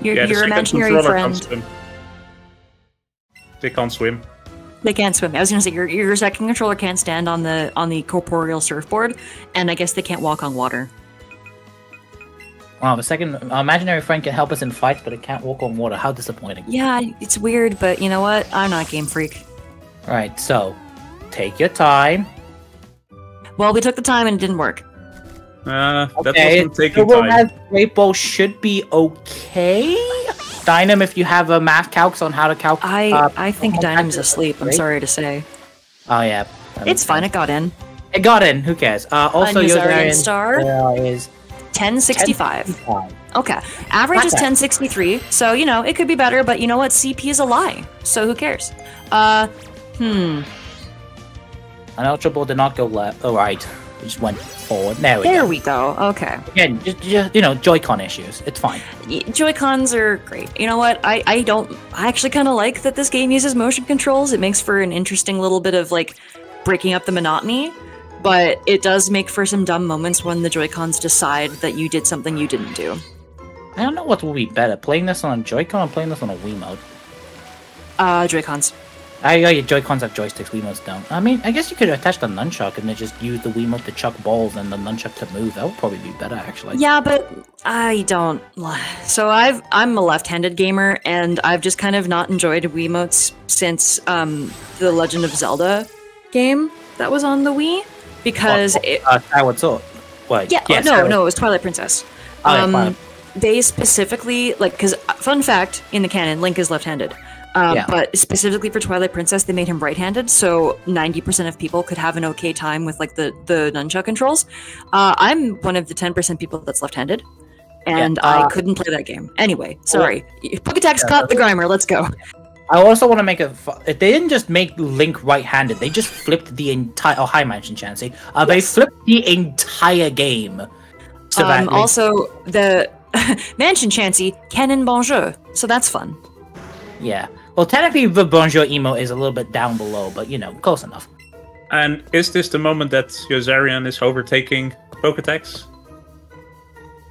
Your imaginary friend. They can't swim. They can't swim. I was gonna say your second controller can't stand on the corporeal surfboard, and I guess they can't walk on water. Wow, the second imaginary friend can help us in fights, but it can't walk on water. How disappointing. Yeah, it's weird, but you know what? I'm not a game freak. Alright, so take your time. Well, we took the time and it didn't work. That wasn't taking time. Great Ball should be okay. Dynam, if you have a math calcs on how to calculate. I think Dynam's asleep. I'm sorry to say. Oh yeah, it's fine. It got in. It got in. Who cares? Also, Yoszarian Star is 1065. Okay, average is 1063. So you know it could be better, but you know what? CP is a lie. So who cares? An Ultra Ball did not go left. Oh, right. It just went forward. There we go. Okay. Again, just, you know, Joy-Con issues. It's fine. Joy-Cons are great. You know what? I actually kind of like that this game uses motion controls. It makes for an interesting little bit of, like, breaking up the monotony. But it does make for some dumb moments when the Joy-Cons decide that you did something you didn't do. I don't know what will be better, playing this on a Joy-Con or playing this on a Wiimote. Joy-Cons. Joy-Cons have joysticks, Wiimotes don't. I mean, I guess you could attach the nunchuck and then just use the Wiimote to chuck balls and the nunchuck to move. That would probably be better, actually. Yeah, but I don't... So I'm a left-handed gamer, and I've just kind of not enjoyed Wiimotes since the Legend of Zelda game that was on the Wii, because it... Skyward Sword. Wait, yeah, yes, no, it was Twilight Princess. They specifically, like, because, fun fact, in the canon, Link is left-handed. But specifically for Twilight Princess, they made him right-handed, so 90% of people could have an okay time with like the nunchuck controls. I'm one of the 10% people that's left-handed, and I couldn't play that game. Anyway, sorry. Poketax caught the Grimer. Let's go. I also want to make They didn't just make Link right-handed. They just flipped the entire. Oh, hi, Mansion Chancy. They flipped the entire game. So that also the Mansion Chancy canon bonjour. So that's fun. Yeah. Well, technically, the Bonjour emote is a little bit down below, but, you know, close enough. And is this the moment that Yoszarian is overtaking Poketax?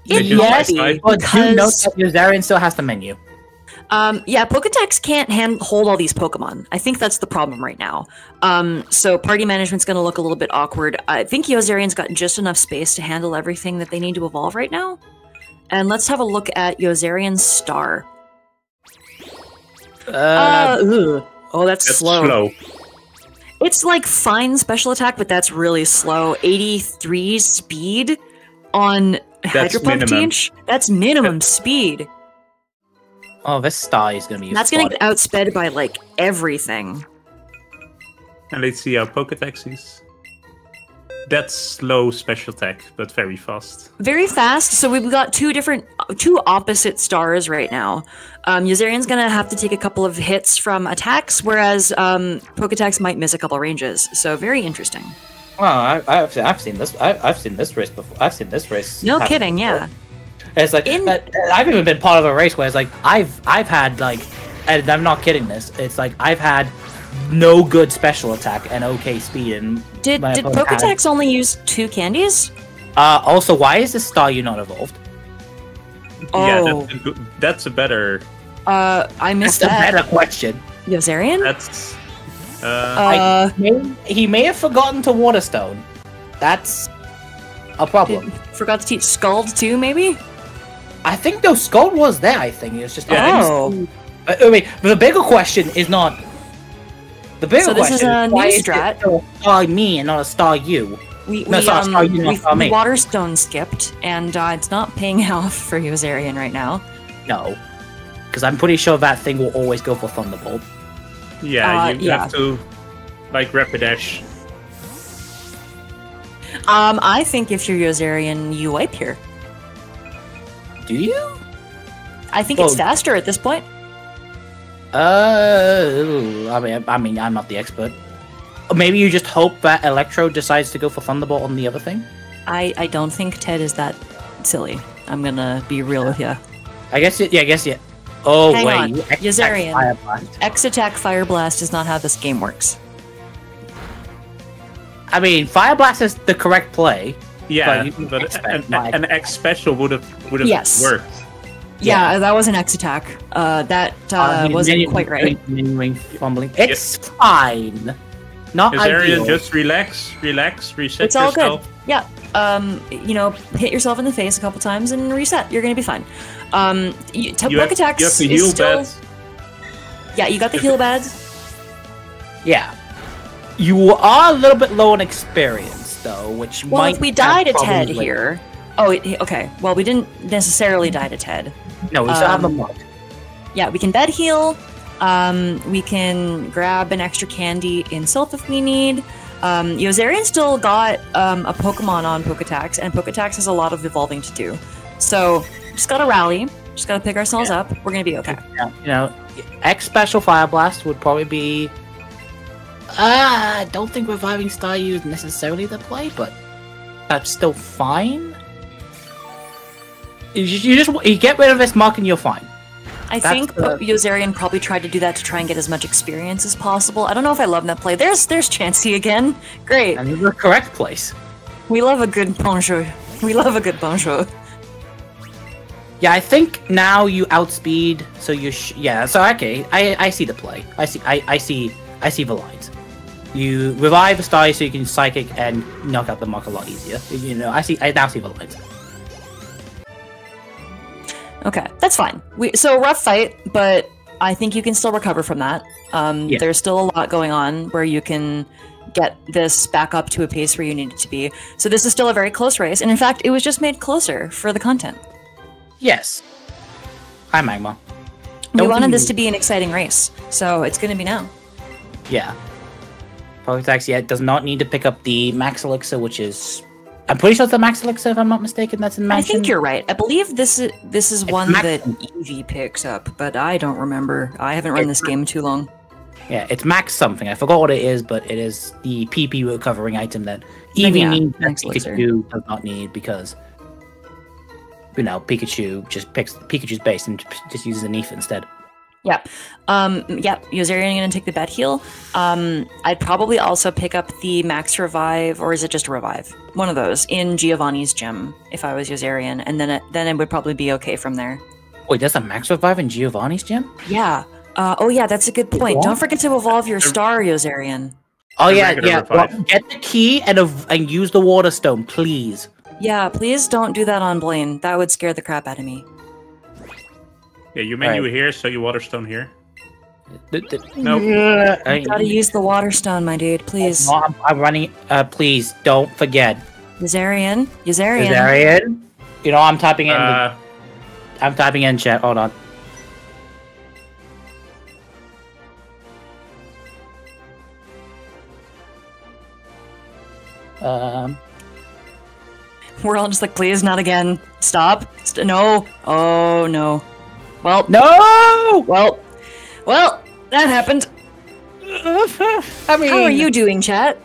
Yes, but do note that Yoszarian still has the menu. Yeah, Poketax can't hold all these Pokemon. I think that's the problem right now. So party management's going to look a little bit awkward. I think Yoszarian's got just enough space to handle everything that they need to evolve right now. And let's have a look at Yoszarian's Star. Oh, that's slow. It's like fine special attack, but that's really slow. 83 speed on That's minimum. That's minimum speed. Oh, this star is going to be... That's going to get outsped by, like, everything. And let's see our Poketaxis. That's slow special tech, but very fast. Very fast. So we've got two opposite stars right now. Yoszarian's going to have to take a couple of hits from attacks, whereas Poketax might miss a couple ranges. So very interesting. Well, I've seen this. I've seen this race before. I've seen this race. No kidding. Before. Yeah. It's like I've even been part of a race where it's like I've had like, and I'm not kidding this. It's like I've had no good special attack and okay speed. And did Poketax only use 2 candies? Also, why is this star you not evolved? Oh, yeah, that's a better. I missed that. A better question. Yoszarian? That's. He may have forgotten to Waterstone. That's a problem. Forgot to teach Scald too, maybe? I think though Scald was there, I think. It was just... Oh. I mean, the bigger question is not... The bigger question is why is it still a star me and not a star you? We Waterstone skipped, and it's not paying health for Yoszarian right now. No. Because I'm pretty sure that thing will always go for Thunderbolt. Yeah, you have to, like, Rapidash. I think if you're Yoszarian, you wipe here. Do you? I think it's faster at this point. I mean, I'm not the expert. Maybe you just hope that Electro decides to go for Thunderbolt on the other thing? I don't think Ted is that silly. I'm gonna be real with you. I guess. Oh, wait. Yoszarian, X-Attack Fire Blast is not how this game works. I mean, Fire Blast is the correct play. Yeah, but an X-Special would have worked. Yeah, that was an X-Attack. That wasn't quite right. Fumbling. It's fine. Not Yoszarian, just relax, reset yourself. It's all good. Yeah. You know, hit yourself in the face a couple times and reset. You're gonna be fine. You have the heal pads. Yeah, you got the heal pads. Yeah. You are a little bit low on experience, though, which might... Well, if we died a Ted here... Oh, okay. Well, we didn't necessarily die to Ted. No, we still have a mug. Yeah, we can bed heal. We can grab an extra candy in Sylph if we need. Yoszarian still got a Pokemon on Poketax, and Poketax has a lot of evolving to do. So, just gotta rally. Just gotta pick ourselves up. We're gonna be okay. Yeah. You know, X Special Fire Blast would probably be... I don't think Reviving Staryu is necessarily the play, but that's still fine. You get rid of this mark and you're fine. I think Yoszarian probably tried to do that to try and get as much experience as possible. I don't know if I love that play. There's Chansey again. Great. And the correct place. We love a good bonjour. We love a good bonjour. Yeah, I think now you outspeed, so you okay. I see the play. I see the lines. You revive a star so you can psychic and knock out the mark a lot easier. You know, I now see the lines. Okay, that's fine. So a rough fight, but I think you can still recover from that. There's still a lot going on where you can get this back up to a pace where you need it to be. So this is still a very close race, and in fact, it was just made closer for the content. Yes. Hi, Magma. We wanted this to be an exciting race, so it's going to be now. Yeah. Poketax does not need to pick up the Max Elixir, which is... I'm pretty sure it's the Max Elixir, if I'm not mistaken. That's in Mansion. I think you're right. I believe this is one that Eevee picks up, but I don't remember. I haven't run this game too long. Yeah, it's Max something. I forgot what it is, but it is the PP recovering item that Eevee needs that Pikachu does not need because, you know, Pikachu just picks Pikachu's base and just uses an Eevee instead. Yeah. Yoszarian going to take the bed heal. I'd probably also pick up the max revive, or is it just a revive? One of those in Giovanni's gym if I was Yoszarian, and then it would probably be okay from there. Wait, that's a max revive in Giovanni's gym? Yeah. Oh yeah, that's a good point. Don't forget to evolve your star, Yoszarian. Oh yeah. Well, get the key and use the water stone, please. Yeah, please don't do that on Blaine. That would scare the crap out of me. Yeah, your menu here, so you Waterstone here. No. You gotta use the Waterstone, my dude, please. No, I'm running. Please, don't forget. Yoszarian. You know, I'm typing in. I'm typing in chat. Hold on. We're all just like, please, not again. Stop. No. Oh no. Well. No. Well. Well, that happened. I mean, how are you doing, chat?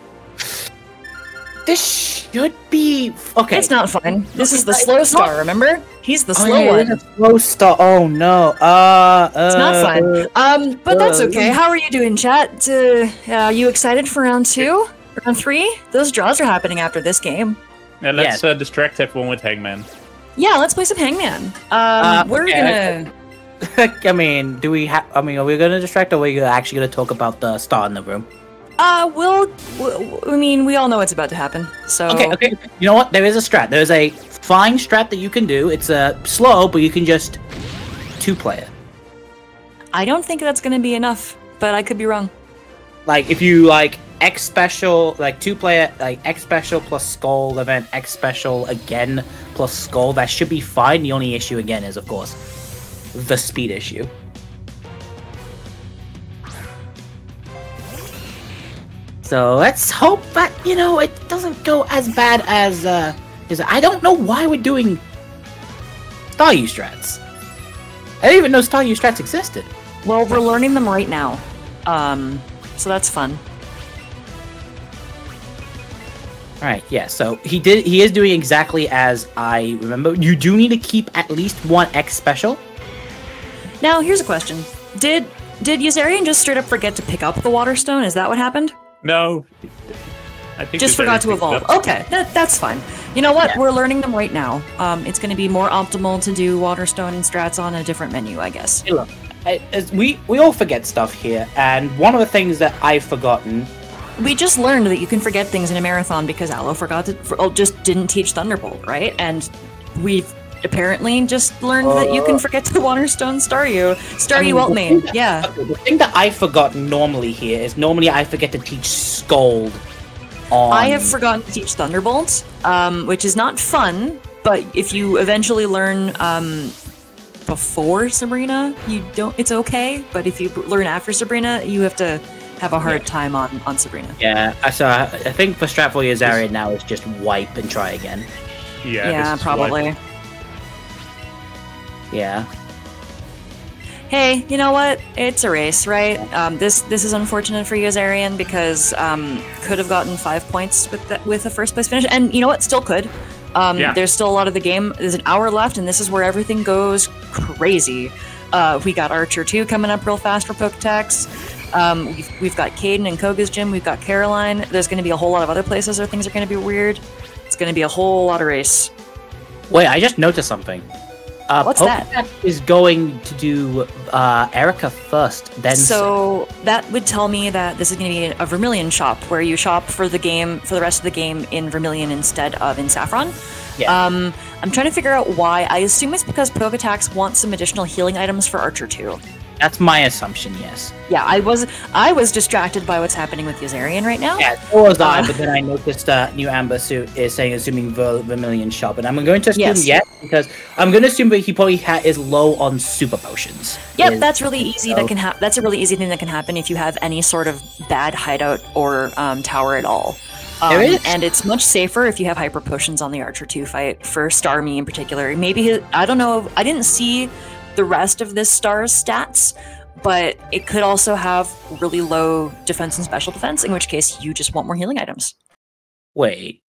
This should be okay. It's not fun. This is the slow star. Remember, he's the slow one. Slow star. Oh no. It's not fun. But that's okay. How are you doing, chat? Are you excited for round two? Round three? Those draws are happening after this game. Yeah, let's distract everyone with Hangman. Yeah, let's play some Hangman. We're gonna. I mean, do we have? I mean, are we gonna distract, or are we actually gonna talk about the star in the room? I mean, we all know what's about to happen, so... Okay, okay, you know what? There is a strat. There's a flying strat that you can do. It's slow, but you can just two-player. I don't think that's gonna be enough, but I could be wrong. Like, if you, like, X special, like, two-player, like, X special plus skull, event X special again plus skull, that should be fine. The only issue, again, is, of course, the speed issue. So let's hope that, you know, it doesn't go as bad as, I don't know why we're doing Star U strats. I didn't even know Star U strats existed. Well, we're learning them right now. So that's fun. Alright, yeah, so he is doing exactly as I remember. You do need to keep at least one X special. Now, here's a question. Did Yoszarian just straight up forget to pick up the water stone? Is that what happened? No, I think just forgot to evolve. Okay, that's fine. You know what? Yeah. We're learning them right now. It's going to be more optimal to do Waterstone and Strats on a different menu, I guess. Hey, look, we all forget stuff here, and one of the things that I've forgotten. We just learned that you can forget things in a marathon because Alwo forgot to, just didn't teach Thunderbolt, right? And we've apparently just learned that you can forget the Waterstone Staryu Alt-Main, yeah. The thing that I forgot normally here is normally I forget to teach Scold on... I have forgotten to teach Thunderbolt, which is not fun, but if you eventually learn before Sabrina, you don't. It's okay, but if you learn after Sabrina, you have to have a hard time on Sabrina. Yeah, so I think for strat for Yoszarian now is just wipe and try again. Yeah probably. Wipe. Yeah. Hey, you know what? It's a race, right? This is unfortunate for Yoszarian because could have gotten 5 points with a first place finish, and you know what? Still could. There's still a lot of the game. There's an hour left, and this is where everything goes crazy. We got Archer 2 coming up real fast for Poketax. We've got Caden and Koga's gym. We've got Caroline. There's going to be a whole lot of other places where things are going to be weird. It's going to be a whole lot of race. Wait, I just noticed something. What's Poketax that? Is going to do Erica first, then. So that would tell me that this is going to be a Vermilion shop where you shop for the game for the rest of the game in Vermilion instead of in Saffron. Yeah. I'm trying to figure out why. I assume it's because Poketax wants some additional healing items for Archer 2. That's my assumption. Yes. Yeah, I was distracted by what's happening with Yoszarian right now. Yeah, so was I. But then I noticed new Amber suit is saying assuming Vermilion shop, and I'm going to assume yes because I'm going to assume that he probably is low on super potions. Yep, that's really easy. So. That can happen. That's a really easy thing that can happen if you have any sort of bad hideout or tower at all. And it's much safer if you have hyper potions on the Archer 2 fight for Starmie in particular. Maybe I don't know. I didn't see the rest of this star's stats, but it could also have really low defense and special defense, in which case you just want more healing items. Wait.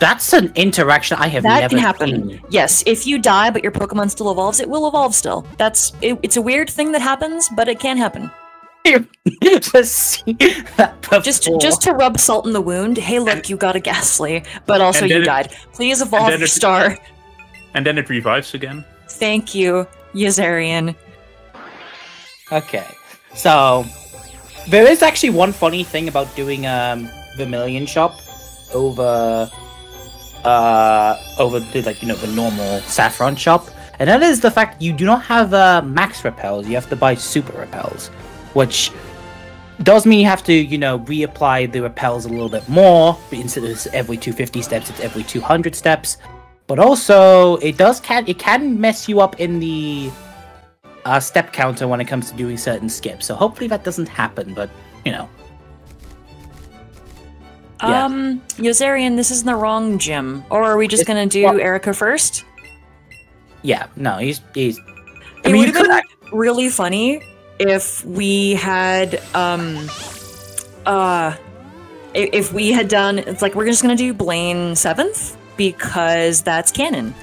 That's an interaction I have never seen. That can happen. Yes, if you die but your Pokemon still evolves, it will evolve still. That's it, it's a weird thing that happens, but it can happen. just to rub salt in the wound, hey look, you got a Ghastly, but also you died. Please evolve your star. And then it revives again. Thank you, Yoszarian. Okay, so there is actually one funny thing about doing Vermilion shop over the, like, you know, the normal Saffron shop, and that is the fact you do not have max repels. You have to buy super repels, which does mean you have to, you know, reapply the repels a little bit more. Instead of every 250 steps, it's every 200 steps. But also, it can mess you up in the step counter when it comes to doing certain skips. So hopefully that doesn't happen, but, you know. Yeah. Yoszarian, this is in the wrong gym. Or are we just going to do Erica first? Yeah, no, he's... I mean, it would have been really funny if we had, if we had done... It's like, we're just going to do Blaine 7th, because that's canon.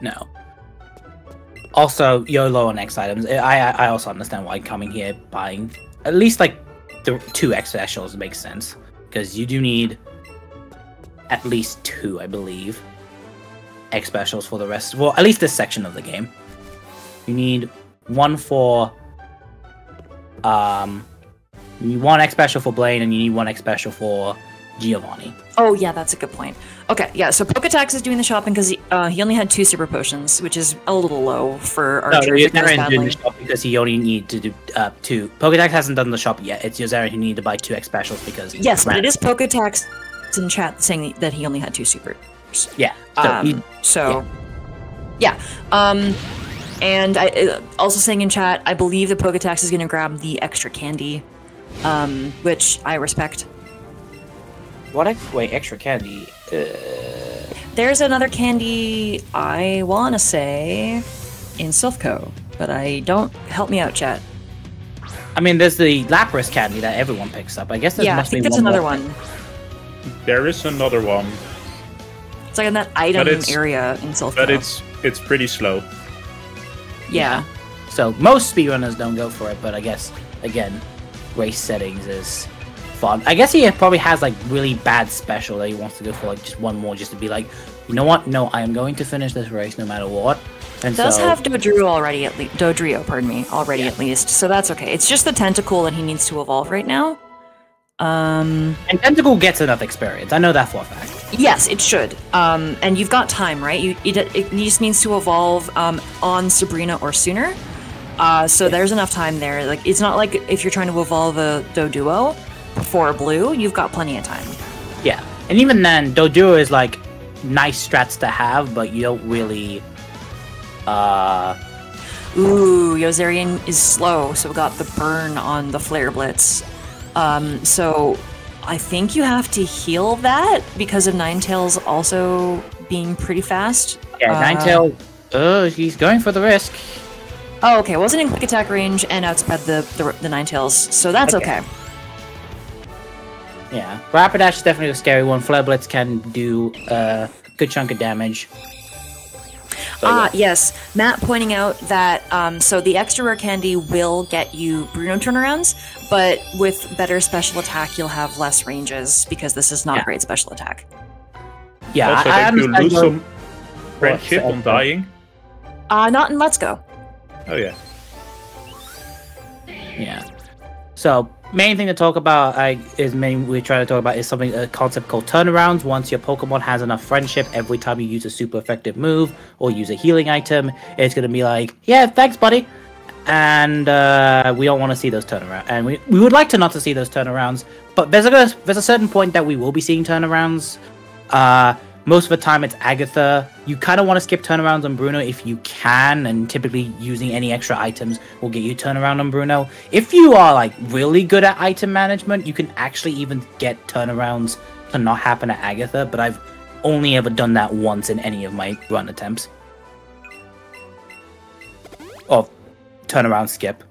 No. Also, YOLO on X items. I also understand why coming here, buying at least, like, the 2 X specials makes sense, because you do need at least 2, I believe, X specials for the rest, well, at least this section of the game. You need one for you need 1 X special for Blaine, and you need 1 X special for Giovanni. Oh yeah, that's a good point. Okay, yeah, so Poketax is doing the shopping because he only had 2 super potions, which is a little low for Archer. No, he's not doing the shop because he only needs to do 2. Poketax hasn't done the shop yet. It's Yoszarian who needs to buy 2 X specials because... Yes, but it is Poketax in chat saying that he only had 2 supers. Yeah. And I also saying in chat, I believe the Poketax is going to grab the extra candy, which I respect. Wait, extra candy. There's another candy, I want to say, in Silphco, but I don't... Help me out, chat. I mean, there's the Lapras candy that everyone picks up. I guess there must be one. Yeah, I think that's another one. There is another one. It's like in that item area in Silphco. But it's pretty slow. Yeah. So most speedrunners don't go for it, but I guess, again, race settings is... fun. I guess he probably has like really bad special that he wants to go for, like just one more, just to be like, you know what? No, I am going to finish this race no matter what. And does have Dodrio already at least? Dodrio, pardon me, already at least. So that's okay. It's just the tentacle that he needs to evolve right now. And tentacle gets enough experience. I know that for a fact. Yes, it should. And you've got time, right? It just needs to evolve on Sabrina or sooner. So there's enough time there. Like it's not like if you're trying to evolve a Doduo. For blue, you've got plenty of time. Yeah, and even then, Doduo is like nice strats to have, but you don't really. Ooh, Yoszarian is slow, so we got the burn on the Flare Blitz. So I think you have to heal that because of Ninetales also being pretty fast. Yeah, Ninetales. He's going for the risk. Oh, okay. Wasn't in quick attack range and outsped the Ninetales, so that's okay. Yeah, Rapidash is definitely a scary one. Flare Blitz can do a good chunk of damage. So, yes. Matt pointing out that so the extra rare candy will get you Bruno turnarounds, but with better special attack, you'll have less ranges because this is not a great special attack. Yeah, also, I do lose some friendship on dying. Not in Let's Go. Oh yeah. Yeah. So. Main thing to talk about is something, a concept called turnarounds. Once your Pokemon has enough friendship, every time you use a super effective move or use a healing item, it's gonna be like, yeah, thanks, buddy. And we don't want to see those turnarounds, and we would like to not to see those turnarounds. But there's a certain point that we will be seeing turnarounds. Most of the time, it's Agatha. You kind of want to skip turnarounds on Bruno if you can, and typically using any extra items will get you turnaround on Bruno. If you are like really good at item management, you can actually even get turnarounds to not happen at Agatha, but I've only ever done that once in any of my run attempts. Or turnaround skip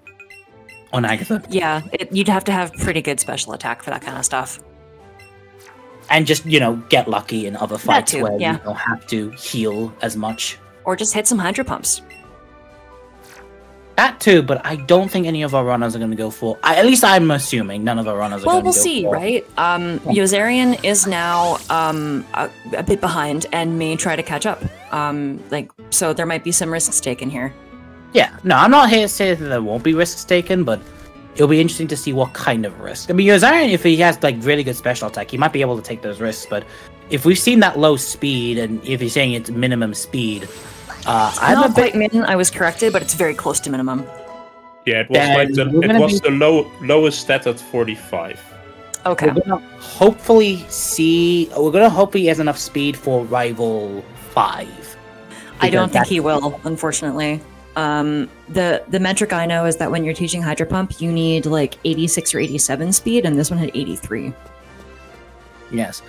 on Agatha. Yeah, you'd have to have pretty good special attack for that kind of stuff. And just, you know, get lucky in other fights where you don't have to heal as much. Or just hit some Hydro Pumps. That too, but I don't think any of our runners are going to go for... At least I'm assuming none of our runners are going to go for... Well, we'll see, right? Yoszarian is now a bit behind and may try to catch up. So there might be some risks taken here. Yeah, no, I'm not here to say that there won't be risks taken, but... It'll be interesting to see what kind of risk. I mean, Yoszarian, if he has like really good special attack, he might be able to take those risks. But if we've seen that low speed, and if he's saying it's minimum speed, not quite minimum. I was corrected, but it's very close to minimum. Yeah, it was the lowest stat at 45. Okay. We're gonna hopefully see. We're gonna hope he has enough speed for Rival 5. I don't think he will, unfortunately. The metric I know is that when you're teaching Hydro Pump, you need like 86 or 87 speed, and this one had 83. Yes.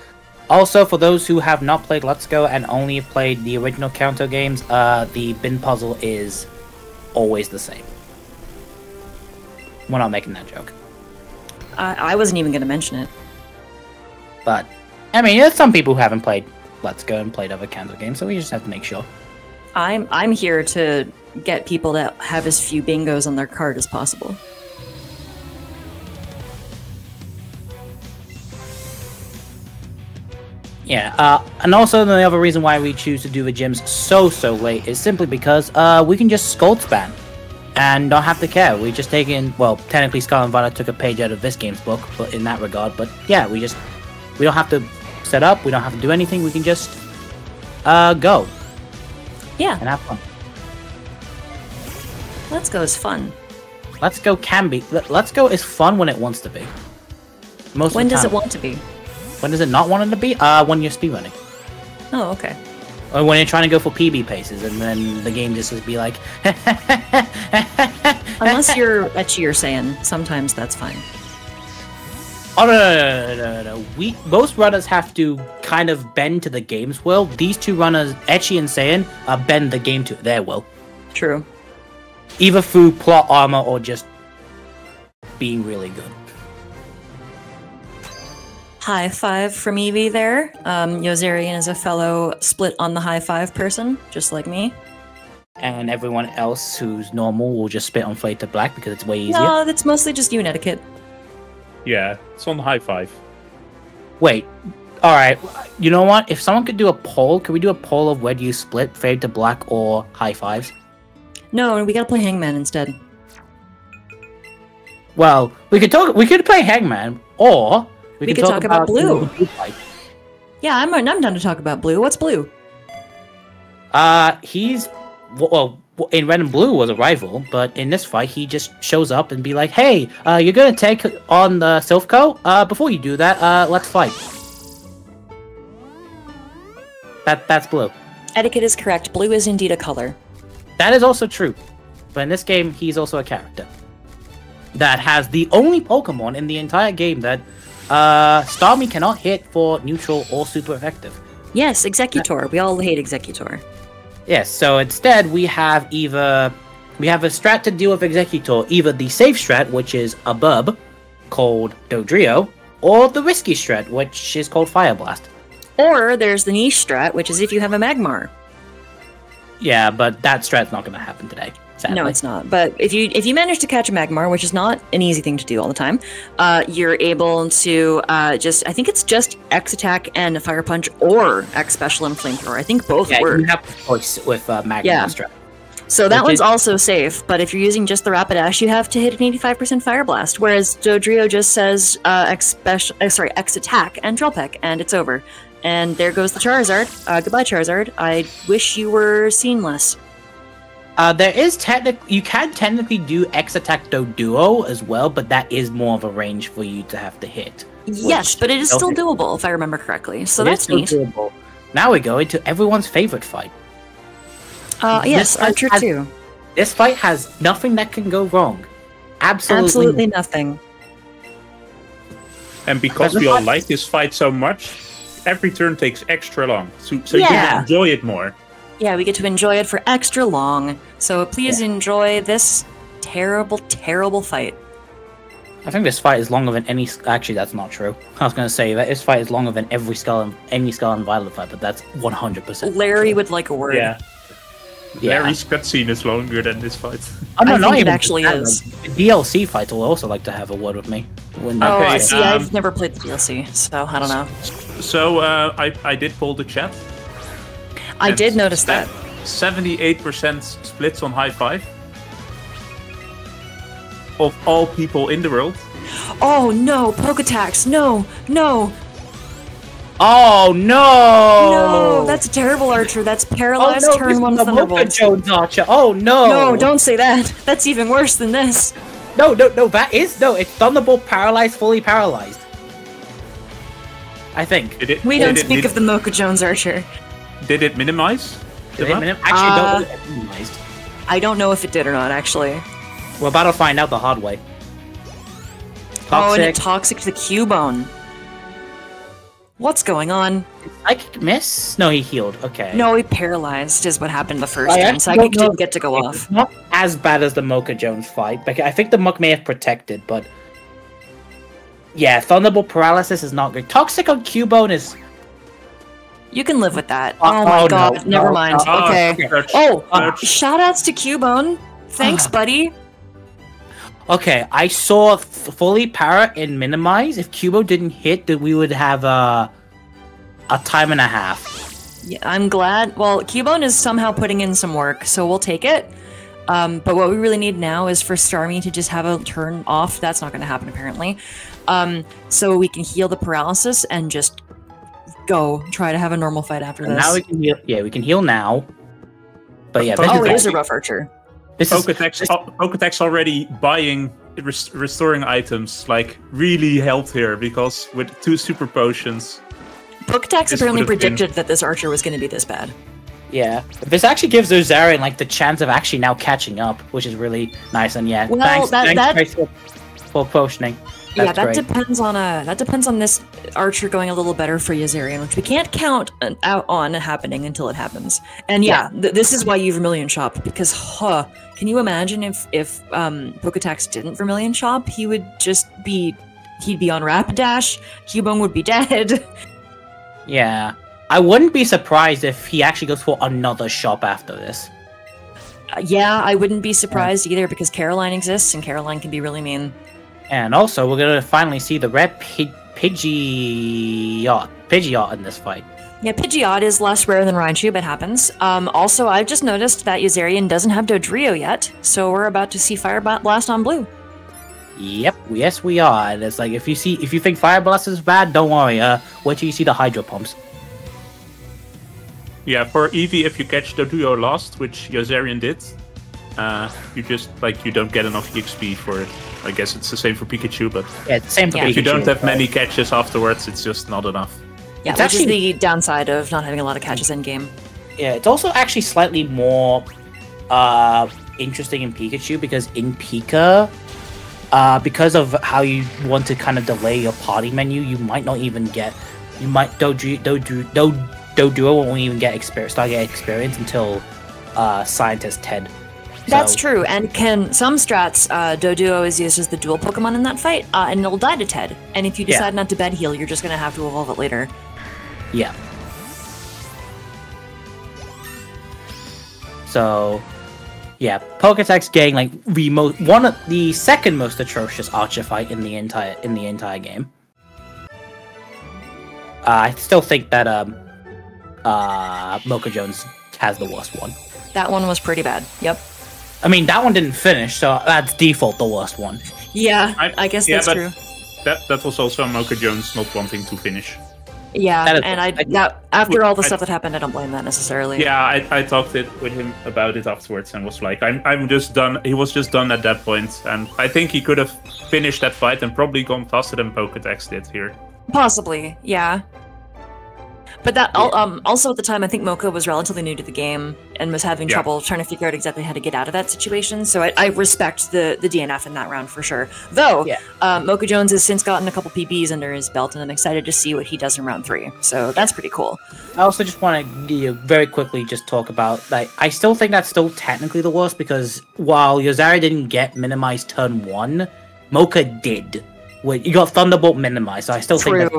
Also, for those who have not played Let's Go and only played the original Kanto games, the bin puzzle is always the same. We're not making that joke. I wasn't even going to mention it. But, I mean, there's some people who haven't played Let's Go and played other Kanto games, so we just have to make sure. I'm here to get people to have as few bingos on their card as possible. Yeah, and also the other reason why we choose to do the gyms so late is simply because we can just Scald ban and not have to care. We just take in, well, technically Scarlet and Violet took a page out of this game's book, but in that regard. But yeah, we don't have to set up. We don't have to do anything. We can just go. Yeah, and have fun. Let's Go is fun. Let's Go can be. Let's Go is fun when it wants to be. Most. When does it want to be? When does it not want it to be? When you're speedrunning. Oh, okay. Or when you're trying to go for PB paces, and then the game just be like... Unless you're a cheer Saiyan, sometimes that's fine. Oh, no. Most runners have to kind of bend to the game's will. These two runners, Echi and Saiyan, bend the game to their will. True. Either through plot armor or just being really good. High five from Eevee there. Yoszarian is a fellow split on the high five person, just like me. And everyone else who's normal will just spit on Fade to Black because it's way easier. No, that's mostly just you and Etiquette. Yeah, it's on the high five. Wait, alright, you know what? If someone could do a poll, could we do a poll of where do you split, Fade to Black or high fives? No, we gotta play Hangman instead. Well, we could play Hangman, or... We could talk about blue. Yeah, I'm down to talk about blue. What's blue? He's well in red and blue was a rival, but in this fight he just shows up and be like, "Hey, you're gonna take on the Silphco? Before you do that, let's fight." That's blue. Etiquette is correct. Blue is indeed a color. That is also true, but in this game he's also a character that has the only Pokemon in the entire game that. Starmie cannot hit for neutral or super effective. Yes, Executor. We all hate Executor. Yes, so instead we have either... We have a strat to deal with Executor. Either the safe strat, which is a Abub, called Dodrio, or the risky strat, which is called Fire Blast. Or there's the niche strat, which is if you have a Magmar. Yeah, but that strat's not going to happen today. Sadly. No, it's not. But if you manage to catch a Magmar, which is not an easy thing to do all the time, you're able to just I think it's just X attack and a Fire Punch or X special and Flamethrower. I think both work. You have a choice with Magmar strat. So that one's also safe. But if you're using just the Rapidash, you have to hit an 85% Fire Blast, whereas Dodrio just says X attack and Drillpeck, and it's over. And there goes the Charizard. Goodbye, Charizard. I wish you were seen less. There is technically you can technically do X attack Doduo as well, but that is more of a range for you to have to hit. Yes, but it is still doable if I remember correctly. So that's neat. Doable. Now we go into everyone's favorite fight. Yes, Archer 2. This fight has nothing that can go wrong. Absolutely nothing. And because we all like this fight so much, every turn takes extra long, so you can enjoy it more. Yeah, we get to enjoy it for extra long. So please enjoy this terrible, terrible fight. I think this fight is longer than any... Actually, that's not true. I was going to say that this fight is longer than every Scarlet and Violet fight, but that's 100%. Larry would like a word. Yeah. Larry's cutscene is longer than this fight. Oh, no, I think it actually is. The DLC fights will also like to have a word with me. Oh, see, I've never played the DLC, so I don't know. So I did poll the chat. I did notice that. 78% splits on high five. Of all people in the world. Oh no, Poketax, no. Oh no! No, that's a terrible Archer. That's paralyzed turn one Thunderbolt. Mocha Jones Archer. Oh no! No, don't say that. That's even worse than this. No, that is it's Thunderbolt paralyzed, fully paralyzed. I think. We don't speak of the Mocha Jones Archer. Did it minimize? Actually, don't know if it minimized. I don't know if it did or not, actually. We're about to find out the hard way. Toxic. Oh, and it toxic to the Cubone. What's going on? Psychic miss? No, he healed. Okay. No, he paralyzed is what happened the first time. Psychic didn't get to go off. It's not as bad as the Mocha Jones fight. But I think the Muck may have protected, but... Yeah, Thunderbolt Paralysis is not good. Toxic on Cubone is... You can live with that. Oh my god, no, never mind. Okay. Shoutouts to Cubone. Thanks, buddy. Okay, I saw fully para and minimize. If Cubone didn't hit, then we would have a time and a half. Yeah, I'm glad. Well, Cubone is somehow putting in some work, so we'll take it. But what we really need now is for Starmie to just have a turn off. That's not going to happen, apparently. So we can heal the paralysis and just... Go try to have a normal fight after this. Now we can heal. Yeah, we can heal now. But yeah, it is a rough Archer. This Pokedex already buying restoring items like really helped here because with 2 super potions. Pokedex apparently predicted that this Archer was going to be this bad. Yeah, this actually gives Yoszarian like the chance of actually now catching up, which is really nice. And yeah, well, thanks for potioning. That's that depends on this Archer going a little better for Yoszarian, which we can't count out on happening until it happens. And this is why you Vermilion Shop, because can you imagine if Poketax didn't Vermilion Shop, he would just be on Rapidash, Cubone would be dead. Yeah, I wouldn't be surprised if he actually goes for another shop after this. Yeah, I wouldn't be surprised either because Caroline exists and Caroline can be really mean. And also, we're gonna finally see the red Pidgeot in this fight. Yeah, Pidgeot is less rare than Raichu, but happens. Also, I've just noticed that Yoszarian doesn't have Dodrio yet, so we're about to see Fire Blast on blue. Yep, yes we are. And it's like, if you think Fire Blast is bad, don't worry. Wait till you see the Hydro Pumps. Yeah, for Eevee, if you catch Dodrio lost, which Yoszarian did, you just you don't get enough EXP for it. I guess it's the same for Pikachu, but if you don't have many catches afterwards, it's just not enough. Yeah, that's actually the downside of not having a lot of catches in game. Yeah, it's also actually slightly more interesting in Pikachu because in Pika, because of how you want to kind of delay your party menu, you might not even get Doduo won't even get experience. Start getting experience until Scientist Ted. That's true, and can some strats, Doduo is used as the dual Pokemon in that fight, and it'll die to Ted. And if you decide not to bed heal, you're just going to have to evolve it later. Yeah. So, yeah, Pokedex getting like the second most atrocious Archer fight in the entire game. I still think that Mocha Jones has the worst one. That one was pretty bad. Yep. I mean, that one didn't finish, so that's default the worst one. Yeah, I guess that's true. That was also Mocha Jones not wanting to finish. Yeah, and after all the stuff that happened, I don't blame that necessarily. Yeah, I talked with him about it afterwards and was like, I'm just done. He was just done at that point, and I think he could have finished that fight and probably gone faster than Pokedex did here. Possibly, yeah. But that also at the time, I think Mocha was relatively new to the game and was having trouble trying to figure out exactly how to get out of that situation. So I respect the DNF in that round for sure. Though Mocha Jones has since gotten a couple PBs under his belt, and I'm excited to see what he does in round 3. So that's pretty cool. I also just want to very quickly just talk about I still think that's still technically the worst because while Yoszarian didn't get minimized turn 1, Mocha did. You got Thunderbolt minimized, so I still think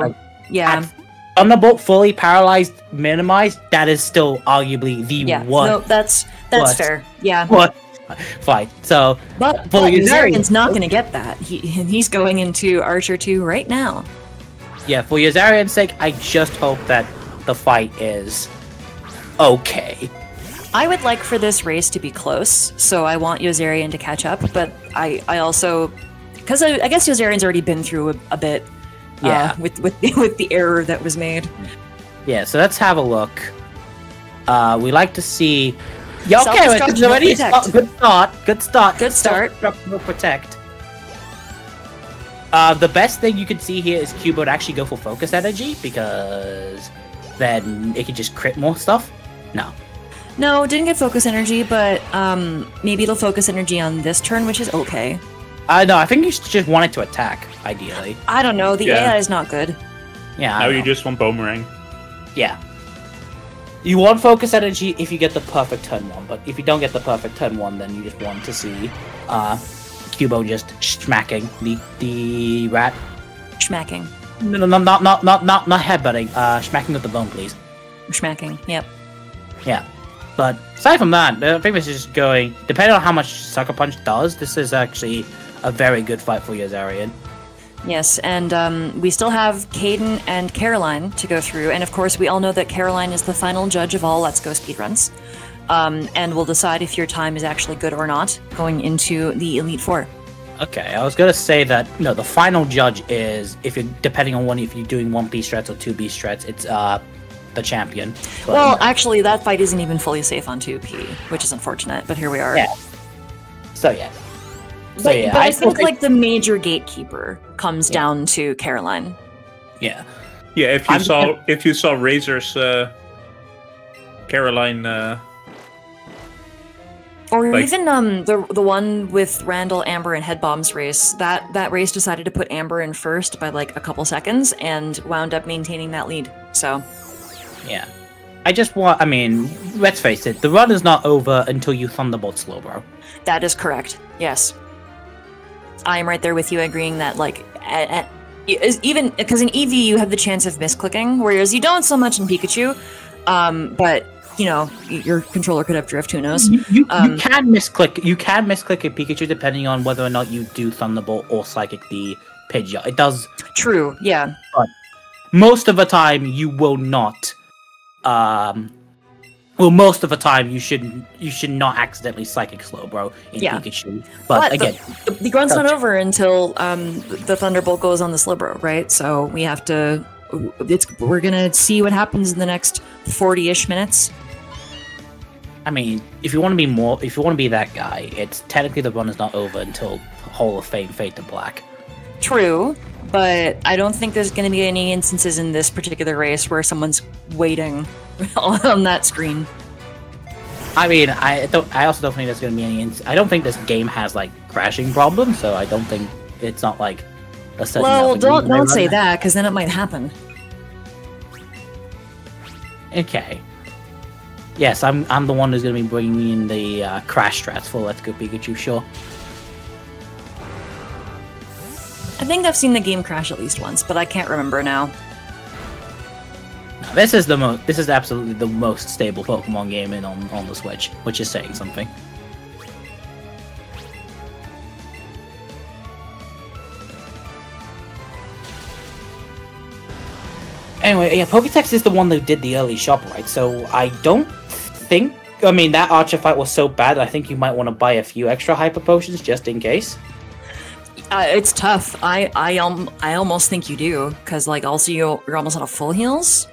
that's Thunderbolt fully paralyzed, minimized. That is still arguably the worst. No, that's fair. Yeah. What? Fine. So, but Yoszarian's not going to get that. He's going into Archer 2 right now. Yeah. For Yoszarian's sake, I just hope that the fight is okay. I would like for this race to be close, so I want Yoszarian to catch up. But I also, because I guess Yoszarian's already been through a bit. Yeah, with the error that was made. Yeah, so let's have a look. We like to see. Yeah, okay, good start. Good start. Good start. Protect. The best thing you can see here is Cubone actually go for Focus Energy, because then it can just crit more stuff. No. No, didn't get Focus Energy, but maybe it'll Focus Energy on this turn, which is okay. No, I think you just want it to attack, ideally. I don't know. The AI is not good. Yeah. No, you just want Boomerang. Yeah. You want Focus Energy if you get the perfect turn one, but if you don't get the perfect turn one, then you just want to see Cubone just smacking the rat. Smacking. No, not headbutting. Smacking with the bone, please. Smacking. Yep. Yeah. But aside from that, I think this is just going. Depending on how much Sucker Punch does, this is actually a very good fight for Yoszarian. Yes, and we still have Caden and Caroline to go through, and of course we all know that Caroline is the final judge of all Let's Go speedruns, and will decide if your time is actually good or not going into the Elite Four. Okay, I was gonna say that no, the final judge is if you're depending on if you're doing 1B strats or 2B strats, it's the champion. But, well, actually, that fight isn't even fully safe on 2P, which is unfortunate, but here we are. Yeah. So yeah. But, yeah, but I think like the major gatekeeper comes down to Caroline. Yeah, yeah. If you saw Razor's Caroline, or like, even the one with Randall, Amber, and Headbomb's race, that race decided to put Amber in first by like a couple seconds and wound up maintaining that lead. So yeah, I just want. I mean, let's face it, the run is not over until you Thunderbolt Slowbro. That is correct. Yes. I am right there with you, agreeing that, like, even because in Eevee you have the chance of misclicking, whereas you don't so much in Pikachu. But you know, your controller could have drift. Who knows? You can misclick. You can misclick a Pikachu depending on whether or not you do Thunderbolt or Psychic the Pidgeot. It does. True. Yeah. But most of the time, you will not. Well, most of the time, you should not accidentally Psychic Slowbro in Pikachu. But again, the run's not over until the Thunderbolt goes on the Slowbro, right? So we have to. We're gonna see what happens in the next 40-ish minutes. I mean, if you want to be if you want to be that guy, it's technically the run is not over until Hall of Fame Fade to Black. True, but I don't think there's going to be any instances in this particular race where someone's waiting on that screen. I mean, I also don't think there's going to be any. I don't think this game has like crashing problems, so I don't think it's not like a certain. Well, don't say that, because then it might happen. Okay. Yes, I'm the one who's going to be bringing in the crash strats for Let's Go Pikachu. Sure. I think I've seen the game crash at least once, but I can't remember now. This is the most. This is absolutely the most stable Pokemon game on the Switch, which is saying something. Anyway, yeah, Pokedex is the one that did the early shop, right? So I don't think. I mean, that Archer fight was so bad. I think you might want to buy a few extra Hyper Potions just in case. It's tough. I almost think you do, because like also you're almost out of full heals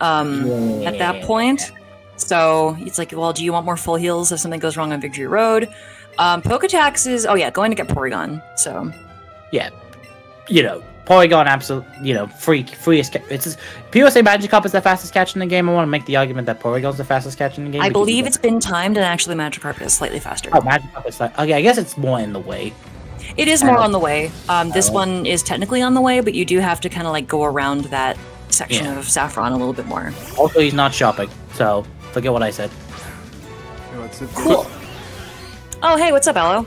at that point. So it's like, well, do you want more full heals if something goes wrong on Victory Road? Poketax is going to get Porygon. So yeah, you know, Porygon absolutely, you know, free it's PSA Magikarp is the fastest catch in the game. I want to make the argument that Porygon's the fastest catch in the game. I believe it's been timed, and actually Magikarp is slightly faster. Oh, Magikarp is like, okay, I guess it's more in the way. It is more on the way. This one is technically on the way, but you do have to kind of like go around that section of Saffron a little bit more. Also, he's not shopping, so forget what I said. Hey, what's up, cool. Oh, hey, what's up, Alwo?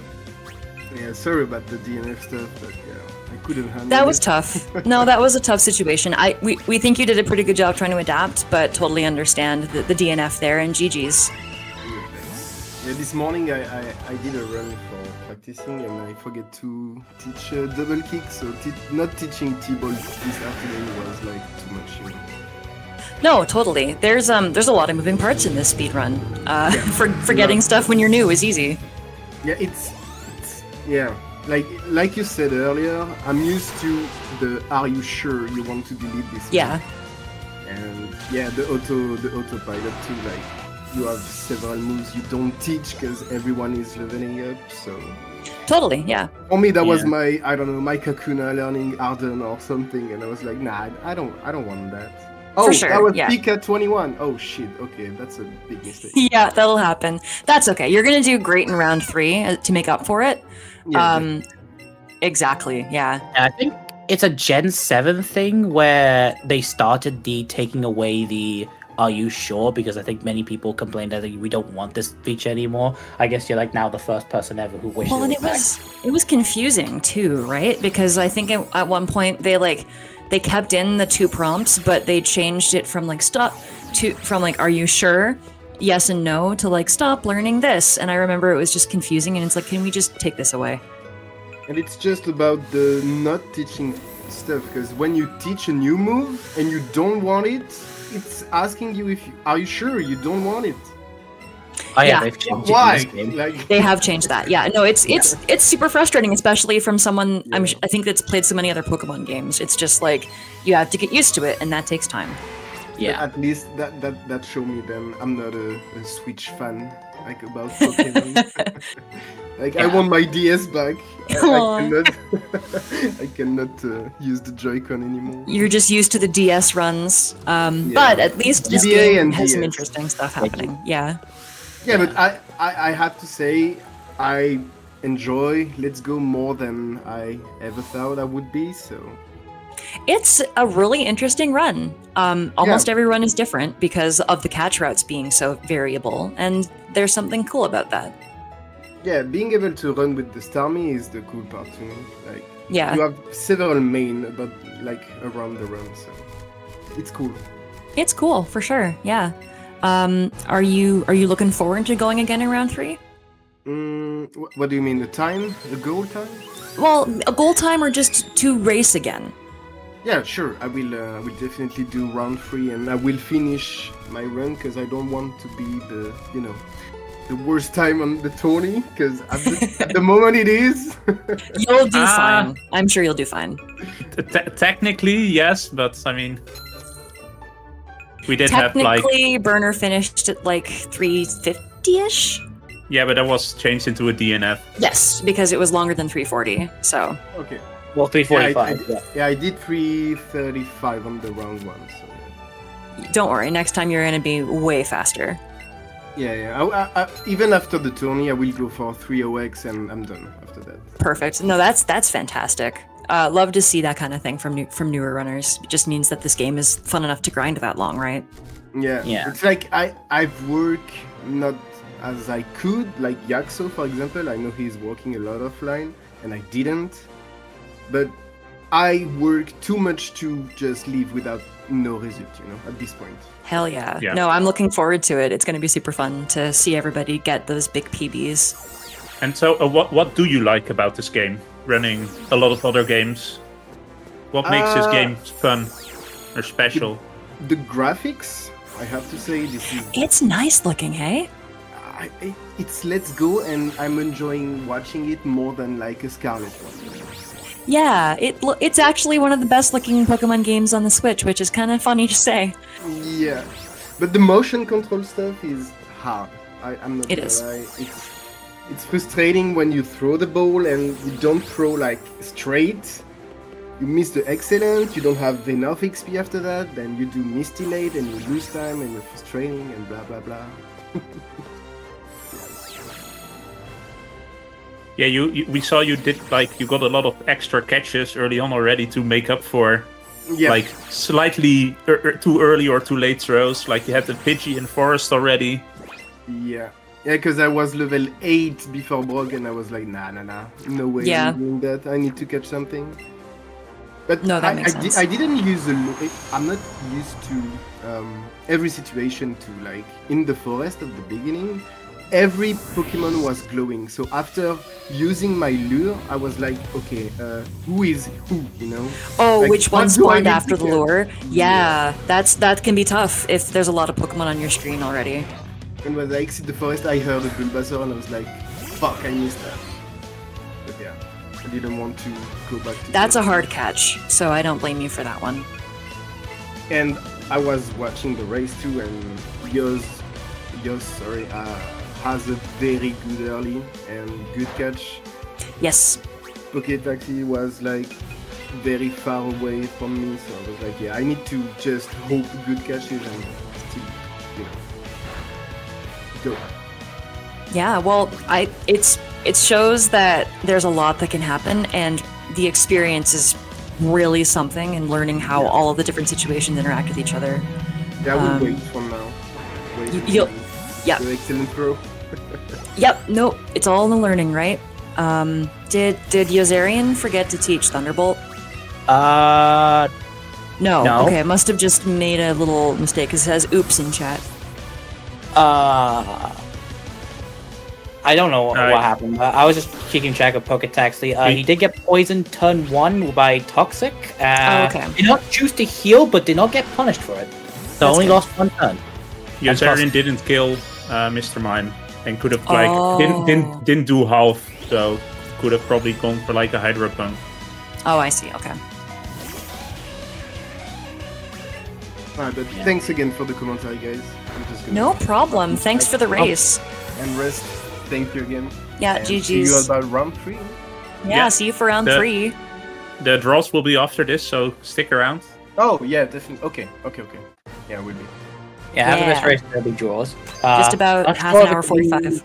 Yeah, sorry about the DNF stuff, but yeah, I couldn't handle it. That was tough. No, that was a tough situation. We think you did a pretty good job trying to adapt, but totally understand the DNF there, and GG's. Yeah, this morning I did a run for practicing, and I forget to teach double kick, so not teaching T-ball this afternoon was like too much. You know. No, totally. There's a lot of moving parts in this speedrun. Forgetting stuff when you're new is easy. Yeah, it's like you said earlier, I'm used to the "Are you sure you want to delete this?" Yeah. One. And yeah, the autopilot too, like. You have several moves you don't teach because everyone is leveling up, so... totally, yeah. For me, that was my, I don't know, my Kakuna learning Arden or something, and I was like, nah, I don't want that. Oh, for sure, that was Pika 21. Oh shit. Okay, that's a big mistake. Yeah, that'll happen. That's okay. You're gonna do great in round 3 to make up for it. Yeah, exactly. Yeah. I think it's a Gen 7 thing where they started the taking away the "Are you sure?" because I think many people complained that we don't want this feature anymore. I guess you're like now the first person ever who wishes. Well, and it was confusing too, right? Because I think at one point they like. They kept in the 2 prompts, but they changed it from like stop to from like "Are you sure?" yes and no to like "Stop learning this." And I remember it was just confusing, and it's like, can we just take this away? And it's just about the not teaching stuff, because when you teach a new move and you don't want it, it's asking you if you, are you sure you don't want it? Oh, yeah, they've changed it. Like... They have changed that. Yeah, no, it's super frustrating, especially from someone I think that's played so many other Pokemon games. It's just like you have to get used to it, and that takes time. Yeah, but at least that showed me then I'm not a Switch fan like about Pokemon. Like I want my DS back. I cannot use the Joy-Con anymore. You're just used to the DS runs, but at least this game has some interesting stuff happening. Yeah. Yeah, but I have to say, I enjoy Let's Go more than I ever thought I would be, so... It's a really interesting run. Almost every run is different because of the catch routes being so variable, and there's something cool about that. Yeah, being able to run with the Starmie is the cool part to me. Like, you have several main about, like, around the run, so... It's cool. It's cool, for sure, yeah. Are you looking forward to going again in round 3? What do you mean, the time? The goal time? Well, a goal time or just to race again? Yeah, sure. I will definitely do round 3, and I will finish my run because I don't want to be the, you know, the worst time on the tourney because at the moment it is. You'll do fine. I'm sure you'll do fine. Technically, yes, but I mean. We did have like Burner finished at like 350-ish. Yeah, but that was changed into a DNF. Yes, because it was longer than 340. So okay, well 345. I did 335 on the round 1. So. Don't worry, next time you're gonna be way faster. Yeah. I, even after the tourney, I will go for 3.0x, and I'm done after that. Perfect. No, that's fantastic. Love to see that kind of thing from newer runners. It just means that this game is fun enough to grind that long, right? Yeah. It's like I've worked not as I could, like Yaxo, for example. I know he's working a lot offline, and I didn't. But I work too much to just leave without no result, you know, at this point. Hell yeah. No, I'm looking forward to it. It's going to be super fun to see everybody get those big PBs. And so, what do you like about this game? Running a lot of other games. What makes this game fun or special? The graphics, I have to say, this is. It's nice looking, hey. It's Let's Go, and I'm enjoying watching it more than like a Scarlet one. Yeah, it's actually one of the best looking Pokemon games on the Switch, which is kind of funny to say. Yeah, but the motion control stuff is hard. I'm not. It is. It's frustrating when you throw the ball and you don't throw like straight. You miss the excellent, you don't have enough XP after that, then you do mistilate and you lose time and you're frustrating and blah blah blah. Yeah, we saw you did like you got a lot of extra catches early on already to make up for like slightly too early or too late throws. Like you had the Pidgey in Forest already. Yeah. Yeah, because I was level 8 before Brock, and I was like, nah, no way I'm doing that. I need to catch something. But no, that makes sense. I didn't use I'm not used to every situation to like in the forest at the beginning. Every Pokemon was glowing, so after using my lure, I was like, okay, who is who, you know? Oh, like, which one spawned after the lure? Yeah, that can be tough if there's a lot of Pokemon on your screen already. And when I exit the forest, I heard a Bulbasaur, and I was like, fuck, I missed that. But yeah, I didn't want to go back to... That's a hard catch, so I don't blame you for that one. And I was watching the race too, and Yoz has a very good early and good catch. Yes. Poketaxatty was like very far away from me, so I was like, yeah, I need to just hope good catches and still, you know, go. Yeah, well, it shows that there's a lot that can happen, and the experience is really something, and learning how all of the different situations interact with each other. Yeah, I would wait from now. Excellent throw. Yep, no, it's all in the learning, right? Did Yoszarian forget to teach Thunderbolt? No. Okay, I must have just made a little mistake, because it says oops in chat. I don't know what happened. I was just keeping track of Poketaxatty. He did get poisoned turn 1 by Toxic. Okay. Did not choose to heal, but did not get punished for it. So only lost one turn. Yoszarian didn't kill Mr. Mime, and could have like didn't do half, so could have probably gone for like a Hydro Pump. Oh, I see. Okay. Alright, but thanks again for the commentary, guys. I'm just gonna no problem. Thanks for the race. And rest. Thank you again. Yeah, and GG's. See you about round 3. Yeah, see you for round 3. The draws will be after this, so stick around. Oh, yeah, definitely. Okay. Yeah, we'll be. Yeah, after this race, there'll be draws. Just about half an hour, 45.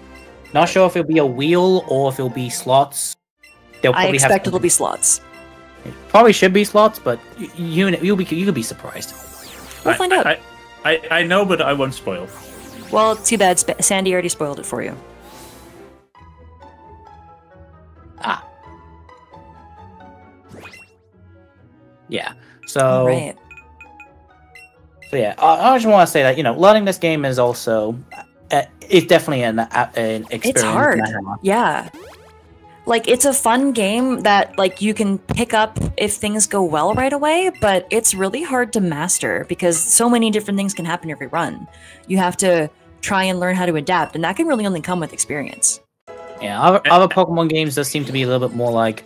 Not sure if it'll be a wheel or if it'll be slots. I expect it'll be slots. It probably should be slots, but you could be surprised. We'll find out. I know, but I won't spoil. Well, too bad. Sandy already spoiled it for you. Yeah. So. Right. So yeah, I just want to say that, you know, learning this game is also it's definitely an experience. It's hard. Yeah. Like, it's a fun game that like you can pick up if things go well right away, but it's really hard to master because so many different things can happen every run. You have to try and learn how to adapt, and that can really only come with experience. Yeah, other Pokemon games does seem to be a little bit more like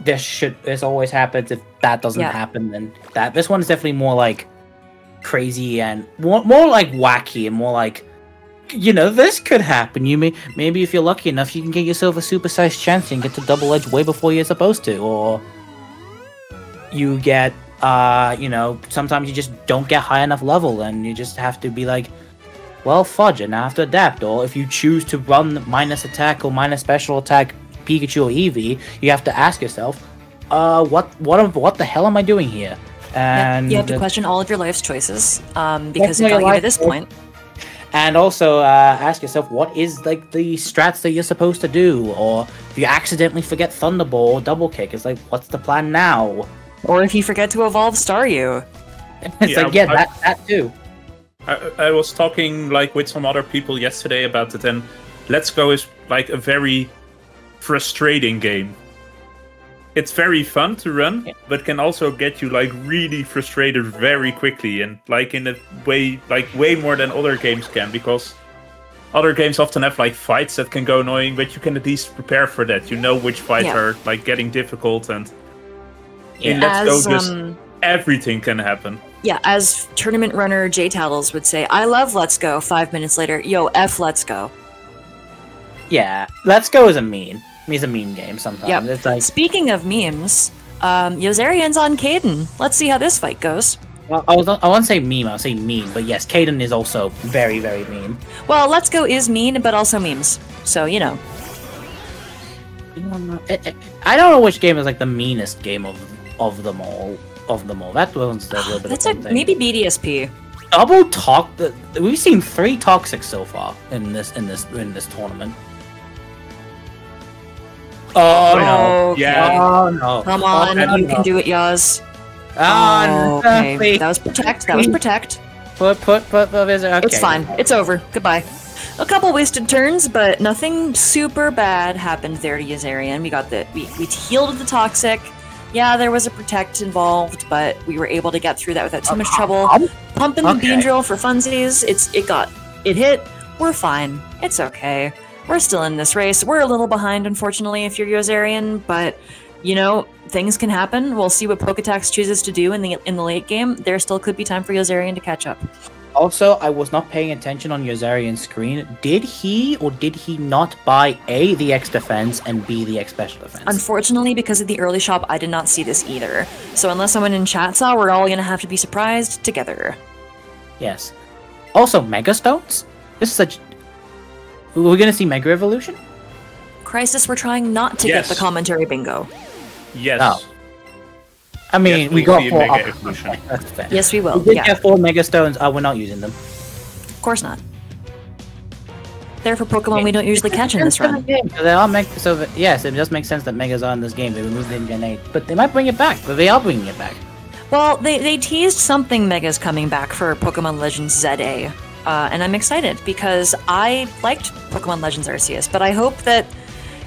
this always happens. If that doesn't happen, then that. This one's definitely more like crazy and more like wacky and more like, you know, this could happen. You maybe if you're lucky enough, you can get yourself a supersized chance and get to double edge way before you're supposed to, or you get you know, sometimes you just don't get high enough level and you just have to be like, well, fudge, and I have to adapt. Or if you choose to run minus attack or minus special attack Pikachu or Eevee, you have to ask yourself, what the hell am I doing here? And you have to question all of your life's choices, because it got you to this point. And also ask yourself, what is like the strats that you're supposed to do? Or if you accidentally forget Thunderbolt or Double Kick, it's like, what's the plan now? Or if you forget to evolve Staryu, it's like, yeah, that too. I was talking like with some other people yesterday about it, and Let's Go is like a very frustrating game. It's very fun to run, but can also get you like really frustrated very quickly, and like in a way, like way more than other games can, because other games often have like fights that can go annoying, but you can at least prepare for that. You know which fights are like getting difficult, and in Let's Go, just everything can happen. Yeah, as tournament runner Jay Tattles would say, I love Let's Go. 5 minutes later, yo, F Let's Go. Yeah, Let's Go is a meme. It's a mean game sometimes. Yep. It's like, speaking of memes, Yoszarian's on Caden. Let's see how this fight goes. Well, I won't say meme, I'll say mean, but yes, Caden is also very, very mean. Well, Let's Go is mean, but also memes. So, you know. I don't know which game is like the meanest game of them all. That one's a little bit. That's a, maybe BDSP. Double talk. We've seen 3 Toxics so far in this tournament. Oh no! Yeah. Oh no! Come on, you can do it, Yoz. Oh, okay. Please. That was protect. Put okay. It's fine. It's over. Goodbye. A couple wasted turns, but nothing super bad happened there to Yoszarian. We got the we healed the Toxic. Yeah, there was a protect involved, but we were able to get through that without too much trouble. Pumping the bean drill for funsies. It hit. We're fine. It's okay. We're still in this race. We're a little behind, unfortunately, if you're Yoszarian, but, you know, things can happen. We'll see what Poketax chooses to do in the late game. There still could be time for Yoszarian to catch up. Also, I was not paying attention on Yoszarian's screen. Did he or did he not buy A, the X defense, and B, the X special defense? Unfortunately, because of the early shop, I did not see this either. So unless someone in chat saw, we're all gonna have to be surprised together. Yes. Also, Mega Stones? This is such... We're gonna see Mega Evolution? Crysis, we're trying not to get the commentary bingo. Yes. Oh. I mean, yes, we got 4 Mega Evolution. That's fair. Yes, we will. We did get 4 Mega Stones. We're not using them. Of course not. They're for Pokemon we don't usually catch in this run. So they all make so yes, it just makes sense that Megas are in this game. They removed it in Gen 8, but they might bring it back. But they are bringing it back. Well, they teased something Megas coming back for Pokemon Legends ZA, and I'm excited because I liked Pokemon Legends Arceus, but I hope that.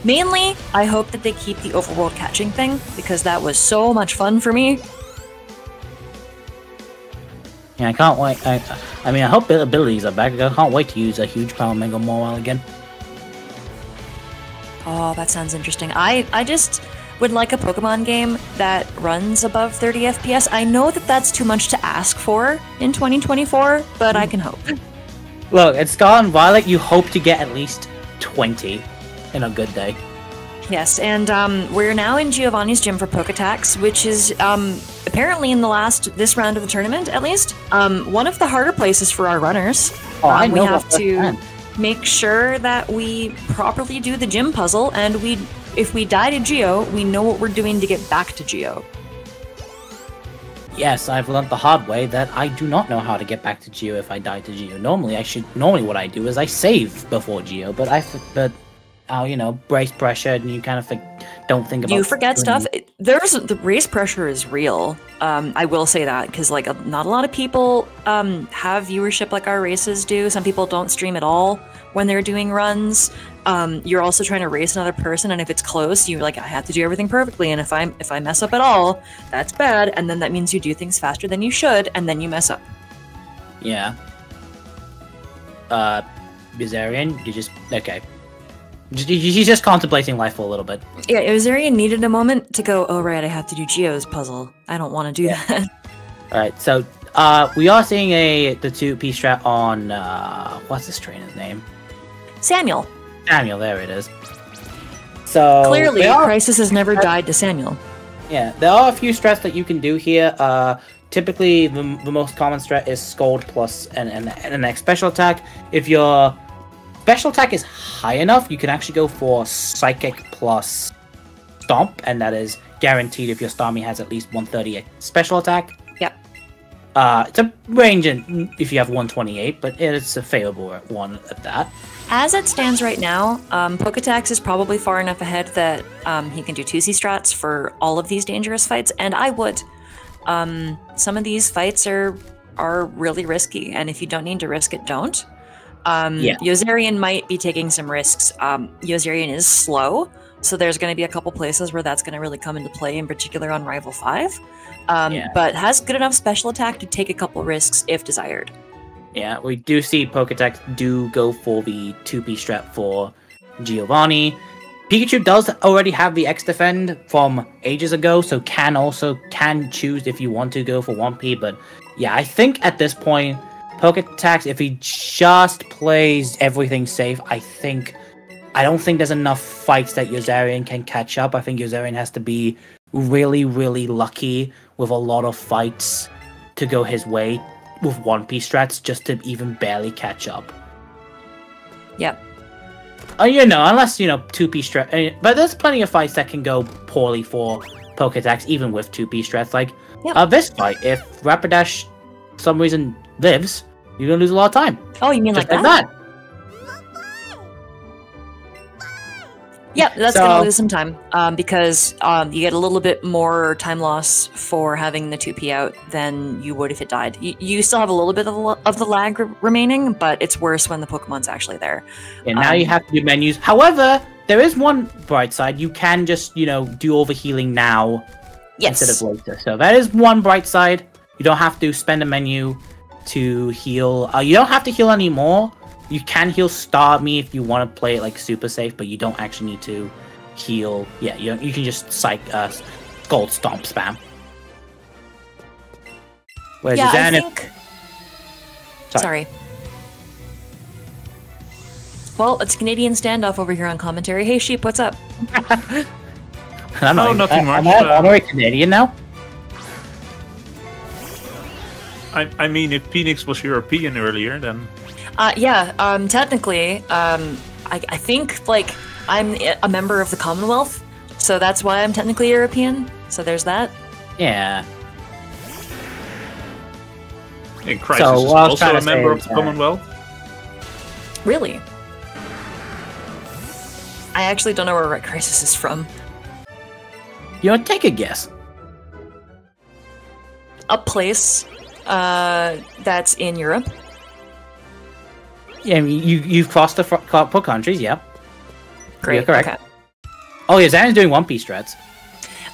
Mainly, I hope that they keep the overworld catching thing, because that was so much fun for me. Yeah, I can't wait. I mean, I hope the abilities are back. I can't wait to use a huge power Mega Mawile again. Oh, that sounds interesting. I just would like a Pokemon game that runs above 30 FPS. I know that that's too much to ask for in 2024, but I can hope. Look, at Scarlet and Violet, you hope to get at least 20. In a good day. Yes, and we're now in Giovanni's gym for Poketax, which is apparently in the this round of the tournament, at least, one of the harder places for our runners. Oh, I know we have to make sure that we properly do the gym puzzle, and if we die to Geo, we know what we're doing to get back to Geo. Yes, I've learned the hard way that I do not know how to get back to Geo if I die to Geo. Normally, normally what I do is I save before Geo, but you know, race pressure, and you kind of don't think about. You forget stuff. The race pressure is real. I will say that because like not a lot of people have viewership like our races do. Some people don't stream at all when they're doing runs. You're also trying to race another person, and if it's close, you I have to do everything perfectly. And if I mess up at all, that's bad. And then that means you do things faster than you should, and then you mess up. Yeah. Yoszarian, you just okay. She's just contemplating life for a little bit. Yeah, Yoszarian needed a moment to go, oh right, I have to do Geo's puzzle. I don't want to do that. Alright, so we are seeing the 2-piece strat on what's this trainer's name? Samuel. Samuel, there it is. So clearly Crysis has never died to Samuel. Yeah, there are a few strats that you can do here. Typically the most common strat is scold plus an X special attack. If you're special attack is high enough, you can actually go for psychic plus stomp, and that is guaranteed if your Starmie has at least 130 special attack. Yep. It's a range if you have 128, but it's a favorable one at that. As it stands right now, Poketax is probably far enough ahead that he can do 2C strats for all of these dangerous fights, and I would. Some of these fights are really risky, and if you don't need to risk it, don't. Yoszarian might be taking some risks. Yoszarian is slow, so there's going to be a couple places where that's going to really come into play, in particular on Rival 5. But has good enough special attack to take a couple risks if desired. Yeah, we do see Poketax do go for the 2B strat for Giovanni. Pikachu does already have the X defend from ages ago, so can choose if you want to go for 1P. But yeah, I think at this point, Poketax, if he just plays everything safe, I don't think there's enough fights that Yoszarian can catch up. I think Yoszarian has to be really, really lucky with a lot of fights to go his way with 1P strats just to even barely catch up. Yep. You know, unless, you know, 2P strats. But there's plenty of fights that can go poorly for Poketax, even with 2P strats. Like, this fight, if Rapidash, for some reason, lives, you're gonna lose a lot of time. Oh, you mean like that? Yep, that's gonna lose some time because you get a little bit more time loss for having the 2P out than you would if it died. You still have a little bit of the lag remaining, but it's worse when the Pokemon's actually there. And now you have to do menus. However, there is one bright side. You can just, you know, do all the healing now instead of later. So that is one bright side. You don't have to spend a menu to heal. You don't have to heal anymore. You can heal Starmie if you want to play it like super safe, but you don't actually need to heal. Yeah, you can just Gold Stomp spam. Whereas Yoszarian, Sorry. Well, it's Canadian standoff over here on commentary. Hey, Sheep, what's up? Nothing much. Am I honorary Canadian now? I mean, if Phoenix was European earlier, then... technically, I think, like, I'm a member of the Commonwealth, so that's why I'm technically European. So there's that. Yeah. And Crysis is also a member of the Commonwealth? Really? I actually don't know where Crysis is from. You know, take a guess. A place that's in Europe. Yeah, I mean, you've crossed the couple countries, yeah. Great, you're correct. Okay. Oh yeah, Zan's doing One Piece strats.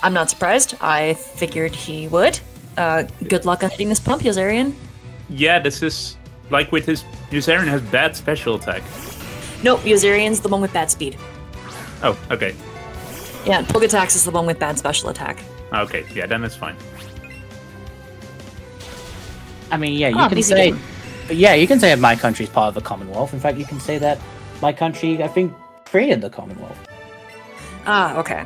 I'm not surprised. I figured he would. Good luck on hitting this pump, Yoszarian. Yeah, this is like with his Yoszarian has bad special attack. No, Yoszarian's the one with bad speed. Oh, okay. Yeah, Poketax is the one with bad special attack. Okay, yeah, then it's fine. I mean, yeah, you can say, that my country is part of the Commonwealth. In fact, you can say that my country, I think, created the Commonwealth. Ah, okay.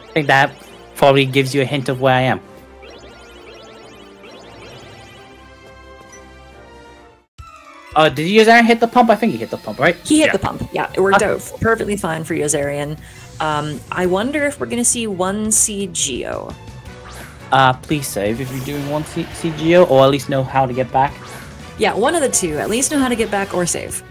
I think that probably gives you a hint of where I am. Oh, did Yoszarian hit the pump? I think he hit the pump, right? He hit the pump. Yeah, it worked out perfectly fine for Yoszarian. I wonder if we're gonna see 1 CGO. Please save if you're doing 1 CGO, or at least know how to get back. Yeah, one of the two. At least know how to get back or save.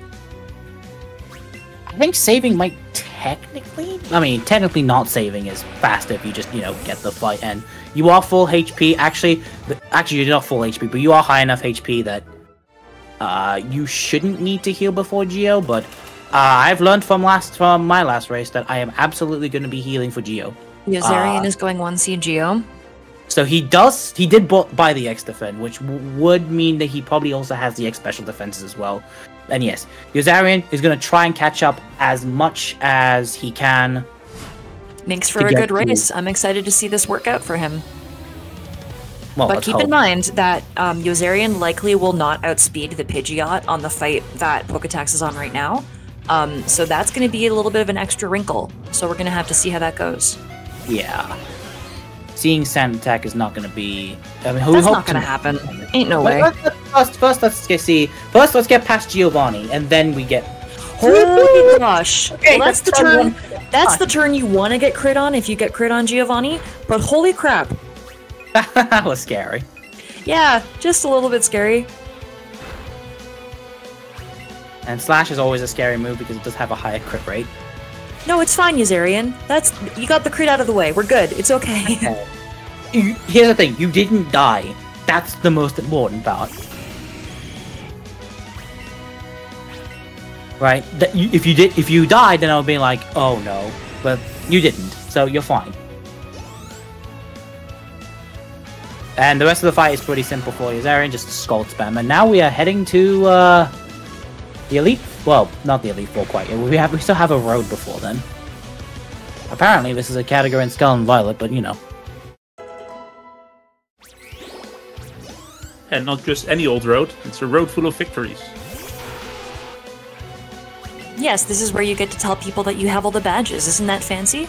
I think saving might technically... I mean, technically not saving is faster if you just, you know, get the flight and you are full HP. Actually, you're not full HP, but you are high enough HP that you shouldn't need to heal before Geo, but I've learned from my last race that I am absolutely going to be healing for Geo. Yoszarian is going 1C Geo. So he did buy the X defend, which would mean that he probably also has the X special defenses as well. And yes, Yoszarian is going to try and catch up as much as he can. Makes for a good race. I'm excited to see this work out for him. Well, but keep in mind that Yoszarian likely will not outspeed the Pidgeot on the fight that Poketax is on right now. So that's going to be a little bit of an extra wrinkle. So we're going to have to see how that goes. Yeah. Seeing Sand attack is not going to be... I mean, that's not going to happen. Ain't no way. First, let's get past Giovanni, and then we get... Oh gosh. Okay, well, that's the turn. That's the turn you want to get crit on if you get crit on Giovanni. But holy crap. That was scary. Yeah, just a little bit scary. And Slash is always a scary move because it does have a higher crit rate. No, it's fine, Yoszarian. You got the crit out of the way. We're good. It's okay. Here's the thing. You didn't die. That's the most important part. Right? If you died, then I would be like, oh no. But you didn't, so you're fine. And the rest of the fight is pretty simple for Yoszarian, just Scald spam. And now we are heading to the Elite. Well, not the Elite Four quite yet. We still have a road before then. Apparently, this is a category in Scarlet and Violet, but you know. And not just any old road; it's a road full of victories. Yes, this is where you get to tell people that you have all the badges. Isn't that fancy?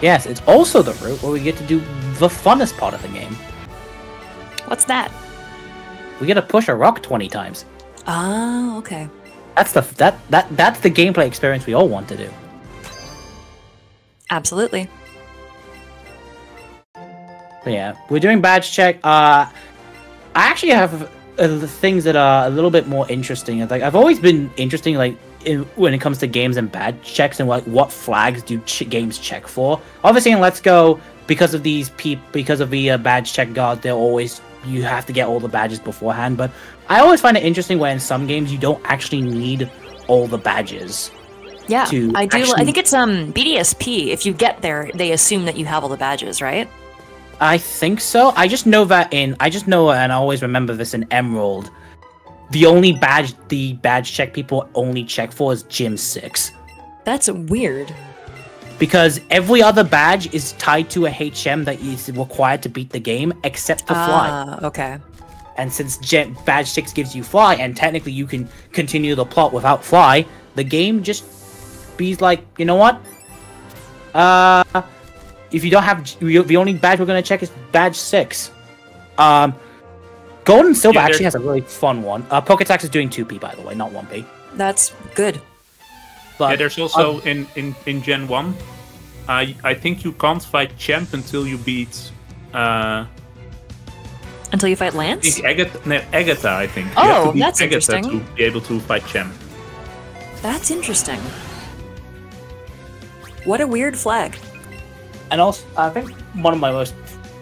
Yes, it's also the route where we get to do the funnest part of the game. What's that? We get to push a rock 20 times. Oh, okay. That's the gameplay experience we all want to do. Absolutely. So yeah, we're doing badge check. I actually have things that are a little bit more interesting. It's like I've always been interesting, like. When it comes to games and badge checks and what flags do games check for. Obviously in Let's Go, because of the badge check guard, they're always, you have to get all the badges beforehand, but I always find it interesting where in some games you don't actually need all the badges. Yeah, I do. I think it's BDSP. If you get there, they assume that you have all the badges, right? I think so. I just know that and I always remember this in Emerald, the only badge the badge check people only check for is Gym 6. That's weird. because every other badge is tied to a HM that is required to beat the game, except for Fly. Okay. And since Badge 6 gives you Fly, and technically you can continue the plot without Fly, the game just be like, you know what? If you don't have... The only badge we're going to check is Badge 6. Gold and Silver actually has a really fun one. Poketax is doing 2p, by the way, not 1p. That's good. But, yeah, there's also, in Gen 1, I think you can't fight Champ until you beat... Until you fight Lance? I think Agatha, I think. Oh, that's Agatha interesting. To be able to fight Champ. That's interesting. What a weird flag. And also, I think one of my most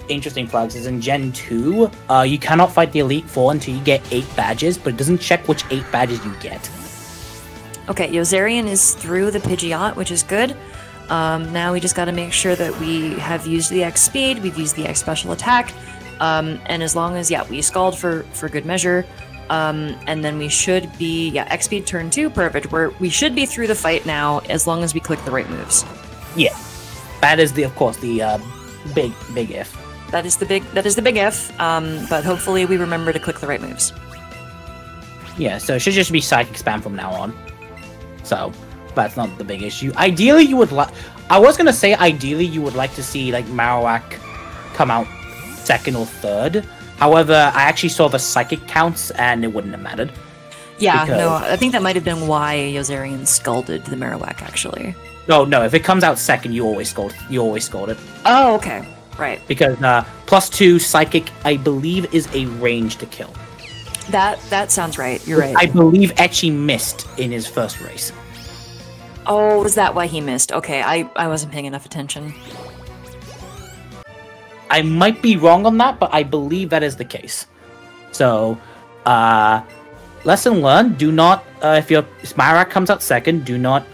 interesting flags is in Gen 2, you cannot fight the Elite Four until you get 8 badges, but it doesn't check which 8 badges you get. Okay, Yoszarian is through the Pidgeot, which is good. Now we just got to make sure that we have used the X Speed, we've used the X Special Attack, and as long as, yeah, we Scald for good measure, and then we should be, yeah, X Speed turn 2, perfect. We should be through the fight now, as long as we click the right moves. Yeah. That is the, of course, the big if. That is the big if. But hopefully we remember to click the right moves. Yeah, so it should just be psychic spam from now on. So that's not the big issue. Ideally, you would like. I was gonna say ideally you would like to see like Marowak come out second or third. However, I actually saw the psychic counts and it wouldn't have mattered. Yeah, because... no, I think that might have been why Yoszarian scalded the Marowak actually. No, no. If it comes out second, you always scold. You always scold it. Oh, okay, right. Because +2 psychic, I believe, is a range to kill. That sounds right. You're right. I believe Echi missed in his first race. Oh, is that why he missed? Okay, I wasn't paying enough attention. I might be wrong on that, but I believe that is the case. So, lesson learned, do not, if your Marowak comes out second, do not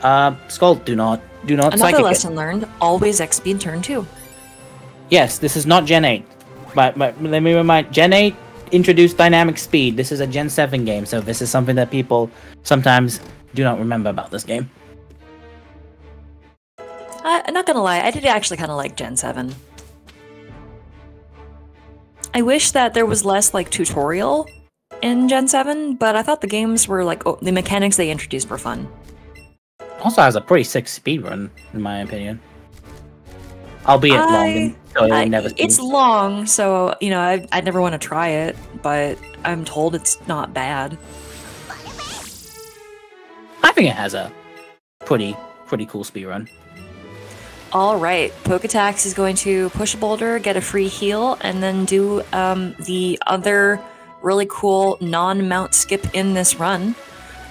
scald, do not Another psychic lesson learned, always X Speed turn 2. Yes, this is not Gen 8. But let me remind, Gen 8 introduced dynamic speed. This is a Gen 7 game, so this is something that people sometimes do not remember about this game. I'm not gonna lie, I did actually kind of like Gen 7. I wish that there was less, like, tutorial in Gen 7, but I thought the games were like, oh, the mechanics they introduced were fun. Also has a pretty sick speedrun, in my opinion. Albeit long. It's long, so, you know, I'd never want to try it, but I'm told it's not bad. I think it has a pretty cool speedrun. Alright, Poketax is going to push a boulder, get a free heal, and then do the other... really cool non-mount skip in this run,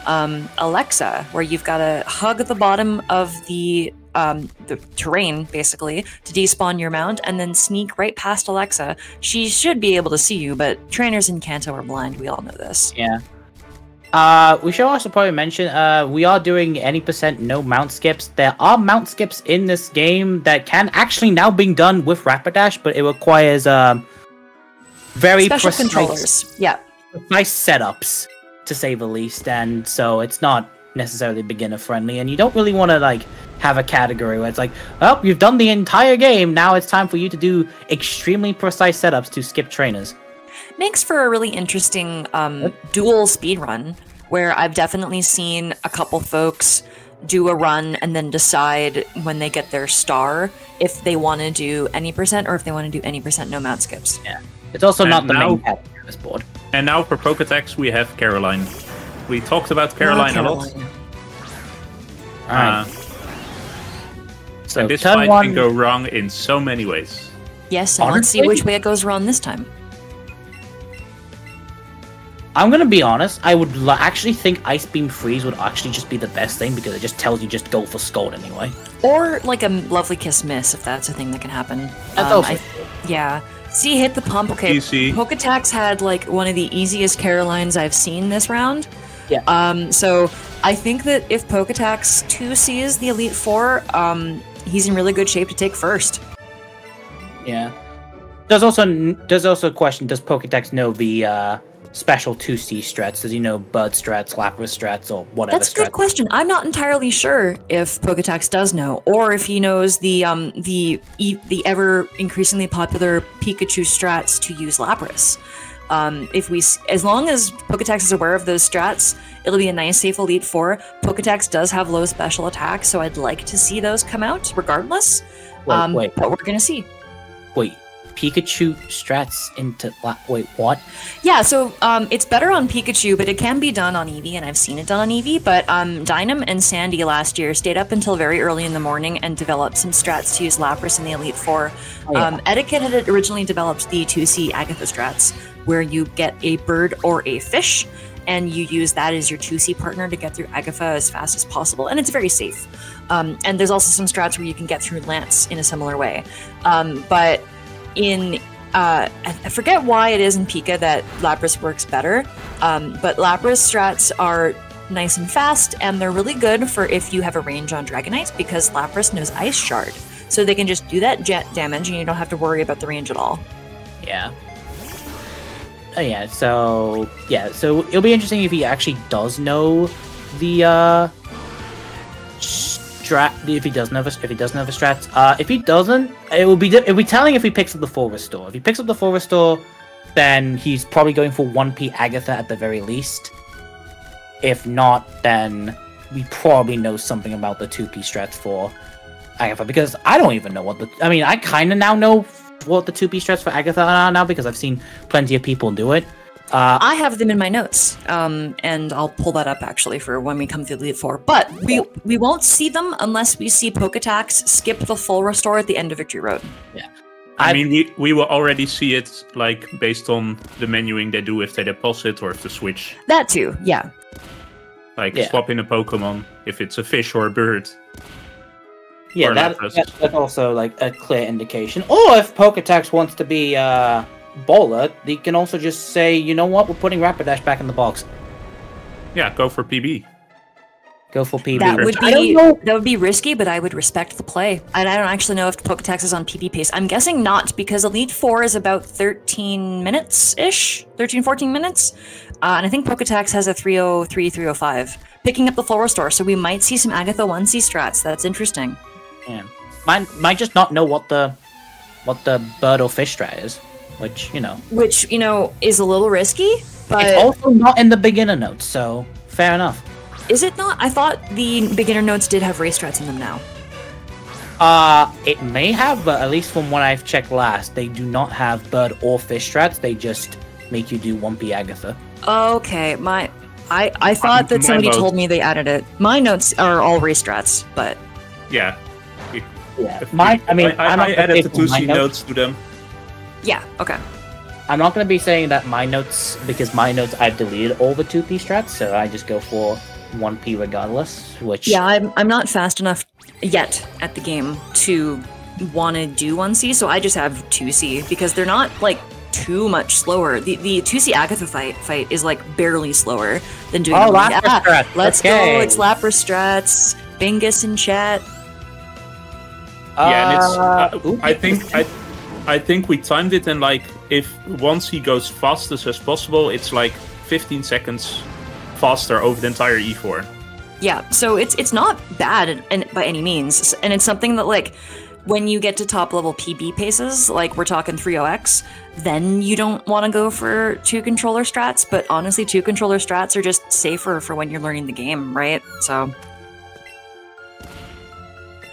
Alexa, where you've got to hug the bottom of the terrain, basically, to despawn your mount, and then sneak right past Alexa. She should be able to see you, but trainers in Kanto are blind, we all know this. Yeah. We should also probably mention, we are doing any % no mount skips. There are mount skips in this game that can actually now be done with Rapidash, but it requires... very precise controllers, yeah. Nice setups, to say the least, and so it's not necessarily beginner friendly. And you don't really want to like have a category where it's like, oh, you've done the entire game. Now it's time for you to do extremely precise setups to skip trainers. Makes for a really interesting dual speed run, where I've definitely seen a couple folks do a run and then decide when they get their star if they want to do any % or if they want to do any % no mount skips. Yeah. It's also and not the main category of this board. And now for Poketax, we have Caroline. We talked about Caroline a lot. Alright. So this fight can go wrong in so many ways. Yes, and let's see which way it goes wrong this time. I'm gonna be honest, I would actually think Ice Beam Freeze would actually just be the best thing because it just tells you just go for Scold anyway. Or like a Lovely Kiss Miss, if that's a thing that can happen. That's also cool. Yeah. See, hit the pump. Okay, Poketax had like one of the easiest Carolines I've seen this round. Yeah. So I think that if Poketax 2Cs the Elite Four, he's in really good shape to take first. Yeah. There's also a question: does Poketax know the special 2C strats? Does he know Bud strats, Lapras strats, or whatever? That's a good question. I'm not entirely sure if Poketax does know, or if he knows the ever increasingly popular Pikachu strats to use Lapras. As long as Poketax is aware of those strats, it'll be a nice, safe Elite Four. Poketax does have low special attack, so I'd like to see those come out, regardless. Wait. But we're gonna see. Wait, Pikachu strats into wait, what? Yeah, so it's better on Pikachu, but it can be done on Eevee, and I've seen it done on Eevee. But Dynam and Sandy last year stayed up until very early in the morning and developed some strats to use Lapras in the Elite Four. Oh, yeah. Etiquette had originally developed the 2C Agatha strats, where you get a bird or a fish, and you use that as your 2C partner to get through Agatha as fast as possible, and it's very safe. And there's also some strats where you can get through Lance in a similar way. But in, I forget why it is in Pika that Lapras works better, but Lapras strats are nice and fast, and they're really good for if you have a range on Dragonite, because Lapras knows Ice Shard, so they can just do that jet damage, and you don't have to worry about the range at all. Yeah. Oh, yeah, so it'll be interesting if he actually does know the strat. If he doesn't have a strats, if he doesn't, it'll be telling if he picks up the full restore. If he picks up the full restore, then he's probably going for 1P Agatha at the very least. If not, then we probably know something about the 2P strats for Agatha, because I don't even know what the. I mean, I kind of now know what the 2P strats for Agatha are now, because I've seen plenty of people do it. I have them in my notes, and I'll pull that up actually for when we come through the Elite Four. But we won't see them unless we see Poketax skip the full restore at the end of Victory Road. Yeah, I mean we will already see it, like, based on the menuing they do if they deposit or if they switch. That too, yeah. Like, yeah, swap in a Pokemon if it's a fish or a bird. Yeah, that's also like a clear indication. Or if Poketax wants to be bowler, they can also just say, you know what, we're putting Rapidash back in the box. Yeah, go for PB. Go for PB. That would be risky, but I would respect the play. And I don't actually know if Poketax is on PB pace. I'm guessing not, because Elite Four is about 13 minutes-ish, 13, 14 minutes. And I think Poketax has a 303, 305. Picking up the full restore, so we might see some Agatha 1C strats. That's interesting. Yeah, might just not know what the bird or fish strat is, which is a little risky. But it's also not in the beginner notes, so fair enough. Is it not? I thought the beginner notes did have race strats in them now. It may have, but at least from what I've checked last, they do not have bird or fish strats. They just make you do 1P Agatha. Okay, I thought that somebody told me they added it. My notes are all race strats, but yeah. Yeah. I added the 2C notes to them. Yeah, okay. I'm not going to be saying that my notes, because my notes, I've deleted all the 2P strats, so I just go for 1P regardless, which... Yeah, I'm not fast enough yet at the game to want to do 1C, so I just have 2C, because they're not, like, too much slower. The 2C Agatha fight is, like, barely slower than doing... Oh, Lapras strats! Let's go, it's Lapras strats, Bingus in chat. Yeah, and it's, I think we timed it, and like once he goes fastest as possible, it's like 15 seconds faster over the entire E4. Yeah, so it's not bad by any means, and it's something that, like, when you get to top level PB paces, like we're talking 30x, then you don't want to go for 2-controller strats. But honestly, 2-controller strats are just safer for when you're learning the game, right? So.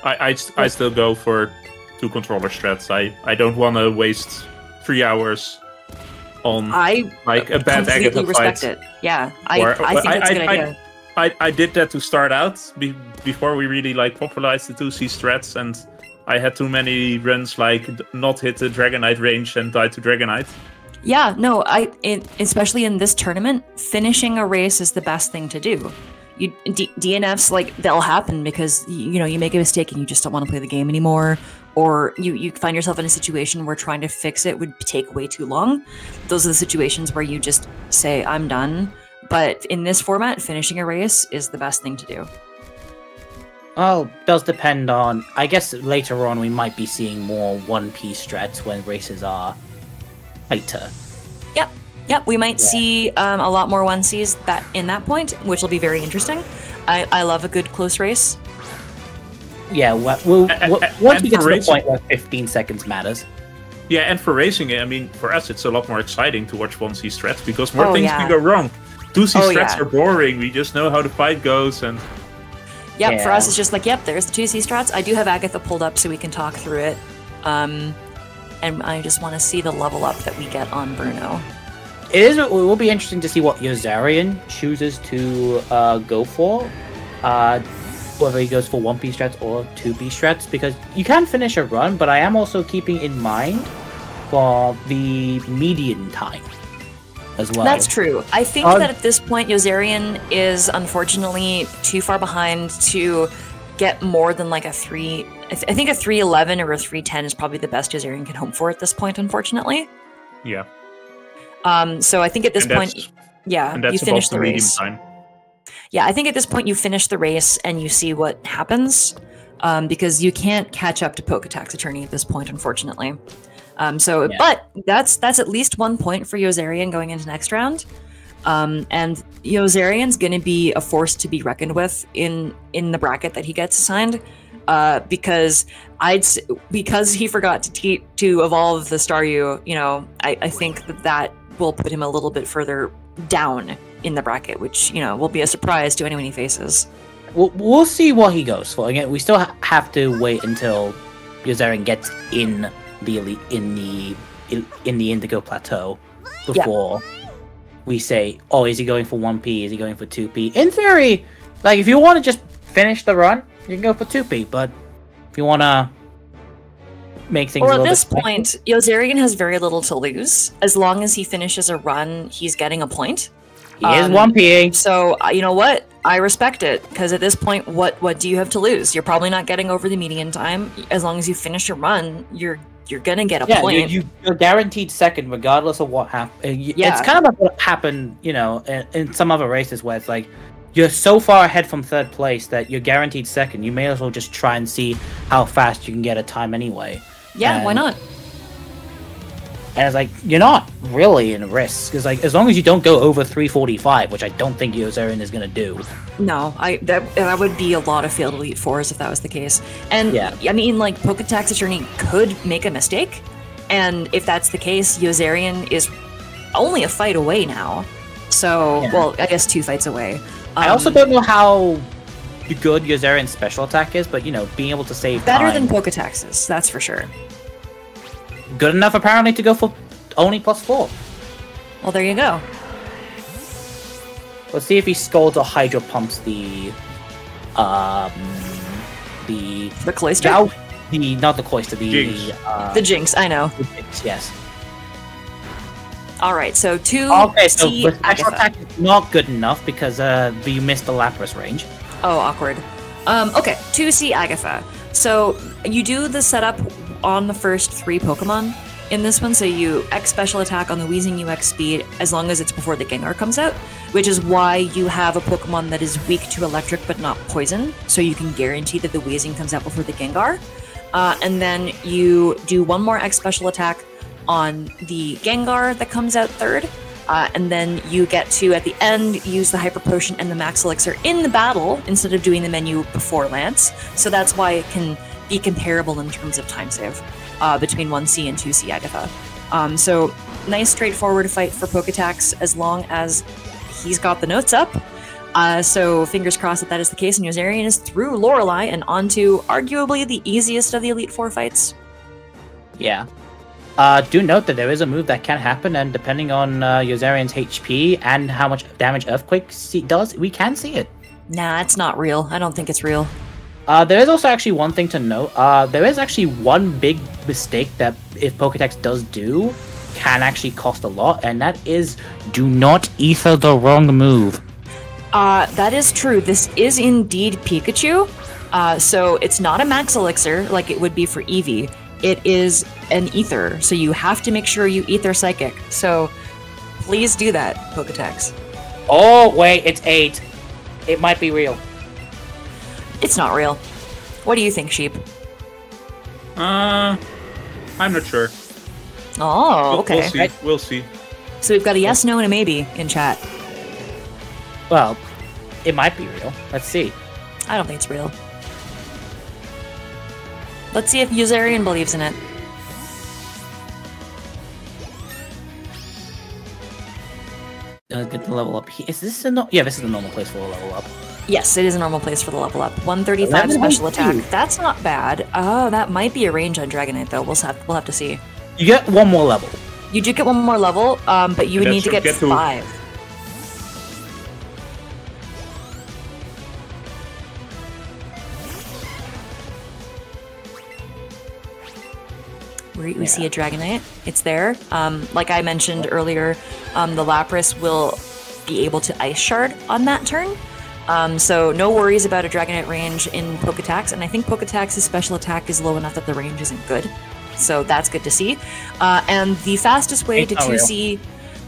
I still go for 2-controller strats. I don't want to waste 3 hours on a bad Agatha fight. It. Yeah, I think that's a good idea. I did that to start out before we really popularized the 2C strats, and I had too many runs not hit the Dragonite range and die to Dragonite. Yeah, no, especially in this tournament, finishing a race is the best thing to do. DNFs, they'll happen because, you make a mistake and you just don't want to play the game anymore, or you find yourself in a situation where trying to fix it would take way too long. Those are the situations where you just say, I'm done. But in this format, finishing a race is the best thing to do. Well, it does depend on... I guess later on we might be seeing more 1P strats when races are tighter. Yep. Yep, we might see a lot more 1Cs that in that point, which will be very interesting. I love a good close race. Yeah, once we get to the point where 15 seconds matters. Yeah, and for racing, I mean, for us, it's a lot more exciting to watch 1C strats because more things can go wrong. 2C strats are boring. We just know how the fight goes. And for us, it's just like, yep, there's the 2C strats. I do have Agatha pulled up so we can talk through it. And I just want to see the level up that we get on Bruno. It will be interesting to see what Yoszarian chooses to go for. Whether he goes for 1P strats or 2P strats, because you can finish a run, but I am also keeping in mind for the median time as well. That's true. I think that at this point, Yoszarian is unfortunately too far behind to get more than like a 3... I think a 311 or a 310 is probably the best Yoszarian can hope for at this point, unfortunately. Yeah. So I think at this point, you finish the race. Time. Yeah, I think at this point you finish the race and you see what happens, because you can't catch up to Poketaxatty at this point, unfortunately. But that's at least 1 point for Yoszarian going into next round, and Yoszarian's going to be a force to be reckoned with in the bracket that he gets assigned, because he forgot to evolve the Staryu. You know, I think that will put him a little bit further down in the bracket, which, you know, will be a surprise to anyone he faces. We'll see what he goes for. Again, we still have to wait until Yoszarian gets in the Indigo Plateau before we say, oh, is he going for 1P? Is he going for 2P? In theory, like, if you want to just finish the run, you can go for 2P, but if you want to make things a little bit... Well, at this point, Yoszarian has very little to lose. As long as he finishes a run, he's getting a point. He is 1P-ing. So, you know what? I respect it, because at this point, what do you have to lose? You're probably not getting over the median time. As long as you finish your run, you're gonna get a point. You're guaranteed second, regardless of what happens. Yeah. It's kind of what happened, you know, in some other races where it's like, you're so far ahead from third place that you're guaranteed second. You may as well just try and see how fast you can get a time anyway. Yeah, why not? And it's like, you're not really in risk. It's like, as long as you don't go over 345, which I don't think Yoszarian is going to do. No, that would be a lot of failed Elite Fours if that was the case. And, I mean, like, Poketaxatty could make a mistake. And if that's the case, Yoszarian is only a fight away now. So, well, I guess 2 fights away. I also don't know how good Yoszarian's special attack is, but, you know, being able to save time. Better than Poketax's, that's for sure. Good enough, apparently, to go for only +4. Well, there you go. Let's see if he scolds or hydro pumps the cloister. Not the cloister. The Jinx. The Jinx. I know. The Jinx, yes. All right. So 2. Okay. So the special attack is not good enough because you missed the Lapras range. Oh, awkward. Okay. 2C Agatha. So you do the setup on the first 3 Pokemon in this one, so you X special attack on the Weezing UX speed as long as it's before the Gengar comes out, which is why you have a Pokemon that is weak to electric but not poison, so you can guarantee that the Weezing comes out before the Gengar. And then you do 1 more X special attack on the Gengar that comes out third, and then you get to, at the end, use the Hyper Potion and the Max Elixir in the battle instead of doing the menu before Lance, so that's why it can be comparable in terms of time save between 1C and 2C Agatha. So nice straightforward fight for Poketax as long as he's got the notes up. So fingers crossed that is the case, and Yoszarian is through Lorelei and onto arguably the easiest of the Elite Four fights. Yeah. Do note that there is a move that can happen, and depending on Yoszarian's HP and how much damage Earthquake does, we can see it. Nah, it's not real. I don't think it's real. There is also actually one thing to note. There is actually one big mistake that if Pokédex does do, can actually cost a lot, and that is do not ether the wrong move. That is true. This is indeed Pikachu. So it's not a Max Elixir like it would be for Eevee. It is an ether, so you have to make sure you ether Psychic. So please do that, Pokédex. Oh, wait, it's 8. It might be real. It's not real. What do you think, Sheep? I'm not sure. Oh, okay. We'll see. So we've got a yes, no, and a maybe in chat. Well, it might be real. Let's see. I don't think it's real. Let's see if Yoszarian believes in it. Get the level up. Is this a no? Yeah, this is a normal place for a level up. Yes, it is a normal place for the level up. 135 special attack. That's not bad. Oh, that might be a range on Dragonite though. We'll have to see. You get one more level. You do get one more level, but you would need to get 5. We see a Dragonite. It's there. Like I mentioned earlier, the Lapras will be able to Ice Shard on that turn. So no worries about a Dragonite range in Poketax. And I think Poketax's special attack is low enough that the range isn't good. So that's good to see. And the fastest way to 2C...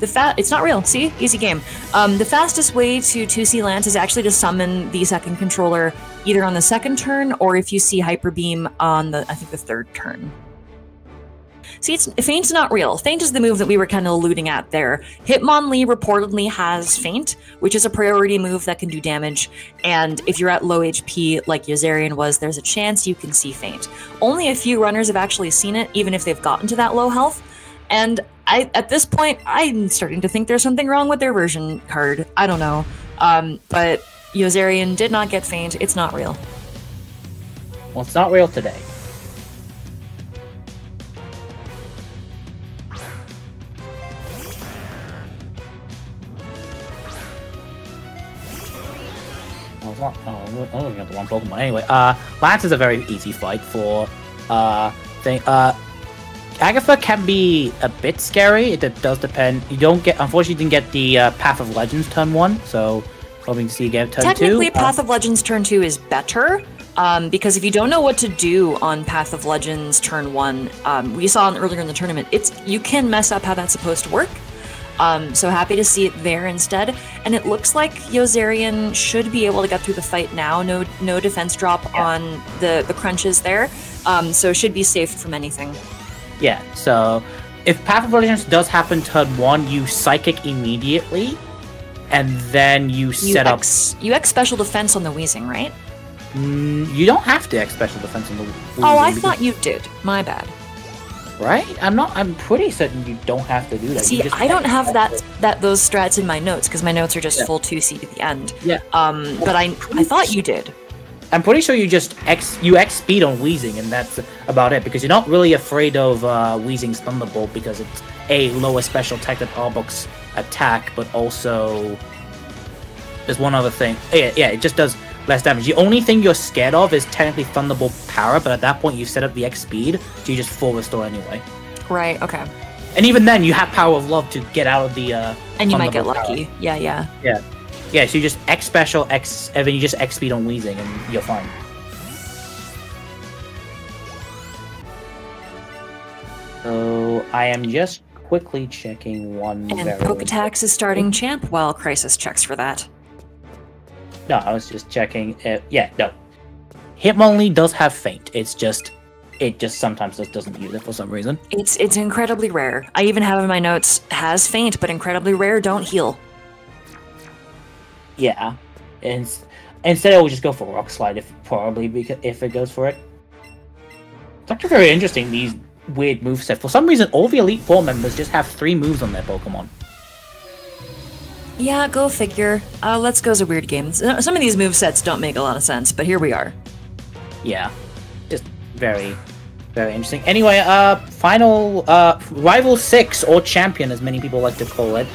It's not real. See? Easy game. The fastest way to 2C Lance is actually to summon the second controller either on the second turn or if you see Hyper Beam on the, I think, the third turn. See, Feint's not real. Feint is the move that we were kind of alluding at there. Hitmonlee reportedly has Feint, which is a priority move that can do damage. And if you're at low HP, like Yoszarian was, there's a chance you can see Feint. Only a few runners have actually seen it, even if they've gotten to that low health. And at this point, I'm starting to think there's something wrong with their version card. I don't know. But Yoszarian did not get Feint. It's not real. Well, it's not real today. Oh, I'm looking at the wrong Pokemon. Anyway, Lance is a very easy fight for, Agatha can be a bit scary. It does depend. You don't get, unfortunately, you didn't get the Path of Legends turn 1, so hoping to see again turn 2. Technically, Path of Legends turn 2 is better, because if you don't know what to do on Path of Legends turn 1, we saw it earlier in the tournament, you can mess up how that's supposed to work. So happy to see it there instead. And it looks like Yoszarian should be able to get through the fight now. No defense drop on the crunches there. So should be safe from anything. Yeah, so if Path of Legends does happen turn 1, you Psychic immediately. And then you X special defense on the Weezing, right? You don't have to X special defense on the Weezing. Oh, I thought you did. My bad. Right? I'm pretty certain you don't have to do that. See, I don't have those strats in my notes because my notes are just full 2C to the end. Yeah. But I thought you did. I'm pretty sure you just X speed on Weezing and that's about it because you're not really afraid of Weezing's Thunderbolt because it's a lower special tech than Arbok's attack, but also there's one other thing. Yeah, it just does less damage. The only thing you're scared of is technically Thunderbolt Power, but at that point you've set up the X speed, so you just full restore anyway. Right, okay. And even then, you have Power of Love to get out of the and you might get lucky. Power. Yeah. Yeah, so you just X special, X, and then you just X speed on Weezing, and you're fine. So, I am just quickly checking one. And Poketax is starting Champ while Crysis checks for that. No, I was just checking. Yeah, no. Hitmonlee does have Feint. It's just, it just sometimes just doesn't use it for some reason. It's incredibly rare. I even have in my notes, has Feint, but incredibly rare, don't heal. Yeah. Instead, I will just go for Rock Slide, if it goes for it. It's actually very interesting, these weird moveset. For some reason, all the Elite Four members just have 3 moves on their Pokemon. Yeah, go figure. Let's Go's a weird game. Some of these movesets don't make a lot of sense, but here we are. Yeah. Just very, very interesting. Anyway, final, Rival 6, or Champion, as many people like to call it.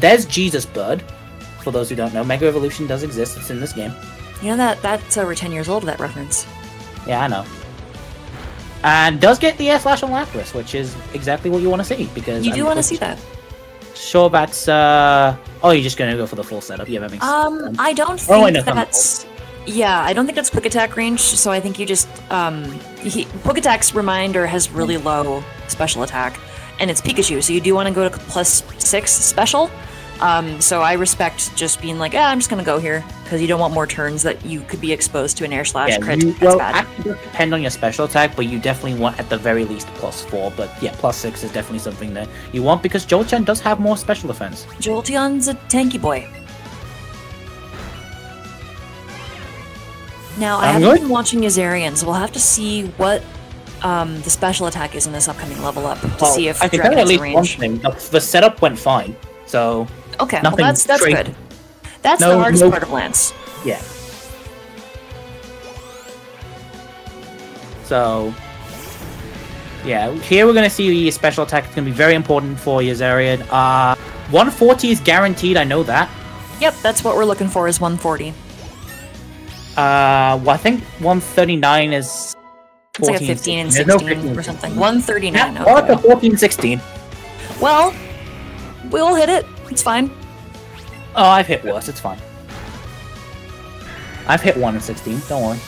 There's Jesus Bird. For those who don't know, Mega Evolution does exist. It's in this game. You know, that's over 10 years old, that reference. Yeah, I know. And does get the Air Slash on Lapras, which is exactly what you want to see, because... You do want to see that. Sure, that's Oh, you're just gonna go for the full setup. Yeah, that makes sense. I don't think that's... Yeah, I don't think that's Quick Attack range, so I think you just... Quick Attack's Reminder has really low special attack, and it's Pikachu, so you do want to go to +6 special. So I respect just being like, I'm just gonna go here. because you don't want more turns that you could be exposed to an air slash crit. You, well, that's bad. It depends on your special attack, but you definitely want at the very least +4. But yeah, +6 is definitely something that you want because Jolteon does have more special defense. Jolteon's a tanky boy. Now, I haven't been watching Yoszarian, so we'll have to see what the special attack is in this upcoming level up to see if I can tell you at least one thing. The setup went fine, so okay, well, that's good. That's the hardest part of Lance. Yeah. So, yeah, here we're going to see the special attack. It's going to be very important for Yoszarian. 140 is guaranteed, I know that. Yep, that's what we're looking for is 140. Well, I think 139 is... It's like a 15 and 16, 15 or something. 139. Yeah, or okay. 14, 16. Well, we'll hit it. It's fine. Oh, I've hit worse. It's fine. I've hit 1 and 16. Don't worry.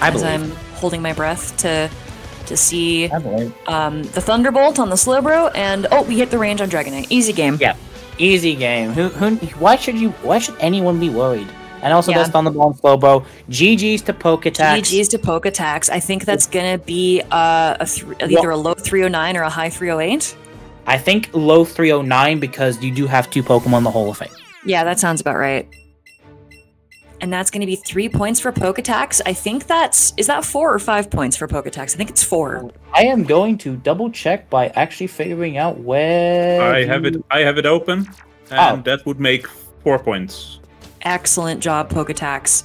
As I'm holding my breath to see the Thunderbolt on the Slowbro, and oh, we hit the range on Dragonite. Easy game. Yeah, easy game. Why should anyone be worried? And also there's Thunderbolt and Slowbro. GG's to Poketax. GG's to Poketax. I think that's going to be either a low 309 or a high 308. I think low 309 because you do have 2 Pokemon in the Hall of Fame. Yeah, that sounds about right. And that's going to be 3 points for Poketax. I think that's... Is that 4 or 5 points for Poketax? I think it's 4. I am going to double check by actually figuring out where... I have it open. And that would make 4 points. Excellent job, Poketax.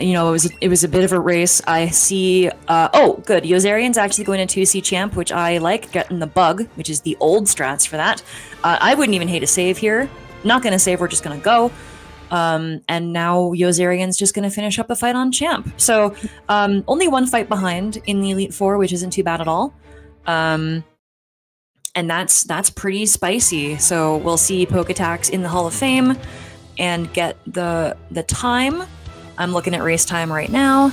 You know, it was a bit of a race. I see... oh, good. Yoszarian's actually going to 2C Champ, which I like. Getting the Bug, which is the old strats for that. I wouldn't even hate a save here. Not going to save. We're just going to go. And now Yoszarian's just going to finish up the fight on Champ. So, only 1 fight behind in the Elite Four, which isn't too bad at all. And that's pretty spicy. So we'll see Poketax in the Hall of Fame and get the time. I'm looking at race time right now.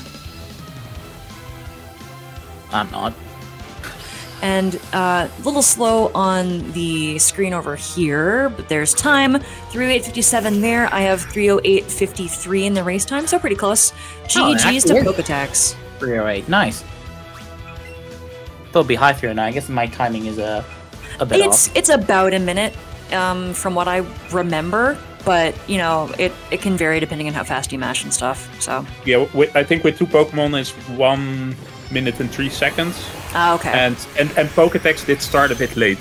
I'm not. And a little slow on the screen over here, but there's time. 3:08:57 there. I have 3:08:53 in the race time, so pretty close. GG's to Poketax. 3:08, nice. They'll be high 3:09. I guess my timing is a bit off. It's about a minute from what I remember. But, you know, it can vary depending on how fast you mash and stuff, so... Yeah, I think with 2 Pokemon it's 1 minute and 3 seconds. Ah, okay. And Poketax did start a bit late.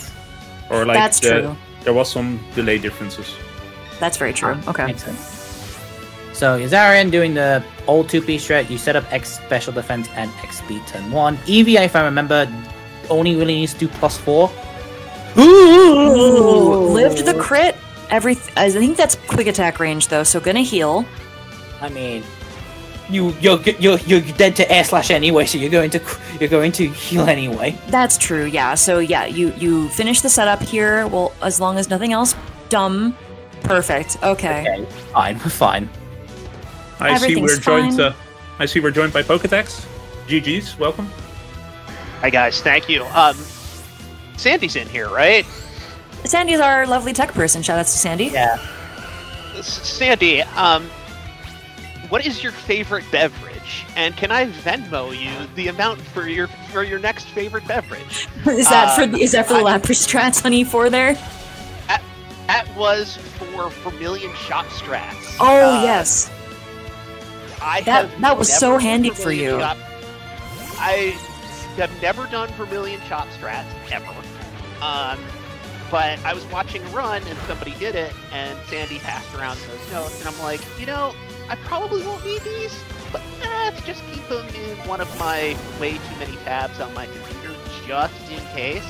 Or like that's true. There was some delay differences. That's very true. Okay. Makes sense. So, Yoszarian doing the old 2-piece strat. You set up X Special Defense and X Speed turn 1. Eevee, if I remember, only really needs to do +4. Ooh! Lived the crit! I think that's quick attack range though, so gonna heal. I mean, you're dead to air/slash anyway, so you're going to heal anyway. That's true, yeah. So yeah, you finish the setup here. Well, as long as nothing else dumb, perfect. Okay. Fine, we're fine. I see we're joined by Poketax. GG's, welcome. Hi guys, thank you. Sandy's in here, right? Sandy's our lovely tech person. Shoutouts to Sandy. Yeah. Sandy, what is your favorite beverage? And can I Venmo you the amount for your next favorite beverage? Is that for the Lapras strats on E4 there? That was for Vermilion Shot strats. Oh yes. That was so handy for you. I have never done Vermilion Shot strats ever. But I was watching a run, and somebody did it, and Sandy passed around those notes, and I'm like, you know, I probably won't need these, but let's just keep them in one of my way too many tabs on my computer, just in case.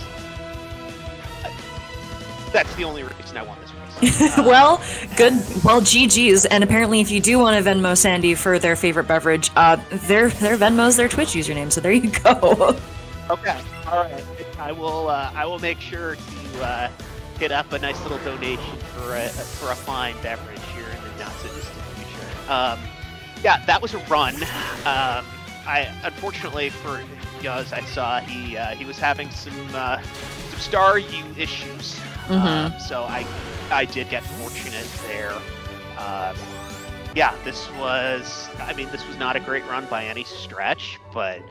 That's the only reason I want this race. Well, good. Well, GG's, and apparently if you do want to Venmo Sandy for their favorite beverage, their Venmo's their Twitch username, so there you go. Okay, all right. I will make sure to get up a nice little donation for a fine beverage here in the not so distant future. Yeah, that was a run. I unfortunately for Yoz, I saw he was having some Star U issues So I did get fortunate there. Yeah, this was, I mean, this was not a great run by any stretch, but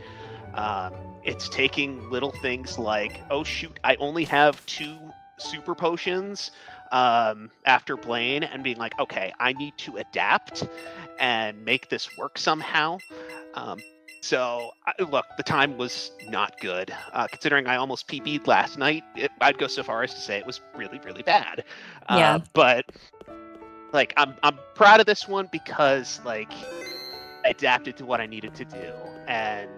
it's taking little things like, oh shoot, I only have 2 super potions after Blaine, and being like, okay, I need to adapt and make this work somehow. So, look, the time was not good. Considering I almost PB'd last night, I'd go so far as to say it was really, really bad. Yeah. But, like, I'm proud of this one because, like, I adapted to what I needed to do. And,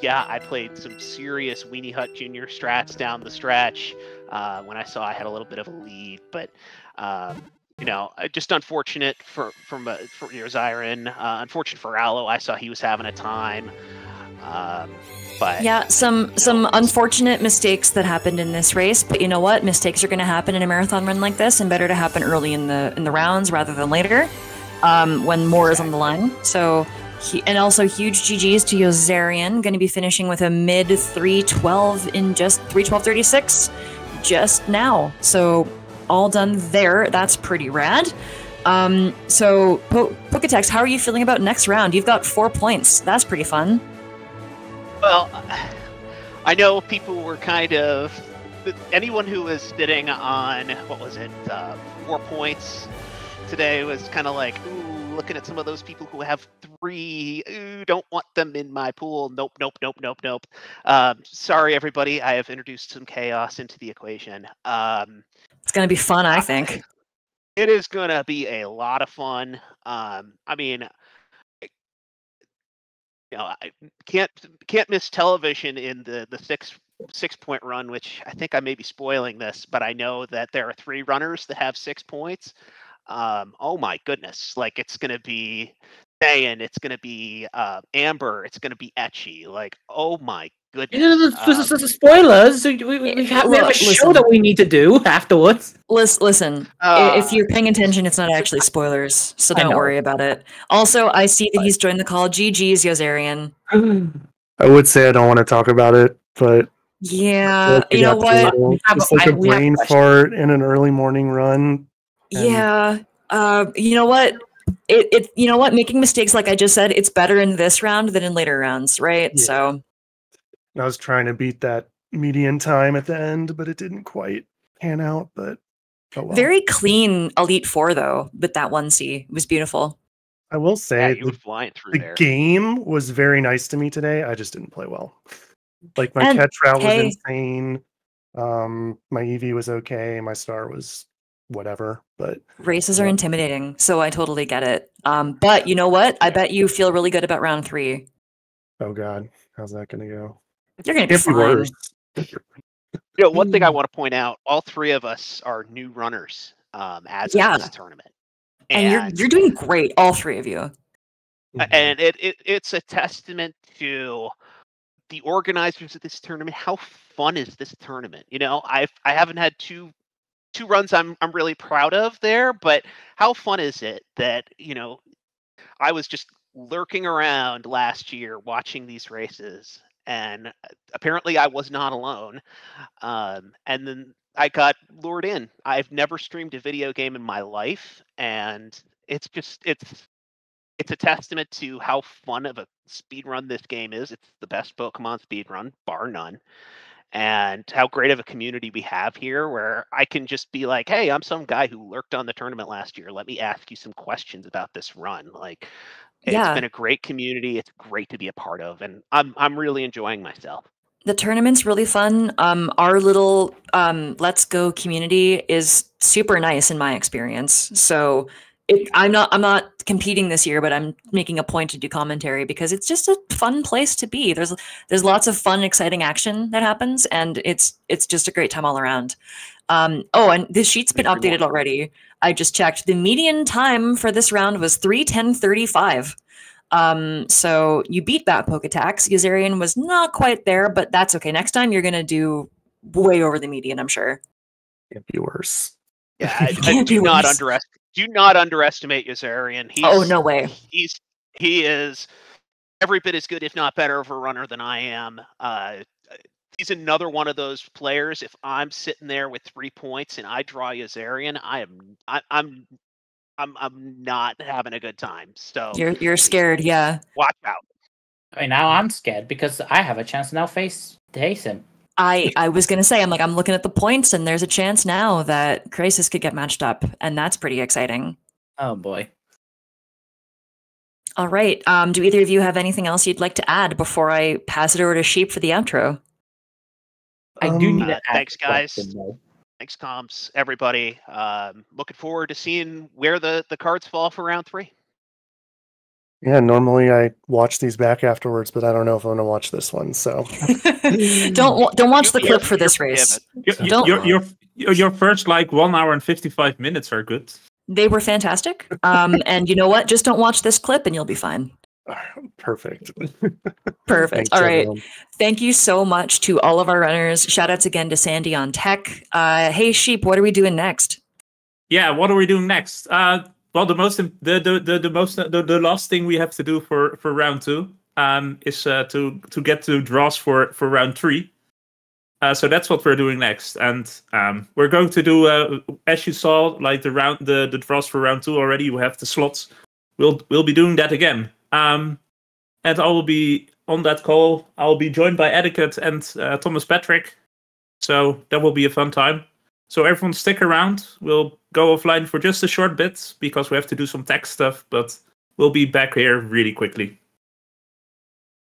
yeah, I played some serious Weenie Hut Jr. strats down the stretch when I saw I had a little bit of a lead. But, you know, just unfortunate for Yoszarian. Unfortunate for Alwo. I saw he was having a time. But yeah, some unfortunate mistakes that happened in this race. But you know what? Mistakes are going to happen in a marathon run like this, and better to happen early in the rounds rather than later, when more is on the line. So, and also huge GGs to Yoszarian. Going to be finishing with a mid 3:12 in just 3:12:36, just now. So. All done there. That's pretty rad. So Poketex, how are you feeling about next round? You've got 4 points. That's pretty fun. Well, I know people were kind of, anyone who was sitting on, what was it, 4 points today was kind of like, ooh, looking at some of those people who have 3, ooh, don't want them in my pool. Nope, nope, nope, nope, nope. Sorry, everybody. I have introduced some chaos into the equation. It's going to be fun, I think. It is going to be a lot of fun. I mean, you know, I can't miss television in the six-point run, which I think I may be spoiling this, but I know that there are 3 runners that have 6 points. Oh my goodness. Like, it's going to be Dayan, it's going to be Amber, it's going to be Etchy. Like, oh my goodness. This is a spoiler. We have a show that we need to do afterwards. Listen, if you're paying attention, it's not actually spoilers, so don't worry about it. Also, I see that he's joined the call. GG's, Yoszarian. I would say I don't want to talk about it, but... Yeah, you know what? It's like a brain fart in an early morning run. Yeah, you know what? You know what? Making mistakes, like I just said, it's better in this round than in later rounds, right? Yeah. So... I was trying to beat that median time at the end, but it didn't quite pan out. But oh well. Very clean Elite Four, though, with that 1C. It was beautiful. I will say, yeah, the game was very nice to me today. I just didn't play well. Like, my catch route was insane. My Eevee was okay. My Star was whatever. But races are intimidating, so I totally get it. But you know what? I bet you feel really good about round 3. Oh, God. How's that going to go? You're going to be worse. You know, one thing I want to point out, all 3 of us are new runners as of this tournament. And you're doing great, all 3 of you. And it's a testament to the organizers of this tournament. How fun is this tournament? You know, I haven't had two runs I'm really proud of there, but how fun is it that, you know, I was just lurking around last year watching these races, and apparently I was not alone. And then I got lured in. I've never streamed a video game in my life, and it's just it's a testament to how fun of a speedrun this game is. It's the best Pokemon speedrun, bar none. And how great of a community we have here, where I can just be like, hey, I'm some guy who lurked on the tournament last year. Let me ask you some questions about this run. Like, it's been a great community. It's great to be a part of, and I'm really enjoying myself. The tournament's really fun. Our little Let's Go community is super nice in my experience. So I'm not competing this year, but I'm making a point to do commentary because it's just a fun place to be. There's lots of fun, exciting action that happens, and it's just a great time all around. Oh, and this sheet's been updated already. I just checked. The median time for this round was 3:10:35. So you beat that Poketax. Yoszarian was not quite there, but that's okay. Next time you're going to do way over the median, I'm sure. Can't be worse. Yeah, do not underestimate Yoszarian. Oh, no way. He is every bit as good, if not better, of a runner than I am. he's another one of those players. If I'm sitting there with 3 points and I draw Yoszarian, I'm not having a good time. So you're scared, yeah. Watch out. I mean, now I'm scared because I have a chance to now face him. I was gonna say, I'm like, I'm looking at the points, and there's a chance now that Crysis could get matched up, and that's pretty exciting. Oh boy. All right. Do either of you have anything else you'd like to add before I pass it over to Sheep for the outro? I do need to add. Thanks, guys. Thanks, comms, everybody. Looking forward to seeing where the cards fall for round 3. Yeah, normally I watch these back afterwards, but I don't know if I'm going to watch this one. So don't watch the clip for this race. Your first like 1 hour and 55 minutes are good. They were fantastic. And you know what? Just don't watch this clip and you'll be fine. Perfect. Perfect. Thanks, all right. Everyone. Thank you so much to all of our runners. Shout outs again to Sandy on tech. Hey, Sheep, what are we doing next? Yeah, what are we doing next? Well, the last thing we have to do for round 2 is to get to draws for round 3. So that's what we're doing next, and we're going to do as you saw, like the draws for round 2 already. You have the slots. We'll be doing that again, and I will be on that call. I'll be joined by Etiquette and Thomas Patrick, so that will be a fun time. So everyone stick around. We'll go offline for just a short bit because we have to do some tech stuff, but we'll be back here really quickly.